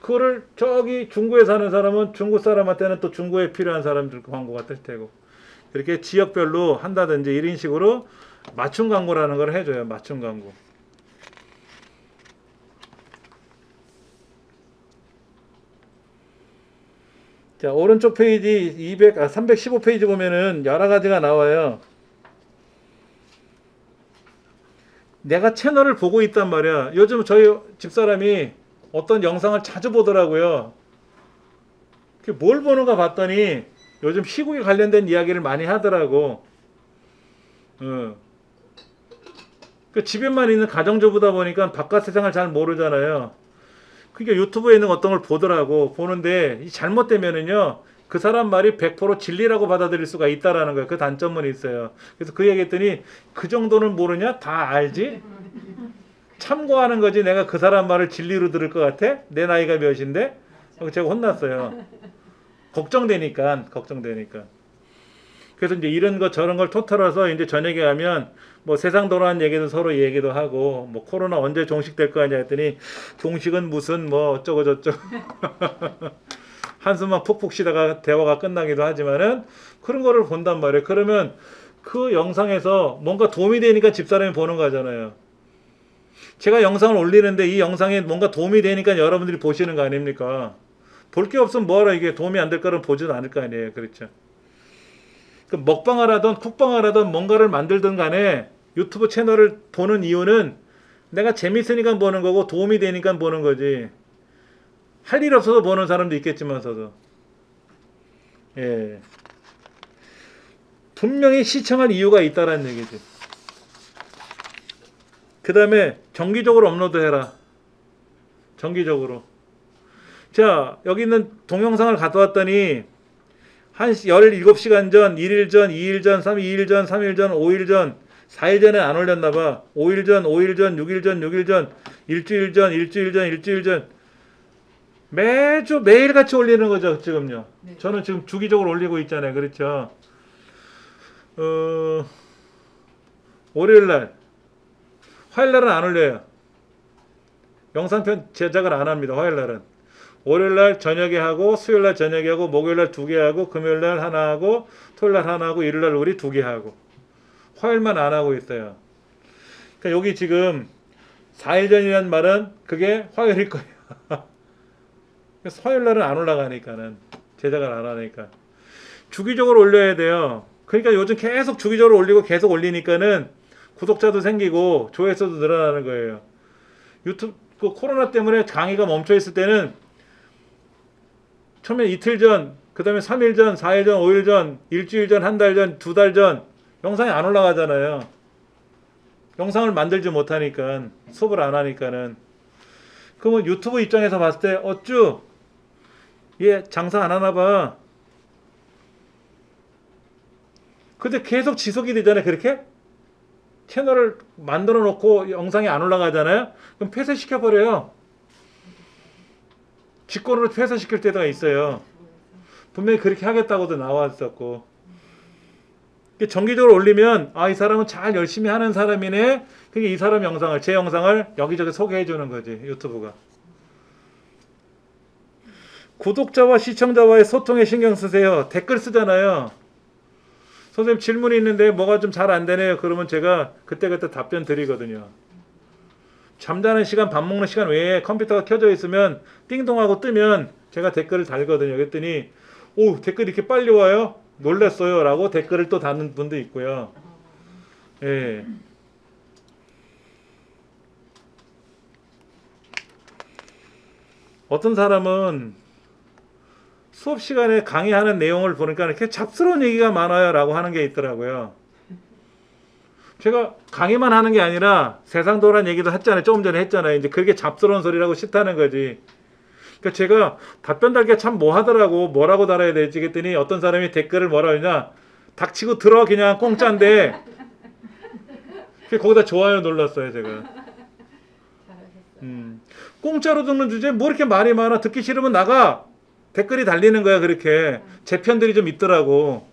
그거를 저기 중구에 사는 사람은 중구 사람한테는 또 중구에 필요한 사람들 광고가 뜰 테고. 이렇게 지역별로 한다든지 이런 식으로 맞춤 광고라는 걸 해줘요. 맞춤 광고. 자, 오른쪽 페이지 315페이지 보면은 여러 가지가 나와요. 내가 채널을 보고 있단 말이야. 요즘 저희 집사람이 어떤 영상을 자주 보더라고요. 뭘 보는가 봤더니 요즘 시국에 관련된 이야기를 많이 하더라고. 그 집에만 있는 가정주부다 보니까 바깥 세상을 잘 모르잖아요. 그러니까 유튜브에 있는 어떤 걸 보더라고. 보는데 잘못되면은요 그 사람 말이 100% 진리라고 받아들일 수가 있다라는 거예요. 그 단점은 있어요. 그래서 그 얘기했더니 그 정도는 모르냐? 다 알지? 참고하는 거지. 내가 그 사람 말을 진리로 들을 것 같아? 내 나이가 몇인데? 제가 혼났어요. 걱정되니까. 그래서 이제 이런 거 저런 걸 토탈해서 이제 저녁에 가면 뭐 세상 돌아가는 얘기도 서로 얘기도 하고, 뭐 코로나 언제 종식될 거 아니야 했더니 종식은 무슨 뭐 어쩌고 저쩌고 한숨만 푹푹 쉬다가 대화가 끝나기도 하지만은 그런 거를 본단 말이에요. 그러면 그 영상에서 뭔가 도움이 되니까 집사람이 보는 거잖아요. 제가 영상을 올리는데 이 영상에 뭔가 도움이 되니까 여러분들이 보시는 거 아닙니까? 볼 게 없으면 뭐하러 이게 도움이 안 될 거라면 보지도 않을 거 아니에요. 그렇죠? 먹방을 하던 쿡방을 하던 뭔가를 만들든 간에 유튜브 채널을 보는 이유는 내가 재밌으니까 보는 거고 도움이 되니까 보는 거지. 할 일 없어서 보는 사람도 있겠지만서도. 예. 분명히 시청할 이유가 있다라는 얘기지. 그 다음에 정기적으로 업로드해라. 정기적으로. 자, 여기 있는 동영상을 가져왔더니 한 17시간 전, 1일 전, 2일 전, 2일 전, 3일 전, 5일 전, 4일 전에 안 올렸나봐. 5일 전, 5일 전, 6일 전, 6일 전, 일주일 전, 일주일 전, 일주일 전. 매주 매일같이 올리는 거죠, 지금요. 네. 저는 지금 주기적으로 올리고 있잖아요. 그렇죠. 월요일날, 화요일날은 안 올려요. 영상편 제작을 안 합니다. 화요일날은. 월요일날 저녁에 하고, 수요일날 저녁에 하고, 목요일날 2개 하고, 금요일날 하나 하고, 토요일날 하나 하고, 일요일날 우리 2개 하고. 화요일만 안 하고 있어요. 그러니까 여기 지금 4일 전이라는 말은 그게 화요일일 거예요. 화요일날은 안 올라가니까는. 제작을 안 하니까. 주기적으로 올려야 돼요. 그러니까 요즘 계속 주기적으로 올리고 계속 올리니까는 구독자도 생기고 조회수도 늘어나는 거예요. 유튜브 그 코로나 때문에 강의가 멈춰 있을 때는 처음에 이틀 전, 그 다음에 3일 전, 4일 전, 5일 전, 일주일 전, 한 달 전, 2달 전 영상이 안 올라가잖아요. 영상을 만들지 못하니까, 수업을 안 하니까는. 그러면 유튜브 입장에서 봤을 때 어쭈? 얘 장사 안 하나 봐. 근데 계속 지속이 되잖아요. 그렇게? 채널을 만들어 놓고 영상이 안 올라가잖아요. 그럼 폐쇄시켜버려요. 직권으로 폐쇄시킬 때가 있어요. 분명히 그렇게 하겠다고도 나왔었고. 정기적으로 올리면 아, 이 사람은 잘 열심히 하는 사람이네. 그게 이 사람 영상을, 제 영상을 여기저기 소개해 주는 거지, 유튜브가. 구독자와 시청자와의 소통에 신경 쓰세요. 댓글 쓰잖아요. 선생님 질문이 있는데 뭐가 좀 잘 안 되네요. 그러면 제가 그때그때 답변 드리거든요. 잠자는 시간, 밥 먹는 시간 외에 컴퓨터가 켜져 있으면 띵동하고 뜨면 제가 댓글을 달거든요. 그랬더니 오, 댓글 이렇게 빨리 와요? 놀랬어요 라고 댓글을 또 다는 분도 있고요. 예. 어떤 사람은 수업 시간에 강의하는 내용을 보니까 이렇게 잡스러운 얘기가 많아요 라고 하는 게 있더라고요. 제가 강의만 하는 게 아니라 세상 돌아가는 얘기도 했잖아요. 조금 전에 했잖아요. 이제 그게 잡스러운 소리라고 싫다는 거지. 그러니까 제가 답변 달기가 참 뭐하더라고. 뭐라고 달아야 되지? 그랬더니 어떤 사람이 댓글을 뭐라 하냐. 닥치고 들어 그냥 공짜인데. 거기다 좋아요 눌렀어요 제가. 공짜로 듣는 주제에 뭐 이렇게 말이 많아. 듣기 싫으면 나가. 댓글이 달리는 거야, 그렇게. 제 편들이 좀 있더라고.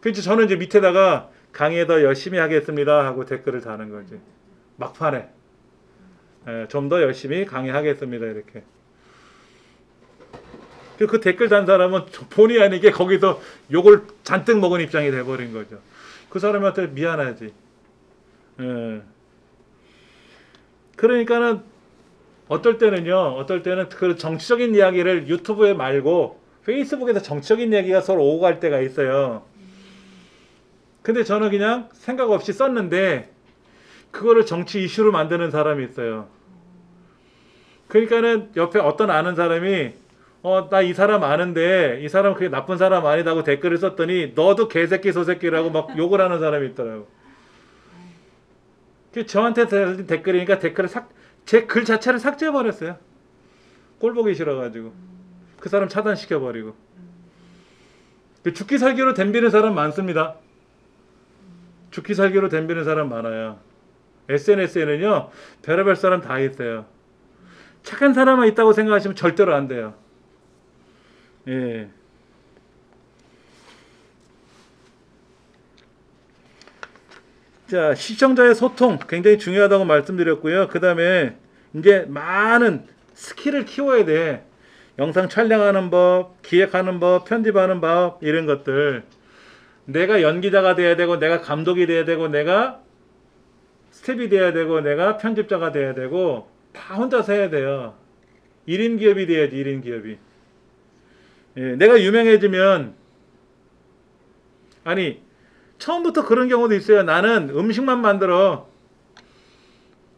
그렇지, 저는 이제 밑에다가 강의 더 열심히 하겠습니다 하고 댓글을 다는 거지. 막판에. 좀 더 열심히 강의하겠습니다, 이렇게. 그 댓글 단 사람은 본의 아니게 거기서 욕을 잔뜩 먹은 입장이 돼버린 거죠. 그 사람한테 미안하지. 그러니까는 어떨 때는요, 어떨 때는 그 정치적인 이야기를 유튜브에 말고 페이스북에서 정치적인 이야기가 서로 오고 갈 때가 있어요. 근데 저는 그냥 생각 없이 썼는데 그거를 정치 이슈로 만드는 사람이 있어요. 그러니까는 옆에 어떤 아는 사람이 나 이 사람 아는데 이 사람 그게 나쁜 사람 아니다고 댓글을 썼더니 너도 개새끼 소새끼라고 막 욕을 하는 사람이 있더라고. 저한테 달린 댓글이니까 댓글을 제 글 자체를 삭제해버렸어요. 꼴보기 싫어가지고. 그 사람 차단시켜버리고. 죽기 살기로 덤비는 사람 많습니다. 죽기 살기로 덤비는 사람 많아요. SNS에는요, 별의별 사람 다 있어요. 착한 사람만 있다고 생각하시면 절대로 안 돼요. 예. 자, 시청자의 소통 굉장히 중요하다고 말씀드렸고요. 그 다음에 이제 많은 스킬을 키워야 돼. 영상 촬영하는 법, 기획하는 법, 편집하는 법, 이런 것들. 내가 연기자가 돼야 되고, 내가 감독이 돼야 되고, 내가 스텝이 돼야 되고, 내가 편집자가 돼야 되고, 다 혼자서 해야 돼요. 1인 기업이 돼야지, 1인 기업이. 예, 내가 유명해지면, 아니 처음부터 그런 경우도 있어요. 나는 음식만 만들어.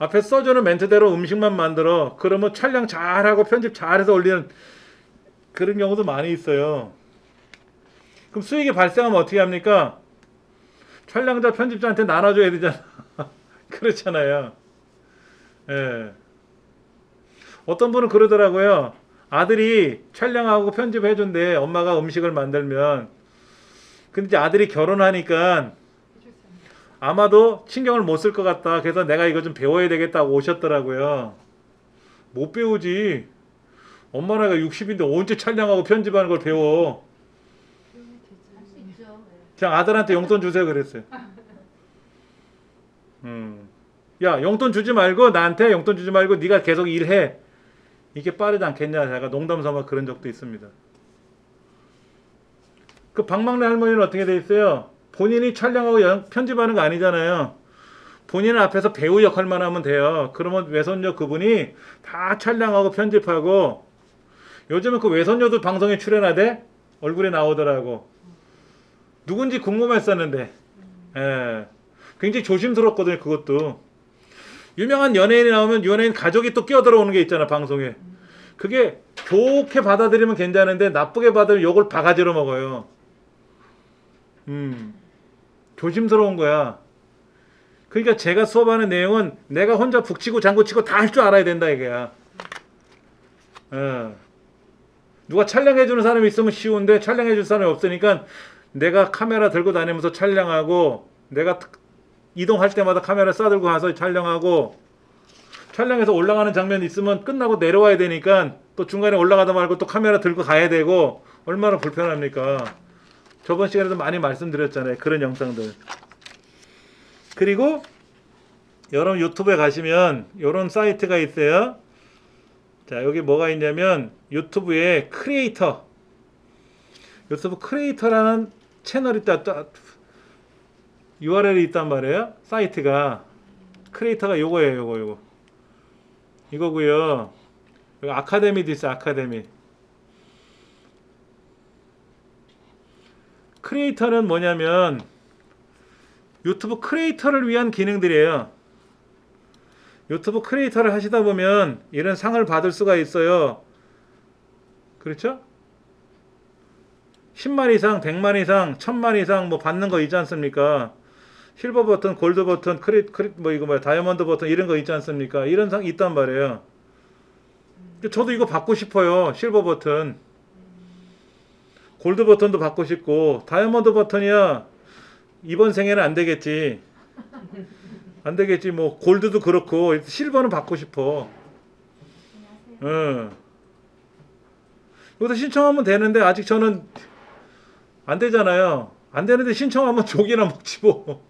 앞에 써주는 멘트대로 음식만 만들어. 그러면 촬영 잘하고 편집 잘해서 올리는 그런 경우도 많이 있어요. 그럼 수익이 발생하면 어떻게 합니까? 촬영자, 편집자한테 나눠줘야 되잖아. 그렇잖아요. 예. 어떤 분은 그러더라고요. 아들이 촬영하고 편집해준대. 엄마가 음식을 만들면. 근데 이제 아들이 결혼하니까 아마도 신경을 못 쓸 것 같다. 그래서 내가 이거 좀 배워야 되겠다고 오셨더라고요. 못 배우지. 엄마 나이가 60인데 언제 촬영하고 편집하는 걸 배워. 그냥 아들한테 용돈 주세요 그랬어요. 야, 용돈 주지 말고, 나한테 용돈 주지 말고 네가 계속 일해. 이게 빠르지 않겠냐. 제가 농담 삼아 그런 적도 있습니다. 그 박막례 할머니는 어떻게 돼 있어요? 본인이 촬영하고 편집하는 거 아니잖아요. 본인 앞에서 배우 역할만 하면 돼요. 그러면 외손녀 그분이 다 촬영하고 편집하고, 요즘은 그 외손녀도 방송에 출연하대? 얼굴에 나오더라고. 누군지 궁금했었는데. 예. 굉장히 조심스럽거든요, 그것도. 유명한 연예인이 나오면 연예인 가족이 또 끼어들어오는 게 있잖아, 방송에. 그게 좋게 받아들이면 괜찮은데 나쁘게 받으면 욕을 바가지로 먹어요. 조심스러운 거야. 그러니까 제가 수업하는 내용은 내가 혼자 북치고 장구치고 다 할 줄 알아야 된다 이거야. 누가 촬영해주는 사람이 있으면 쉬운데 촬영해줄 사람이 없으니까 내가 카메라 들고 다니면서 촬영하고, 내가 이동할 때마다 카메라 싸들고 가서 촬영하고, 촬영해서 올라가는 장면이 있으면 끝나고 내려와야 되니까 또 중간에 올라가다 말고 또 카메라 들고 가야 되고, 얼마나 불편합니까. 저번 시간에도 많이 말씀드렸잖아요, 그런 영상들. 그리고 여러분 유튜브에 가시면 이런 사이트가 있어요. 자, 여기 뭐가 있냐면 유튜브에 크리에이터, 유튜브 크리에이터라는 채널이 있다, URL이 있단 말이에요. 사이트가 크리에이터가 요거예요. 요거 이거고요. 여기 아카데미도 있어요. 아카데미. 크리에이터는 뭐냐면 유튜브 크리에이터를 위한 기능들이에요. 유튜브 크리에이터를 하시다 보면 이런 상을 받을 수가 있어요. 그렇죠? 10만 이상, 100만 이상, 1000만 이상 뭐 받는 거 있지 않습니까? 실버 버튼, 골드 버튼, 다이아몬드 버튼 이런 거 있지 않습니까? 이런 상 있단 말이에요. 저도 이거 받고 싶어요. 실버 버튼. 골드 버튼도 받고 싶고, 다이아몬드 버튼이야 이번 생에는 안 되겠지. 안 되겠지. 뭐 골드도 그렇고 실버는 받고 싶어. 여기서 신청하면 되는데 아직 저는 안 되잖아요. 안 되는데 신청하면 족이나 먹지 뭐.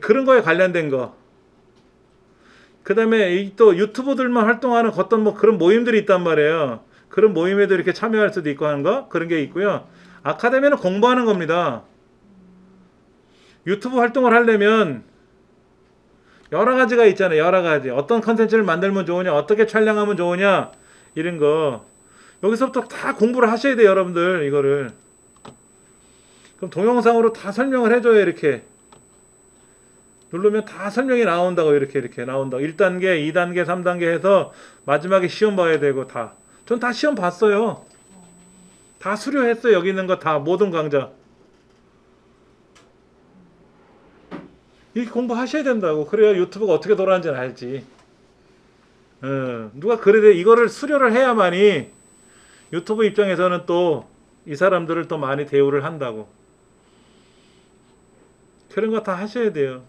그런 거에 관련된 거. 그 다음에 또 유튜버들만 활동하는 어떤 뭐 그런 모임들이 있단 말이에요. 그런 모임에도 이렇게 참여할 수도 있고 하는 거, 그런 게 있고요. 아카데미는 공부하는 겁니다. 유튜브 활동을 하려면 여러 가지가 있잖아요. 여러 가지. 어떤 컨텐츠를 만들면 좋으냐, 어떻게 촬영하면 좋으냐, 이런 거. 여기서부터 다 공부를 하셔야 돼요, 여러분들. 이거를. 그럼 동영상으로 다 설명을 해줘요, 이렇게. 누르면 다 설명이 나온다고, 이렇게 나온다고. 1단계, 2단계, 3단계 해서 마지막에 시험 봐야 되고, 다. 전 다 시험 봤어요. 다 수료했어요. 여기 있는 거 다, 모든 강좌. 이 공부하셔야 된다고. 그래야 유튜브가 어떻게 돌아가는지는 알지. 누가 그래도 이거를 수료를 해야만이 유튜브 입장에서는 또 이 사람들을 또 많이 대우를 한다고. 그런 거 다 하셔야 돼요.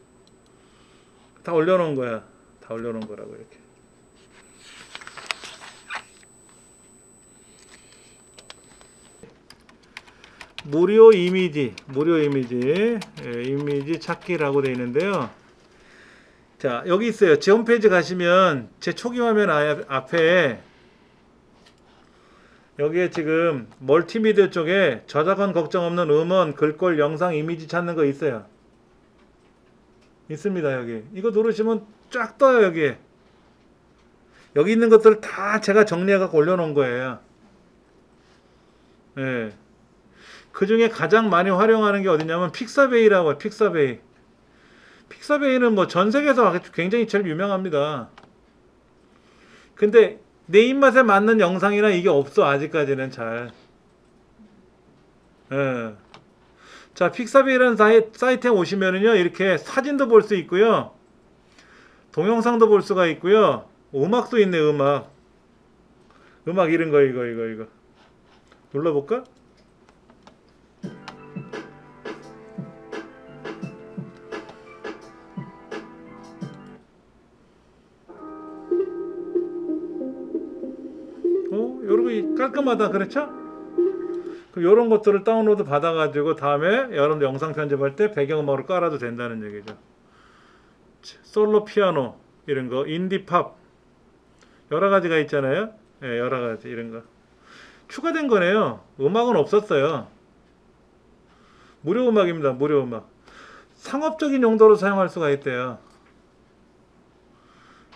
다 올려놓은 거야. 다 올려놓은 거라고, 이렇게. 무료 이미지, 예, 이미지 찾기라고 되어 있는데요. 자, 여기 있어요. 제 홈페이지 가시면 제 초기 화면 앞에 여기에 지금 멀티미디어 쪽에 저작권 걱정 없는 음원, 글꼴, 영상, 이미지 찾는 거 있어요. 있습니다. 여기 이거 누르시면 쫙 떠요. 여기 있는 것들 다 제가 정리해갖고 올려놓은 거예요. 예. 그 중에 가장 많이 활용하는 게 어디냐면 픽사베이라고 해요. 픽사베이는 뭐 전 세계에서 굉장히 제일 유명합니다. 근데 내 입맛에 맞는 영상이나 이게 없어, 아직까지는 잘. 예. 자, 픽사베이라는 사이트에 오시면은요, 이렇게 사진도 볼 수 있고요, 동영상도 볼 수가 있고요, 음악도 있네. 음악 이런 거, 이거 눌러볼까? 요런 거 깔끔하다, 그렇죠? 그럼 요런 것들을 다운로드 받아가지고 다음에 여러분들 영상 편집할 때 배경음악으로 깔아도 된다는 얘기죠. 솔로 피아노 이런 거, 인디팝 여러 가지가 있잖아요. 예, 여러 가지 이런 거 추가된 거네요. 음악은 없었어요. 무료 음악입니다. 무료 음악. 상업적인 용도로 사용할 수가 있대요.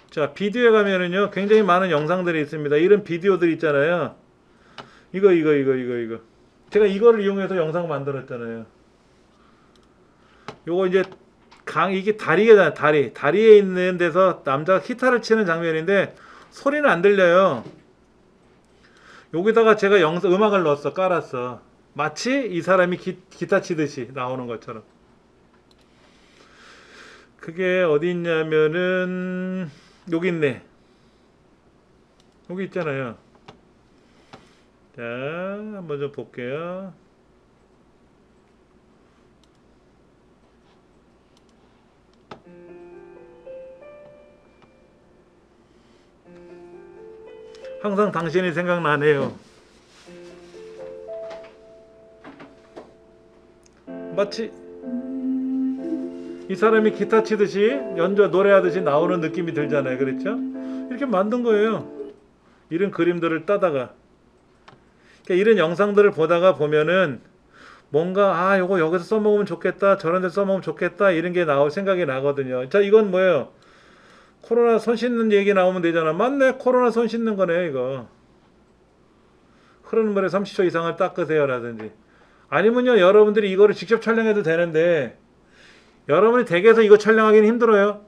자, 비디오에 가면은요 굉장히 많은 영상들이 있습니다. 이런 비디오들 있잖아요. 이거 제가 이거를 이용해서 영상 만들었잖아요. 요거 이제 이게 다리잖아요. 다리에 있는 데서 남자가 기타를 치는 장면인데 소리는 안 들려요. 여기다가 제가 음악을 넣었어. 깔았어. 마치 이 사람이 기타 치듯이 나오는 것처럼. 그게 어디 있냐면은 여기 있네. 여기 있잖아요. 자, 한번 좀 볼게요. 항상 당신이 생각나네요. 마치 이 사람이 기타 치듯이 노래하듯이 나오는 느낌이 들잖아요. 그렇죠? 이렇게 만든 거예요. 이런 그림들을 따다가. 그러니까 이런 영상들을 보다가 보면은 뭔가 요거 여기서 써먹으면 좋겠다, 저런 데 써먹으면 좋겠다, 이런 게 나올 생각이 나거든요. 자, 이건 뭐예요? 코로나 손 씻는 얘기 나오면 되잖아. 맞네. 코로나 손 씻는 거네요, 이거. 흐르는 물에 30초 이상을 닦으세요 라든지. 아니면요, 여러분들이 이거를 직접 촬영해도 되는데 여러분이 댁에서 이거 촬영하기는 힘들어요.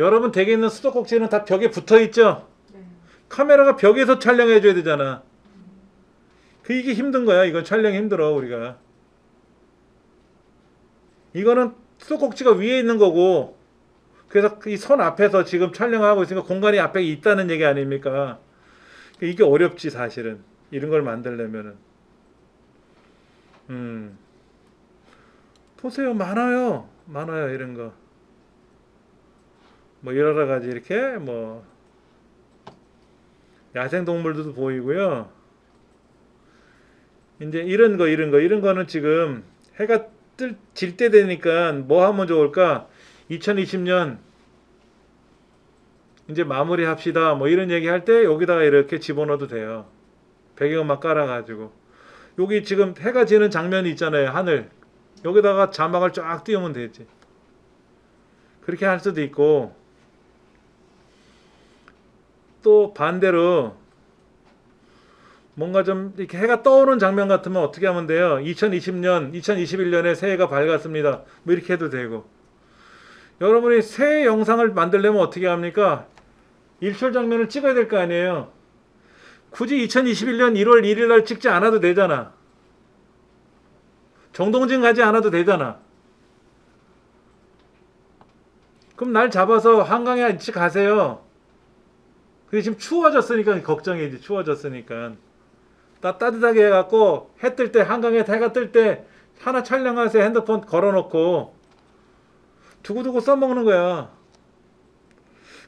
여러분 댁에 있는 수도꼭지는 다 벽에 붙어있죠? 네. 카메라가 벽에서 촬영해줘야 되잖아. 이게 힘든 거야. 이건 촬영이 힘들어, 우리가. 이거는 수도꼭지가 위에 있는 거고, 그래서 이 손 앞에서 지금 촬영하고 있으니까 공간이 앞에 있다는 얘기 아닙니까? 이게 어렵지, 사실은. 이런 걸 만들려면은. 보세요. 많아요. 이런 거. 뭐 여러 가지 이렇게 뭐 야생동물들도 보이고요. 이제 이런 거는 지금 해가 질 때 되니까 뭐 하면 좋을까? 2020년 이제 마무리 합시다 뭐 이런 얘기 할 때 여기다가 이렇게 집어넣어도 돼요. 배경음악 깔아가지고 여기 지금 해가 지는 장면이 있잖아요. 하늘 여기다가 자막을 쫙 띄우면 되지. 그렇게 할 수도 있고, 또 반대로 뭔가 좀 이렇게 해가 떠오르는 장면 같으면 어떻게 하면 돼요? 2020년, 2021년에 새해가 밝았습니다 뭐 이렇게 해도 되고. 여러분이 새해 영상을 만들려면 어떻게 합니까? 일출 장면을 찍어야 될 거 아니에요. 굳이 2021년 1월 1일 날 찍지 않아도 되잖아. 정동진 가지 않아도 되잖아. 그럼 날 잡아서 한강에 같이 가세요. 근데 지금 추워졌으니까 걱정이지. 추워졌으니까 따뜻하게 해갖고 해 뜰 때, 한강에 해가 뜰 때 하나 촬영하세요. 핸드폰 걸어놓고 두고두고 써먹는 거야.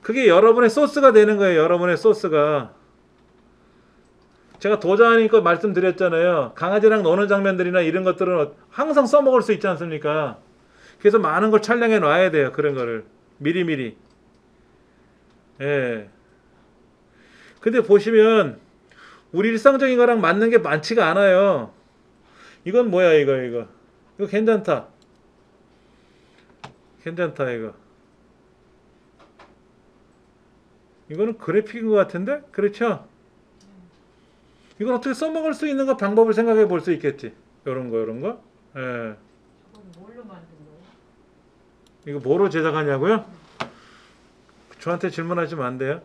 그게 여러분의 소스가 되는 거예요. 여러분의 소스가. 제가 도자하니까 말씀드렸잖아요. 강아지랑 노는 장면들이나 이런 것들은 항상 써먹을 수 있지 않습니까? 그래서 많은 걸 촬영해 놔야 돼요. 그런 거를 미리미리. 예. 근데 보시면 우리 일상적인 거랑 맞는 게 많지가 않아요. 이건 뭐야? 이거 괜찮다. 괜찮다. 이거는 그래픽인 것 같은데? 그렇죠? 이건 어떻게 써먹을 수 있는가 방법을 생각해 볼 수 있겠지. 요런 거. 예. 뭘로 만든 거예요? 이거 뭐로 제작하냐고요? 저한테 질문하시면 안 돼요.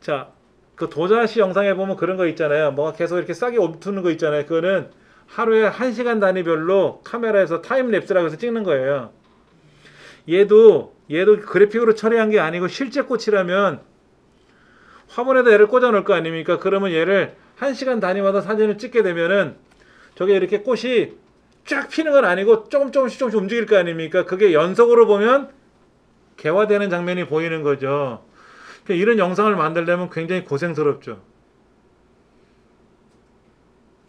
자, 그 도자씨 영상에 보면 그런 거 있잖아요. 뭔가 계속 이렇게 싸게 엎투는 거 있잖아요. 그거는 하루에 1시간 단위별로 카메라에서 타임랩스라고 해서 찍는 거예요. 얘도 그래픽으로 처리한 게 아니고 실제 꽃이라면 화면에다 얘를 꽂아 놓을 거 아닙니까? 그러면 얘를 1시간 단위마다 사진을 찍게 되면은 저게 이렇게 꽃이 쫙 피는 건 아니고 조금씩 움직일 거 아닙니까? 그게 연속으로 보면 개화되는 장면이 보이는 거죠. 이런 영상을 만들려면 굉장히 고생스럽죠.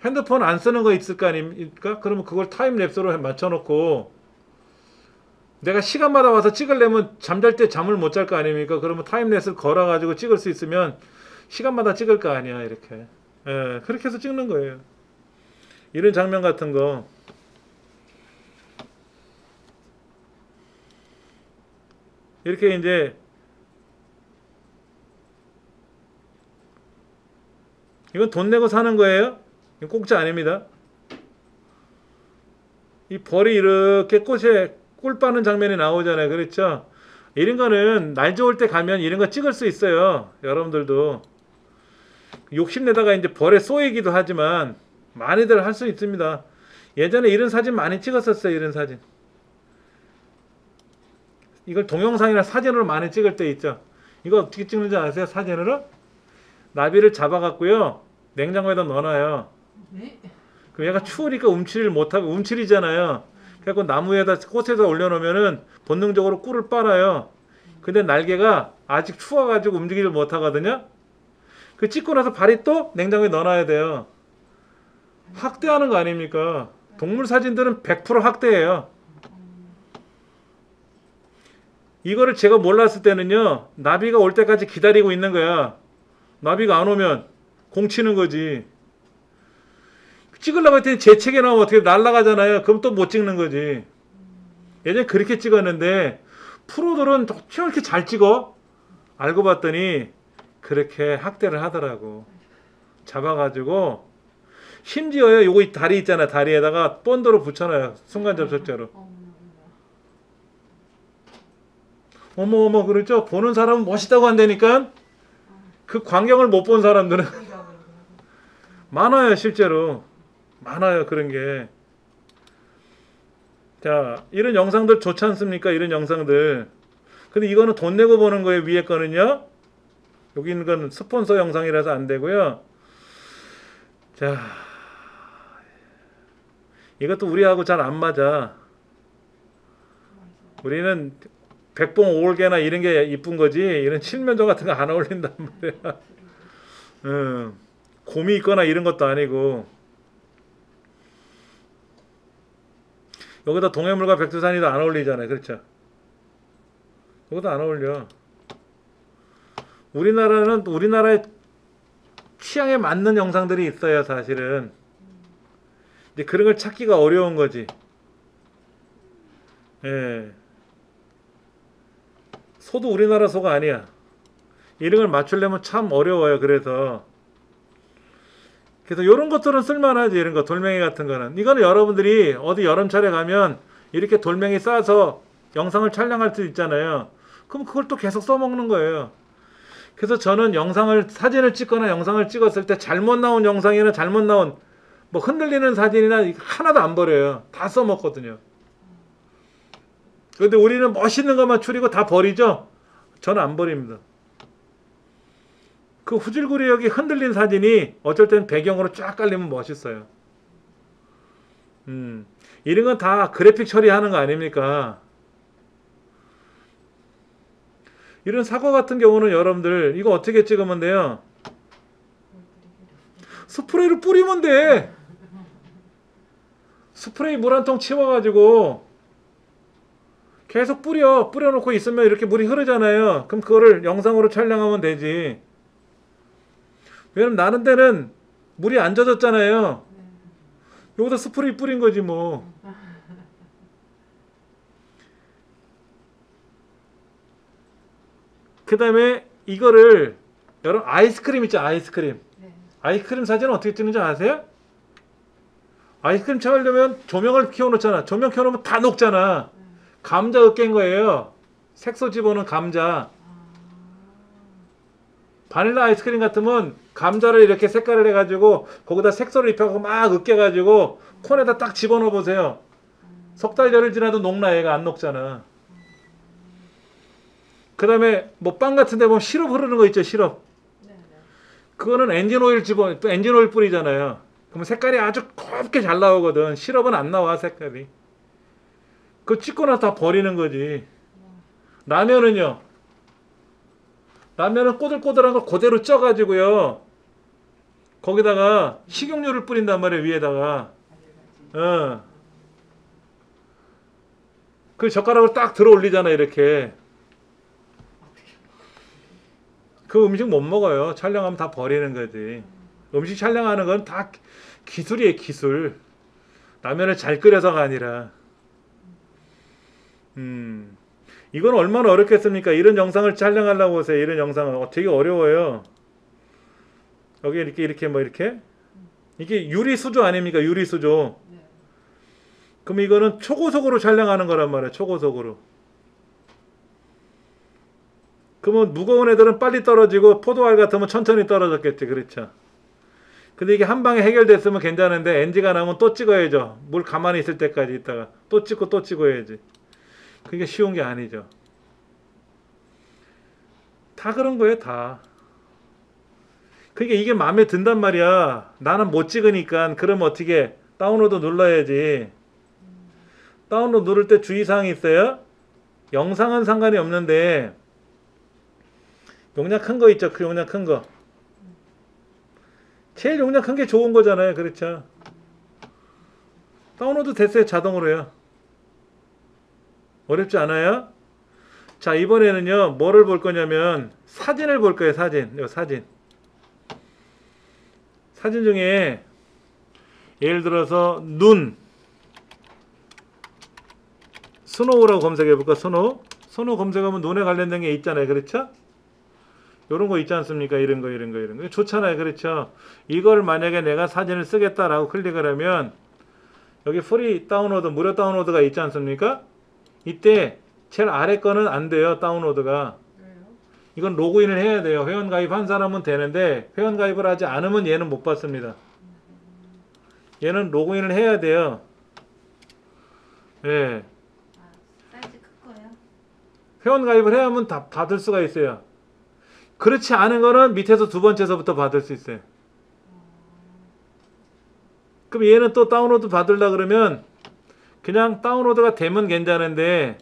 핸드폰 안 쓰는 거 있을 거 아닙니까? 그러면 그걸 타임랩스로 맞춰놓고 내가 시간마다 와서 찍으려면 잠잘 때 잠을 못 잘 거 아닙니까? 그러면 타임랩스를 걸어가지고 찍을 수 있으면 시간마다 찍을 거 아니야. 이렇게. 예, 그렇게 해서 찍는 거예요. 이런 장면 같은 거. 이렇게 이제 이건 돈 내고 사는 거예요. 이건 공짜 아닙니다. 이 벌이 이렇게 꽃에 꿀 빠는 장면이 나오잖아요. 그렇죠? 이런 거는 날 좋을 때 가면 이런 거 찍을 수 있어요. 여러분들도 욕심내다가 이제 벌에 쏘이기도 하지만 많이들 할 수 있습니다. 예전에 이런 사진 많이 찍었었어요. 이런 사진. 이걸 동영상이나 사진으로 많이 찍을 때 있죠. 이거 어떻게 찍는지 아세요? 사진으로? 나비를 잡아갖고요. 냉장고에다 넣어놔요. 네? 그럼 얘가 추우니까 움츠리를 못하고, 움츠리잖아요. 그래갖고 나무에다, 꽃에다 올려놓으면은 본능적으로 꿀을 빨아요. 근데 날개가 아직 추워가지고 움직이질 못하거든요. 그 찍고 나서 발이 또 냉장고에 넣어놔야 돼요. 학대하는 거 아닙니까? 동물 사진들은 100% 학대예요. 이거를 제가 몰랐을 때는요. 나비가 올 때까지 기다리고 있는 거야. 나비가 안 오면 공치는 거지. 찍으려고 했더니 제 책에 나오면 어떻게 날아가잖아요. 그럼 또 못 찍는 거지. 예전에 그렇게 찍었는데 프로들은 어쩜 이렇게 잘 찍어? 알고 봤더니 그렇게 학대를 하더라고. 잡아가지고 심지어요. 요거 다리 있잖아. 다리에다가 본드로 붙여놔요. 순간접속자로. 어머 그렇죠? 보는 사람은 멋있다고 한다니까. 그 광경을 못 본 사람들은 많아요. 실제로 많아요. 그런 게. 자, 이런 영상들 좋지 않습니까? 이런 영상들. 근데 이거는 돈 내고 보는 거예요. 위에 거는요. 여기 있는 건 스폰서 영상이라서 안 되고요. 자, 이것도 우리하고 잘 안 맞아. 우리는 백봉 올개나 이런 게 이쁜 거지 이런 칠면조 같은 거 안 어울린단 말이야. 곰이 있거나 이런 것도 아니고. 여기다 동해물과 백두산이도 안 어울리잖아요. 그렇죠? 이것도 안 어울려. 우리나라는 우리나라의 취향에 맞는 영상들이 있어요. 사실은 이제 그런 걸 찾기가 어려운 거지. 예. 소도 우리나라 소가 아니야. 이런 걸 맞추려면 참 어려워요. 그래서 이런 것들은 쓸만하지. 이런 거 돌멩이 같은 거는. 이거는 여러분들이 어디 여름철에 가면 이렇게 돌멩이 싸서 영상을 촬영할 수 있잖아요. 그럼 그걸 또 계속 써먹는 거예요. 그래서 저는 영상을 사진을 찍거나 영상을 찍었을 때 잘못 나온 영상이나 잘못 나온 뭐 흔들리는 사진이나 하나도 안 버려요. 다 써먹거든요. 근데 우리는 멋있는 것만 추리고 다 버리죠. 저는 안 버립니다. 그 후줄구리 여기 흔들린 사진이 어쩔 땐 배경으로 쫙 깔리면 멋있어요. 이런 건 다 그래픽 처리하는 거 아닙니까? 이런 사과 같은 경우는 여러분들 이거 어떻게 찍으면 돼요? 스프레이를 뿌리면 돼. 스프레이 물 한 통 치워가지고 계속 뿌려놓고 있으면 이렇게 물이 흐르잖아요. 그럼 그거를 영상으로 촬영하면 되지. 왜냐면 나는 데는 물이 안 젖었잖아요. 여기다 스프레이 뿌린 거지 뭐. 그 다음에 이거를 여러분 아이스크림 있죠. 아이스크림. 아이스크림 사진은 어떻게 찍는지 아세요? 아이스크림 찍으려면 조명을 켜놓잖아. 조명 켜놓으면 다 녹잖아. 감자 으깬 거예요. 색소 집어넣은 감자. 바닐라 아이스크림 같으면 감자를 이렇게 색깔을 해가지고 거기다 색소를 입혀서 막 으깨가지고 콘에다 딱 집어넣어 보세요. 석 달 열흘 지나도 녹나. 얘가 안 녹잖아. 그 다음에 뭐 빵 같은 데 보면 시럽 흐르는 거 있죠. 시럽. 그거는 엔진오일 집어, 또 엔진오일 뿌리잖아요. 그럼 색깔이 아주 곱게 잘 나오거든. 시럽은 안 나와 색깔이. 그거 찍고 나서 다 버리는 거지. 라면은요. 라면은 꼬들꼬들한 걸 그대로 쪄가지고요. 거기다가 식용유를 뿌린단 말이에요. 위에다가. 그 젓가락을 딱 들어 올리잖아. 이렇게. 그 음식 못 먹어요. 촬영하면 다 버리는 거지. 음식 촬영하는 건 다 기술이에요. 기술. 라면을 잘 끓여서가 아니라. 이건 얼마나 어렵겠습니까? 이런 영상을 촬영하려고 하세요. 이런 영상은 되게 어려워요. 여기 이렇게 뭐 이렇게 이게 유리수조 아닙니까? 유리수조. 그럼 이거는 초고속으로 촬영하는 거란 말이에요. 초고속으로. 그러면 무거운 애들은 빨리 떨어지고 포도알 같으면 천천히 떨어졌겠지. 그렇죠? 근데 이게 한 방에 해결됐으면 괜찮은데 NG가 나면 또 찍어야죠. 물 가만히 있을 때까지 있다가 또 찍고 또 찍어야지. 그게 쉬운 게 아니죠. 다 그런 거예요, 다. 그러니까 이게 마음에 든단 말이야. 나는 못 찍으니까. 그러면 어떻게 해? 다운로드 눌러야지. 다운로드 누를 때 주의사항이 있어요. 영상은 상관이 없는데 용량 큰 거 있죠. 그 용량 큰 거. 제일 용량 큰 게 좋은 거잖아요. 그렇죠? 다운로드 됐어요. 자동으로요. 어렵지 않아요? 자, 이번에는요 뭐를 볼 거냐면 사진을 볼 거예요. 사진. 요 사진 중에 예를 들어서 눈 스노우라고 검색해 볼까? 스노우 검색하면 눈에 관련된 게 있잖아요. 그렇죠? 요런 거 있지 않습니까? 이런 거 좋잖아요. 그렇죠? 이걸 만약에 내가 사진을 쓰겠다라고 클릭을 하면 여기 프리 다운로드, 무료 다운로드가 있지 않습니까? 이때 제일 아래 거는 안 돼요. 다운로드가. 이건 로그인을 해야 돼요. 회원가입 한 사람은 되는데 회원가입을 하지 않으면 얘는 못 받습니다. 얘는 로그인을 해야 돼요. 예. 사이즈 클 거예요? 회원가입을 해야만 다 받을 수가 있어요. 그렇지 않은 거는 밑에서 두 번째서부터 받을 수 있어요. 그럼 얘는 또 다운로드 받으려고 그러면 그냥 다운로드가 되면 괜찮은데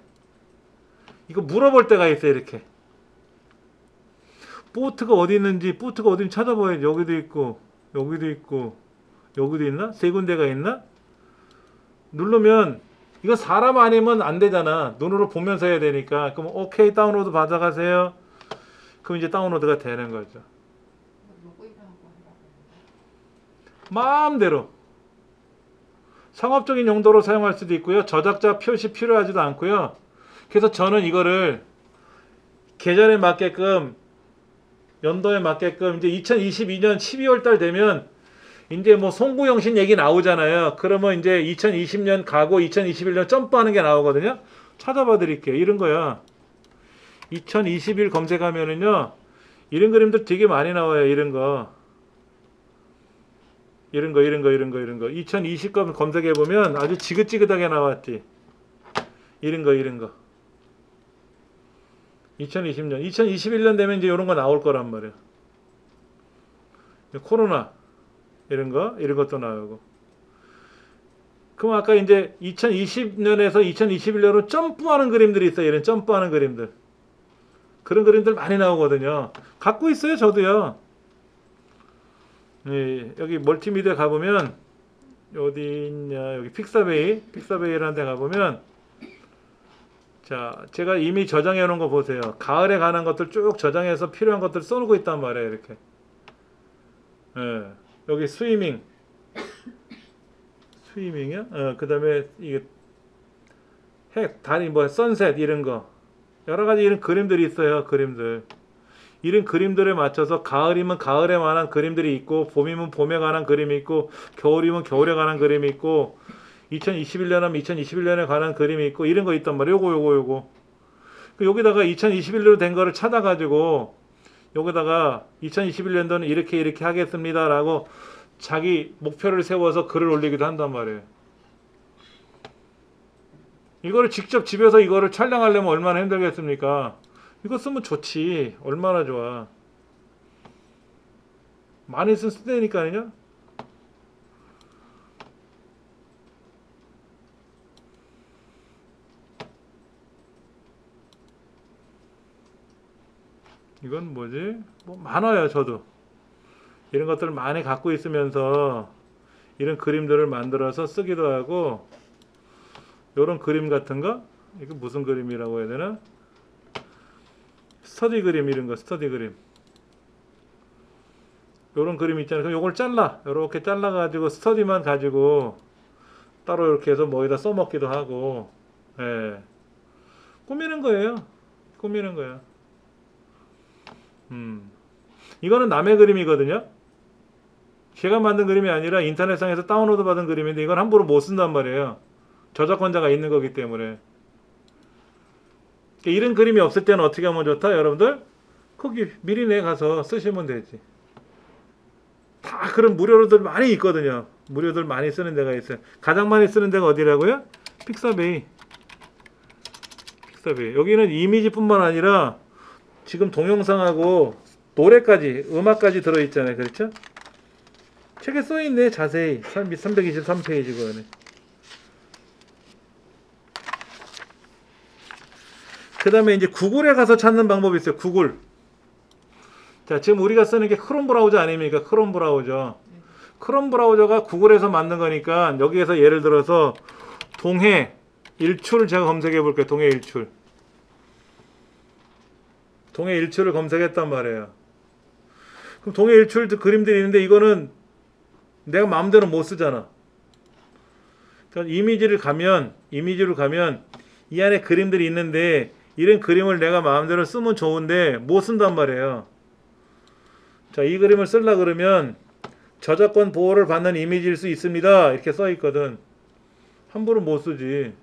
이거 물어볼 때가 있어. 이렇게 보트가 어디 있는지, 보트가 어디 찾아봐야지. 여기도 있고 여기도 있고 여기도 있나? 세 군데가 있나? 누르면 이거 사람 아니면 안 되잖아. 눈으로 보면서 해야 되니까. 그럼 오케이 다운로드 받아가세요. 그럼 이제 다운로드가 되는 거죠. 마음대로 상업적인 용도로 사용할 수도 있고요. 저작자 표시 필요하지도 않고요. 그래서 저는 이거를 계절에 맞게끔, 연도에 맞게끔, 이제 2022년 12월 달 되면 이제 뭐 송구영신 얘기 나오잖아요. 그러면 이제 2020년 가고 2021년 점프하는 게 나오거든요. 찾아봐 드릴게요. 이런 거야. 2021 검색하면은요, 이런 그림들 되게 많이 나와요. 이런 거. 이런 거, 이런 거, 이런 거, 이런 거. 2020 검색해보면 아주 지긋지긋하게 나왔지. 이런 거, 이런 거. 2020년. 2021년 되면 이제 이런 거 나올 거란 말이야. 코로나. 이런 거, 이런 것도 나오고. 그럼 아까 이제 2020년에서 2021년으로 점프하는 그림들이 있어요. 이런 점프하는 그림들. 그런 그림들 많이 나오거든요. 갖고 있어요, 저도요. 예, 여기 멀티미디어 가보면, 어디 있냐, 여기 픽사베이라는 데 가보면, 자, 제가 이미 저장해 놓은 거 보세요. 가을에 관한 것들 쭉 저장해서 필요한 것들 써놓고 있단 말이에요, 이렇게. 예, 여기 스위밍. 스위밍이요? 어, 그 다음에, 이게, 다리, 뭐, 선셋, 이런 거. 여러가지 이런 그림들이 있어요. 그림들, 이런 그림들에 맞춰서 가을이면 가을에 관한 그림들이 있고, 봄이면 봄에 관한 그림이 있고, 겨울이면 겨울에 관한 그림이 있고, 2021년 하면 2021년에 관한 그림이 있고, 이런 거 있단 말이에요. 요거 여기다가 2021년으로 된 거를 찾아 가지고 여기다가 2021년도는 이렇게 이렇게 하겠습니다 라고 자기 목표를 세워서 글을 올리기도 한단 말이에요. 이거를 직접 집에서 이거를 촬영하려면 얼마나 힘들겠습니까? 이거 쓰면 좋지. 얼마나 좋아. 많이 쓴 쓰대니까요. 이건 뭐지? 뭐 많아요, 저도. 이런 것들을 많이 갖고 있으면서 이런 그림들을 만들어서 쓰기도 하고, 요런 그림 같은 거? 이거 무슨 그림이라고 해야 되나? 스터디 그림, 이런 거, 스터디 그림. 요런 그림 있잖아요. 그럼 요걸 잘라. 요렇게 잘라가지고, 스터디만 가지고, 따로 이렇게 해서 뭐에다 써먹기도 하고, 예. 꾸미는 거예요. 꾸미는 거야. 이거는 남의 그림이거든요. 제가 만든 그림이 아니라 인터넷상에서 다운로드 받은 그림인데, 이건 함부로 못 쓴단 말이에요. 저작권자가 있는 거기 때문에. 이런 그림이 없을 때는 어떻게 하면 좋다? 여러분들 거기 미리 내가서 쓰시면 되지. 다 그런 무료로들 많이 있거든요. 무료들 많이 쓰는 데가 있어요. 가장 많이 쓰는 데가 어디라고요? 픽사베이. 픽사베이. 여기는 이미지뿐만 아니라 지금 동영상하고 노래까지, 음악까지 들어있잖아요. 그렇죠? 책에 써있네, 자세히. 323페이지거든요. 그 다음에 이제 구글에 가서 찾는 방법이 있어요. 구글. 자, 지금 우리가 쓰는 게 크롬 브라우저 아닙니까? 크롬 브라우저. 크롬 브라우저가 구글에서 만든 거니까, 여기에서 예를 들어서 동해 일출을 제가 검색해 볼게요. 동해 일출. 동해 일출을 검색했단 말이에요. 그럼 동해 일출 그림들이 있는데, 이거는 내가 마음대로 못 쓰잖아. 그러니까 이미지로 가면 이 안에 그림들이 있는데, 이런 그림을 내가 마음대로 쓰면 좋은데 못 쓴단 말이에요. 자, 이 그림을 쓰려 그러면 저작권 보호를 받는 이미지일 수 있습니다. 이렇게 써 있거든. 함부로 못 쓰지.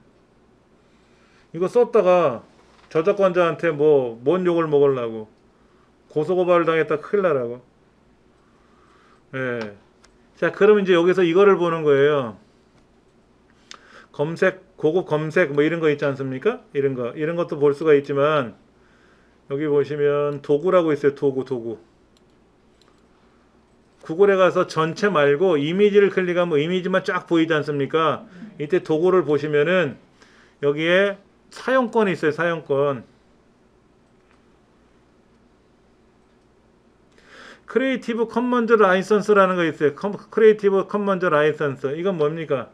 이거 썼다가 저작권자한테 뭐 뭔 욕을 먹으려고 고소고발을 당했다 큰일 나라고. 예. 자, 그러면 이제 여기서 이거를 보는 거예요. 검색, 고급 검색, 뭐 이런 거 있지 않습니까? 이런 것도 볼 수가 있지만, 여기 보시면 도구라고 있어요. 도구. 구글에 가서 전체 말고 이미지를 클릭하면 이미지만 쫙 보이지 않습니까? 이때 도구를 보시면은 여기에 사용권이 있어요. 사용권. 크리에이티브 커먼즈 라이선스라는 거 있어요. 크리에이티브 커먼즈 라이선스. 이건 뭡니까?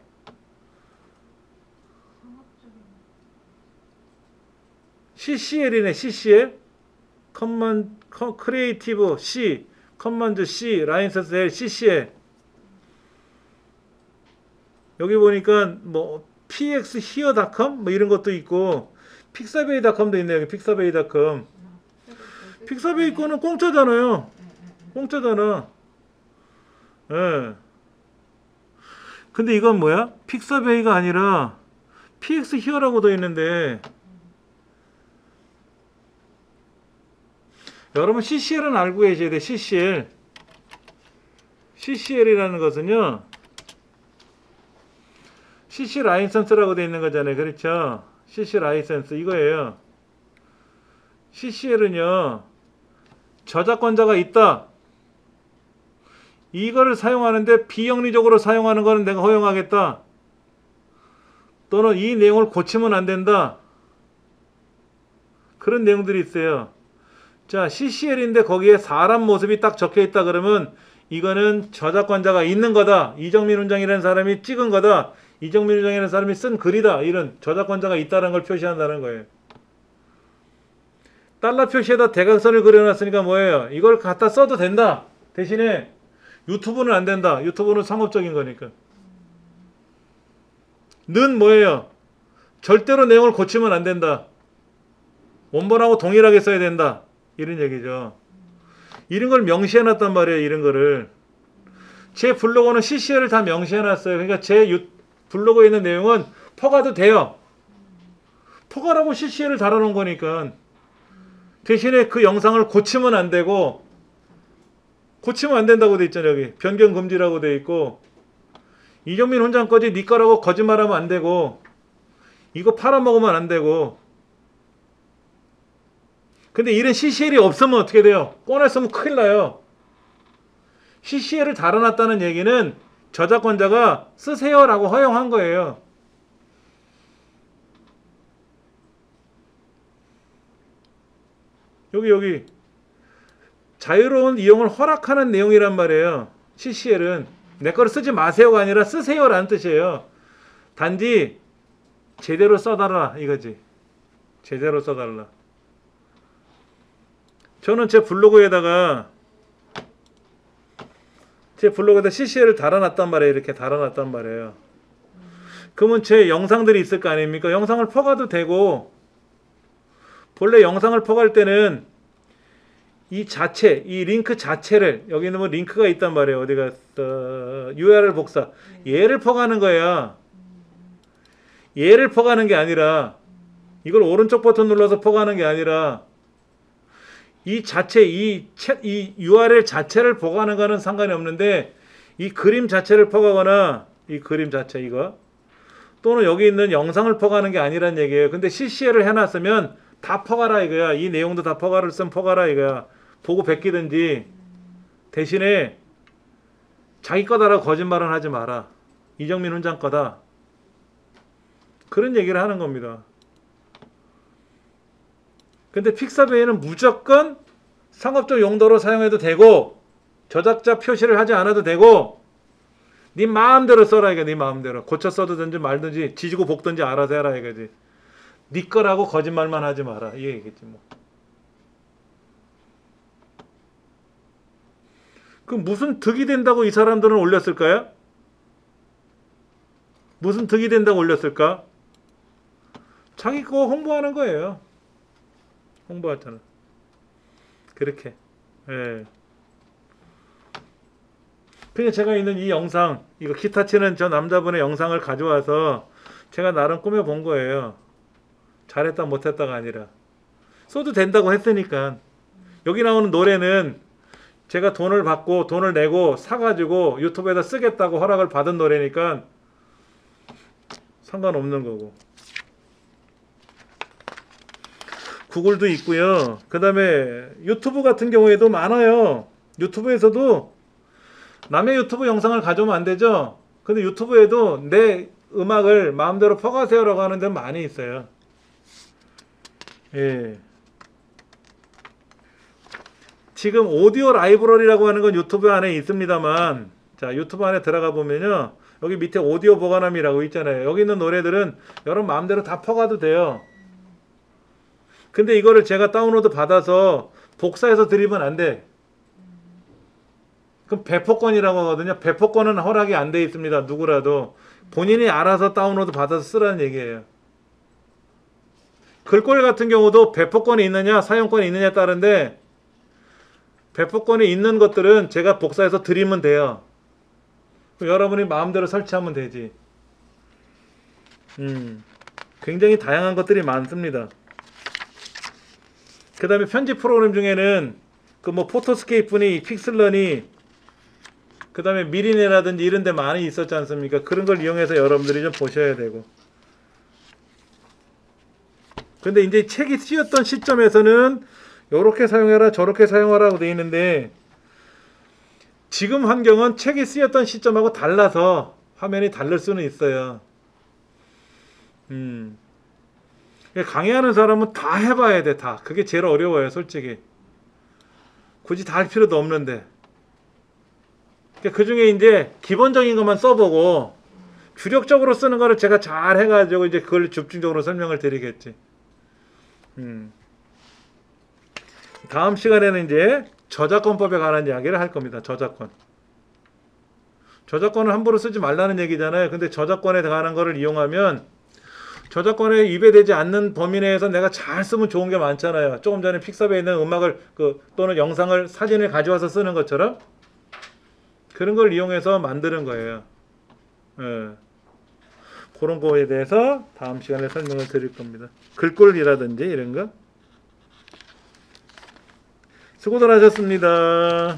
CCL이네. CCL. 커먼 크리에이티브 C, 커먼즈 C, 라이선스 L, CCL. 여기 보니까 뭐 pxhere.com 뭐 이런 것도 있고 픽사베이.com도 있네요. 여기 픽사베이.com. 픽사베이 거는 공짜잖아요. 공짜잖아. 예. 근데 이건 뭐야? 픽사베이가 아니라 pxhere라고 돼 있는데 여러분 CCL은 알고 계셔야 돼. CCL. CCL이라는 것은요. CC 라이선스라고 되어 있는 거잖아요. 그렇죠? CC 라이선스 이거예요. CCL은요. 저작권자가 있다. 이거를 사용하는데 비영리적으로 사용하는 거는 내가 허용하겠다. 또는 이 내용을 고치면 안 된다. 그런 내용들이 있어요. 자, CCL인데 거기에 사람 모습이 딱 적혀있다 그러면 이거는 저작권자가 있는 거다. 이정민훈장이라는 사람이 찍은 거다. 이정민훈장이라는 사람이 쓴 글이다. 이런 저작권자가 있다는 걸 표시한다는 거예요. 달러 표시에다 대각선을 그려놨으니까 뭐예요? 이걸 갖다 써도 된다. 대신에 유튜브는 안 된다. 유튜브는 상업적인 거니까. 는 뭐예요? 절대로 내용을 고치면 안 된다. 원본하고 동일하게 써야 된다. 이런 얘기죠. 이런 걸 명시해놨단 말이에요. 이런 거를. 제 블로그는 CCL을 다 명시해놨어요. 그러니까 제 블로그에 있는 내용은 포괄도 돼요. 포괄하고 CCL을 달아놓은 거니까. 대신에 그 영상을 고치면 안 되고 고치면 안 된다고 돼 있잖아요. 여기 변경 금지라고 돼 있고 이정민 훈장 거지 네 거라고 거짓말하면 안 되고 이거 팔아먹으면 안 되고. 근데 이런 CCL이 없으면 어떻게 돼요? 꺼냈으면 큰일 나요. CCL을 달아놨다는 얘기는 저작권자가 쓰세요라고 허용한 거예요. 여기 자유로운 이용을 허락하는 내용이란 말이에요. CCL은 내 거를 쓰지 마세요가 아니라 쓰세요라는 뜻이에요. 단지 제대로 써달라 이거지. 제대로 써달라. 저는 제 블로그에다 CCL을 달아놨단 말이에요. 이렇게 달아놨단 말이에요. 그러면 제 영상들이 있을 거 아닙니까? 영상을 퍼가도 되고 본래 영상을 퍼갈 때는 이 링크 자체를 여기 있는 뭐 링크가 있단 말이에요. 어디 갔어? URL 복사. 얘를 퍼가는 거야. 얘를 퍼가는 게 아니라 이걸 오른쪽 버튼 눌러서 퍼가는 게 아니라 이 URL 자체를 보관하는 거는 상관이 없는데 이 그림 자체를 퍼가거나 이 그림 자체 이거 또는 여기 있는 영상을 퍼가는 게 아니란 얘기예요. 근데 CCL을 해놨으면 다 퍼가라 이거야. 이 내용도 다 퍼가를 쓰면 퍼가라 이거야. 보고 베끼든지 대신에 자기 거다라고 거짓말은 하지 마라. 이정민 훈장 거다. 그런 얘기를 하는 겁니다. 근데 픽사베이는 무조건 상업적 용도로 사용해도 되고 저작자 표시를 하지 않아도 되고 네 마음대로 써라 이거. 네 마음대로 고쳐 써든지 말든지 지지고 볶든지 알아서 해라 이거지. 네 거라고 거짓말만 하지 마라 이 얘기겠지 뭐. 그 무슨 득이 된다고 이 사람들은 올렸을까요? 무슨 득이 된다고 올렸을까? 자기 거 홍보하는 거예요. 홍보하잖아. 그렇게. 예. 그냥 제가 있는 이 영상, 이거 기타 치는 저 남자분의 영상을 가져와서 제가 나름 꾸며본 거예요. 잘했다 못했다가 아니라. 써도 된다고 했으니까. 여기 나오는 노래는 제가 돈을 받고 돈을 내고 사가지고 유튜브에다 쓰겠다고 허락을 받은 노래니까 상관없는 거고. 구글도 있고요. 그 다음에 유튜브 같은 경우에도 많아요. 유튜브에서도 남의 유튜브 영상을 가져오면 안 되죠. 근데 유튜브에도 내 음악을 마음대로 퍼가세요라고 하는 데 많이 있어요. 예. 지금 오디오 라이브러리라고 하는 건 유튜브 안에 있습니다만, 자, 유튜브 안에 들어가 보면요, 여기 밑에 오디오 보관함이라고 있잖아요. 여기 있는 노래들은 여러분 마음대로 다 퍼가도 돼요. 근데 이거를 제가 다운로드 받아서 복사해서 드리면 안 돼. 그럼 배포권이라고 하거든요. 배포권은 허락이 안 돼 있습니다. 누구라도 본인이 알아서 다운로드 받아서 쓰라는 얘기예요. 글꼴 같은 경우도 배포권이 있느냐 사용권이 있느냐에 따른데, 배포권이 있는 것들은 제가 복사해서 드리면 돼요. 그럼 여러분이 마음대로 설치하면 되지. 굉장히 다양한 것들이 많습니다. 그 다음에 편집 프로그램 중에는 그 뭐 포토스케이프니 픽슬러니 그 다음에 미리네라든지 이런 데 많이 있었지 않습니까? 그런 걸 이용해서 여러분들이 좀 보셔야 되고, 근데 이제 책이 쓰였던 시점에서는 요렇게 사용해라 저렇게 사용하라고 되어 있는데, 지금 환경은 책이 쓰였던 시점하고 달라서 화면이 다를 수는 있어요. 강의하는 사람은 다 해봐야 돼. 다. 그게 제일 어려워요. 솔직히 굳이 다 할 필요도 없는데, 그 중에 이제 기본적인 것만 써보고 주력적으로 쓰는 거를 제가 잘 해가지고 이제 그걸 집중적으로 설명을 드리겠지. 다음 시간에는 이제 저작권법에 관한 이야기를 할 겁니다. 저작권. 저작권을 함부로 쓰지 말라는 얘기잖아요. 근데 저작권에 관한 거를 이용하면 저작권에 위배되지 않는 범위 내에서 내가 잘 쓰면 좋은 게 많잖아요. 조금 전에 픽사베이에 있는 음악을 또는 영상을 사진을 가져와서 쓰는 것처럼 그런 걸 이용해서 만드는 거예요. 예. 그런 거에 대해서 다음 시간에 설명을 드릴 겁니다. 글꼴이라든지 이런 거. 수고들 하셨습니다.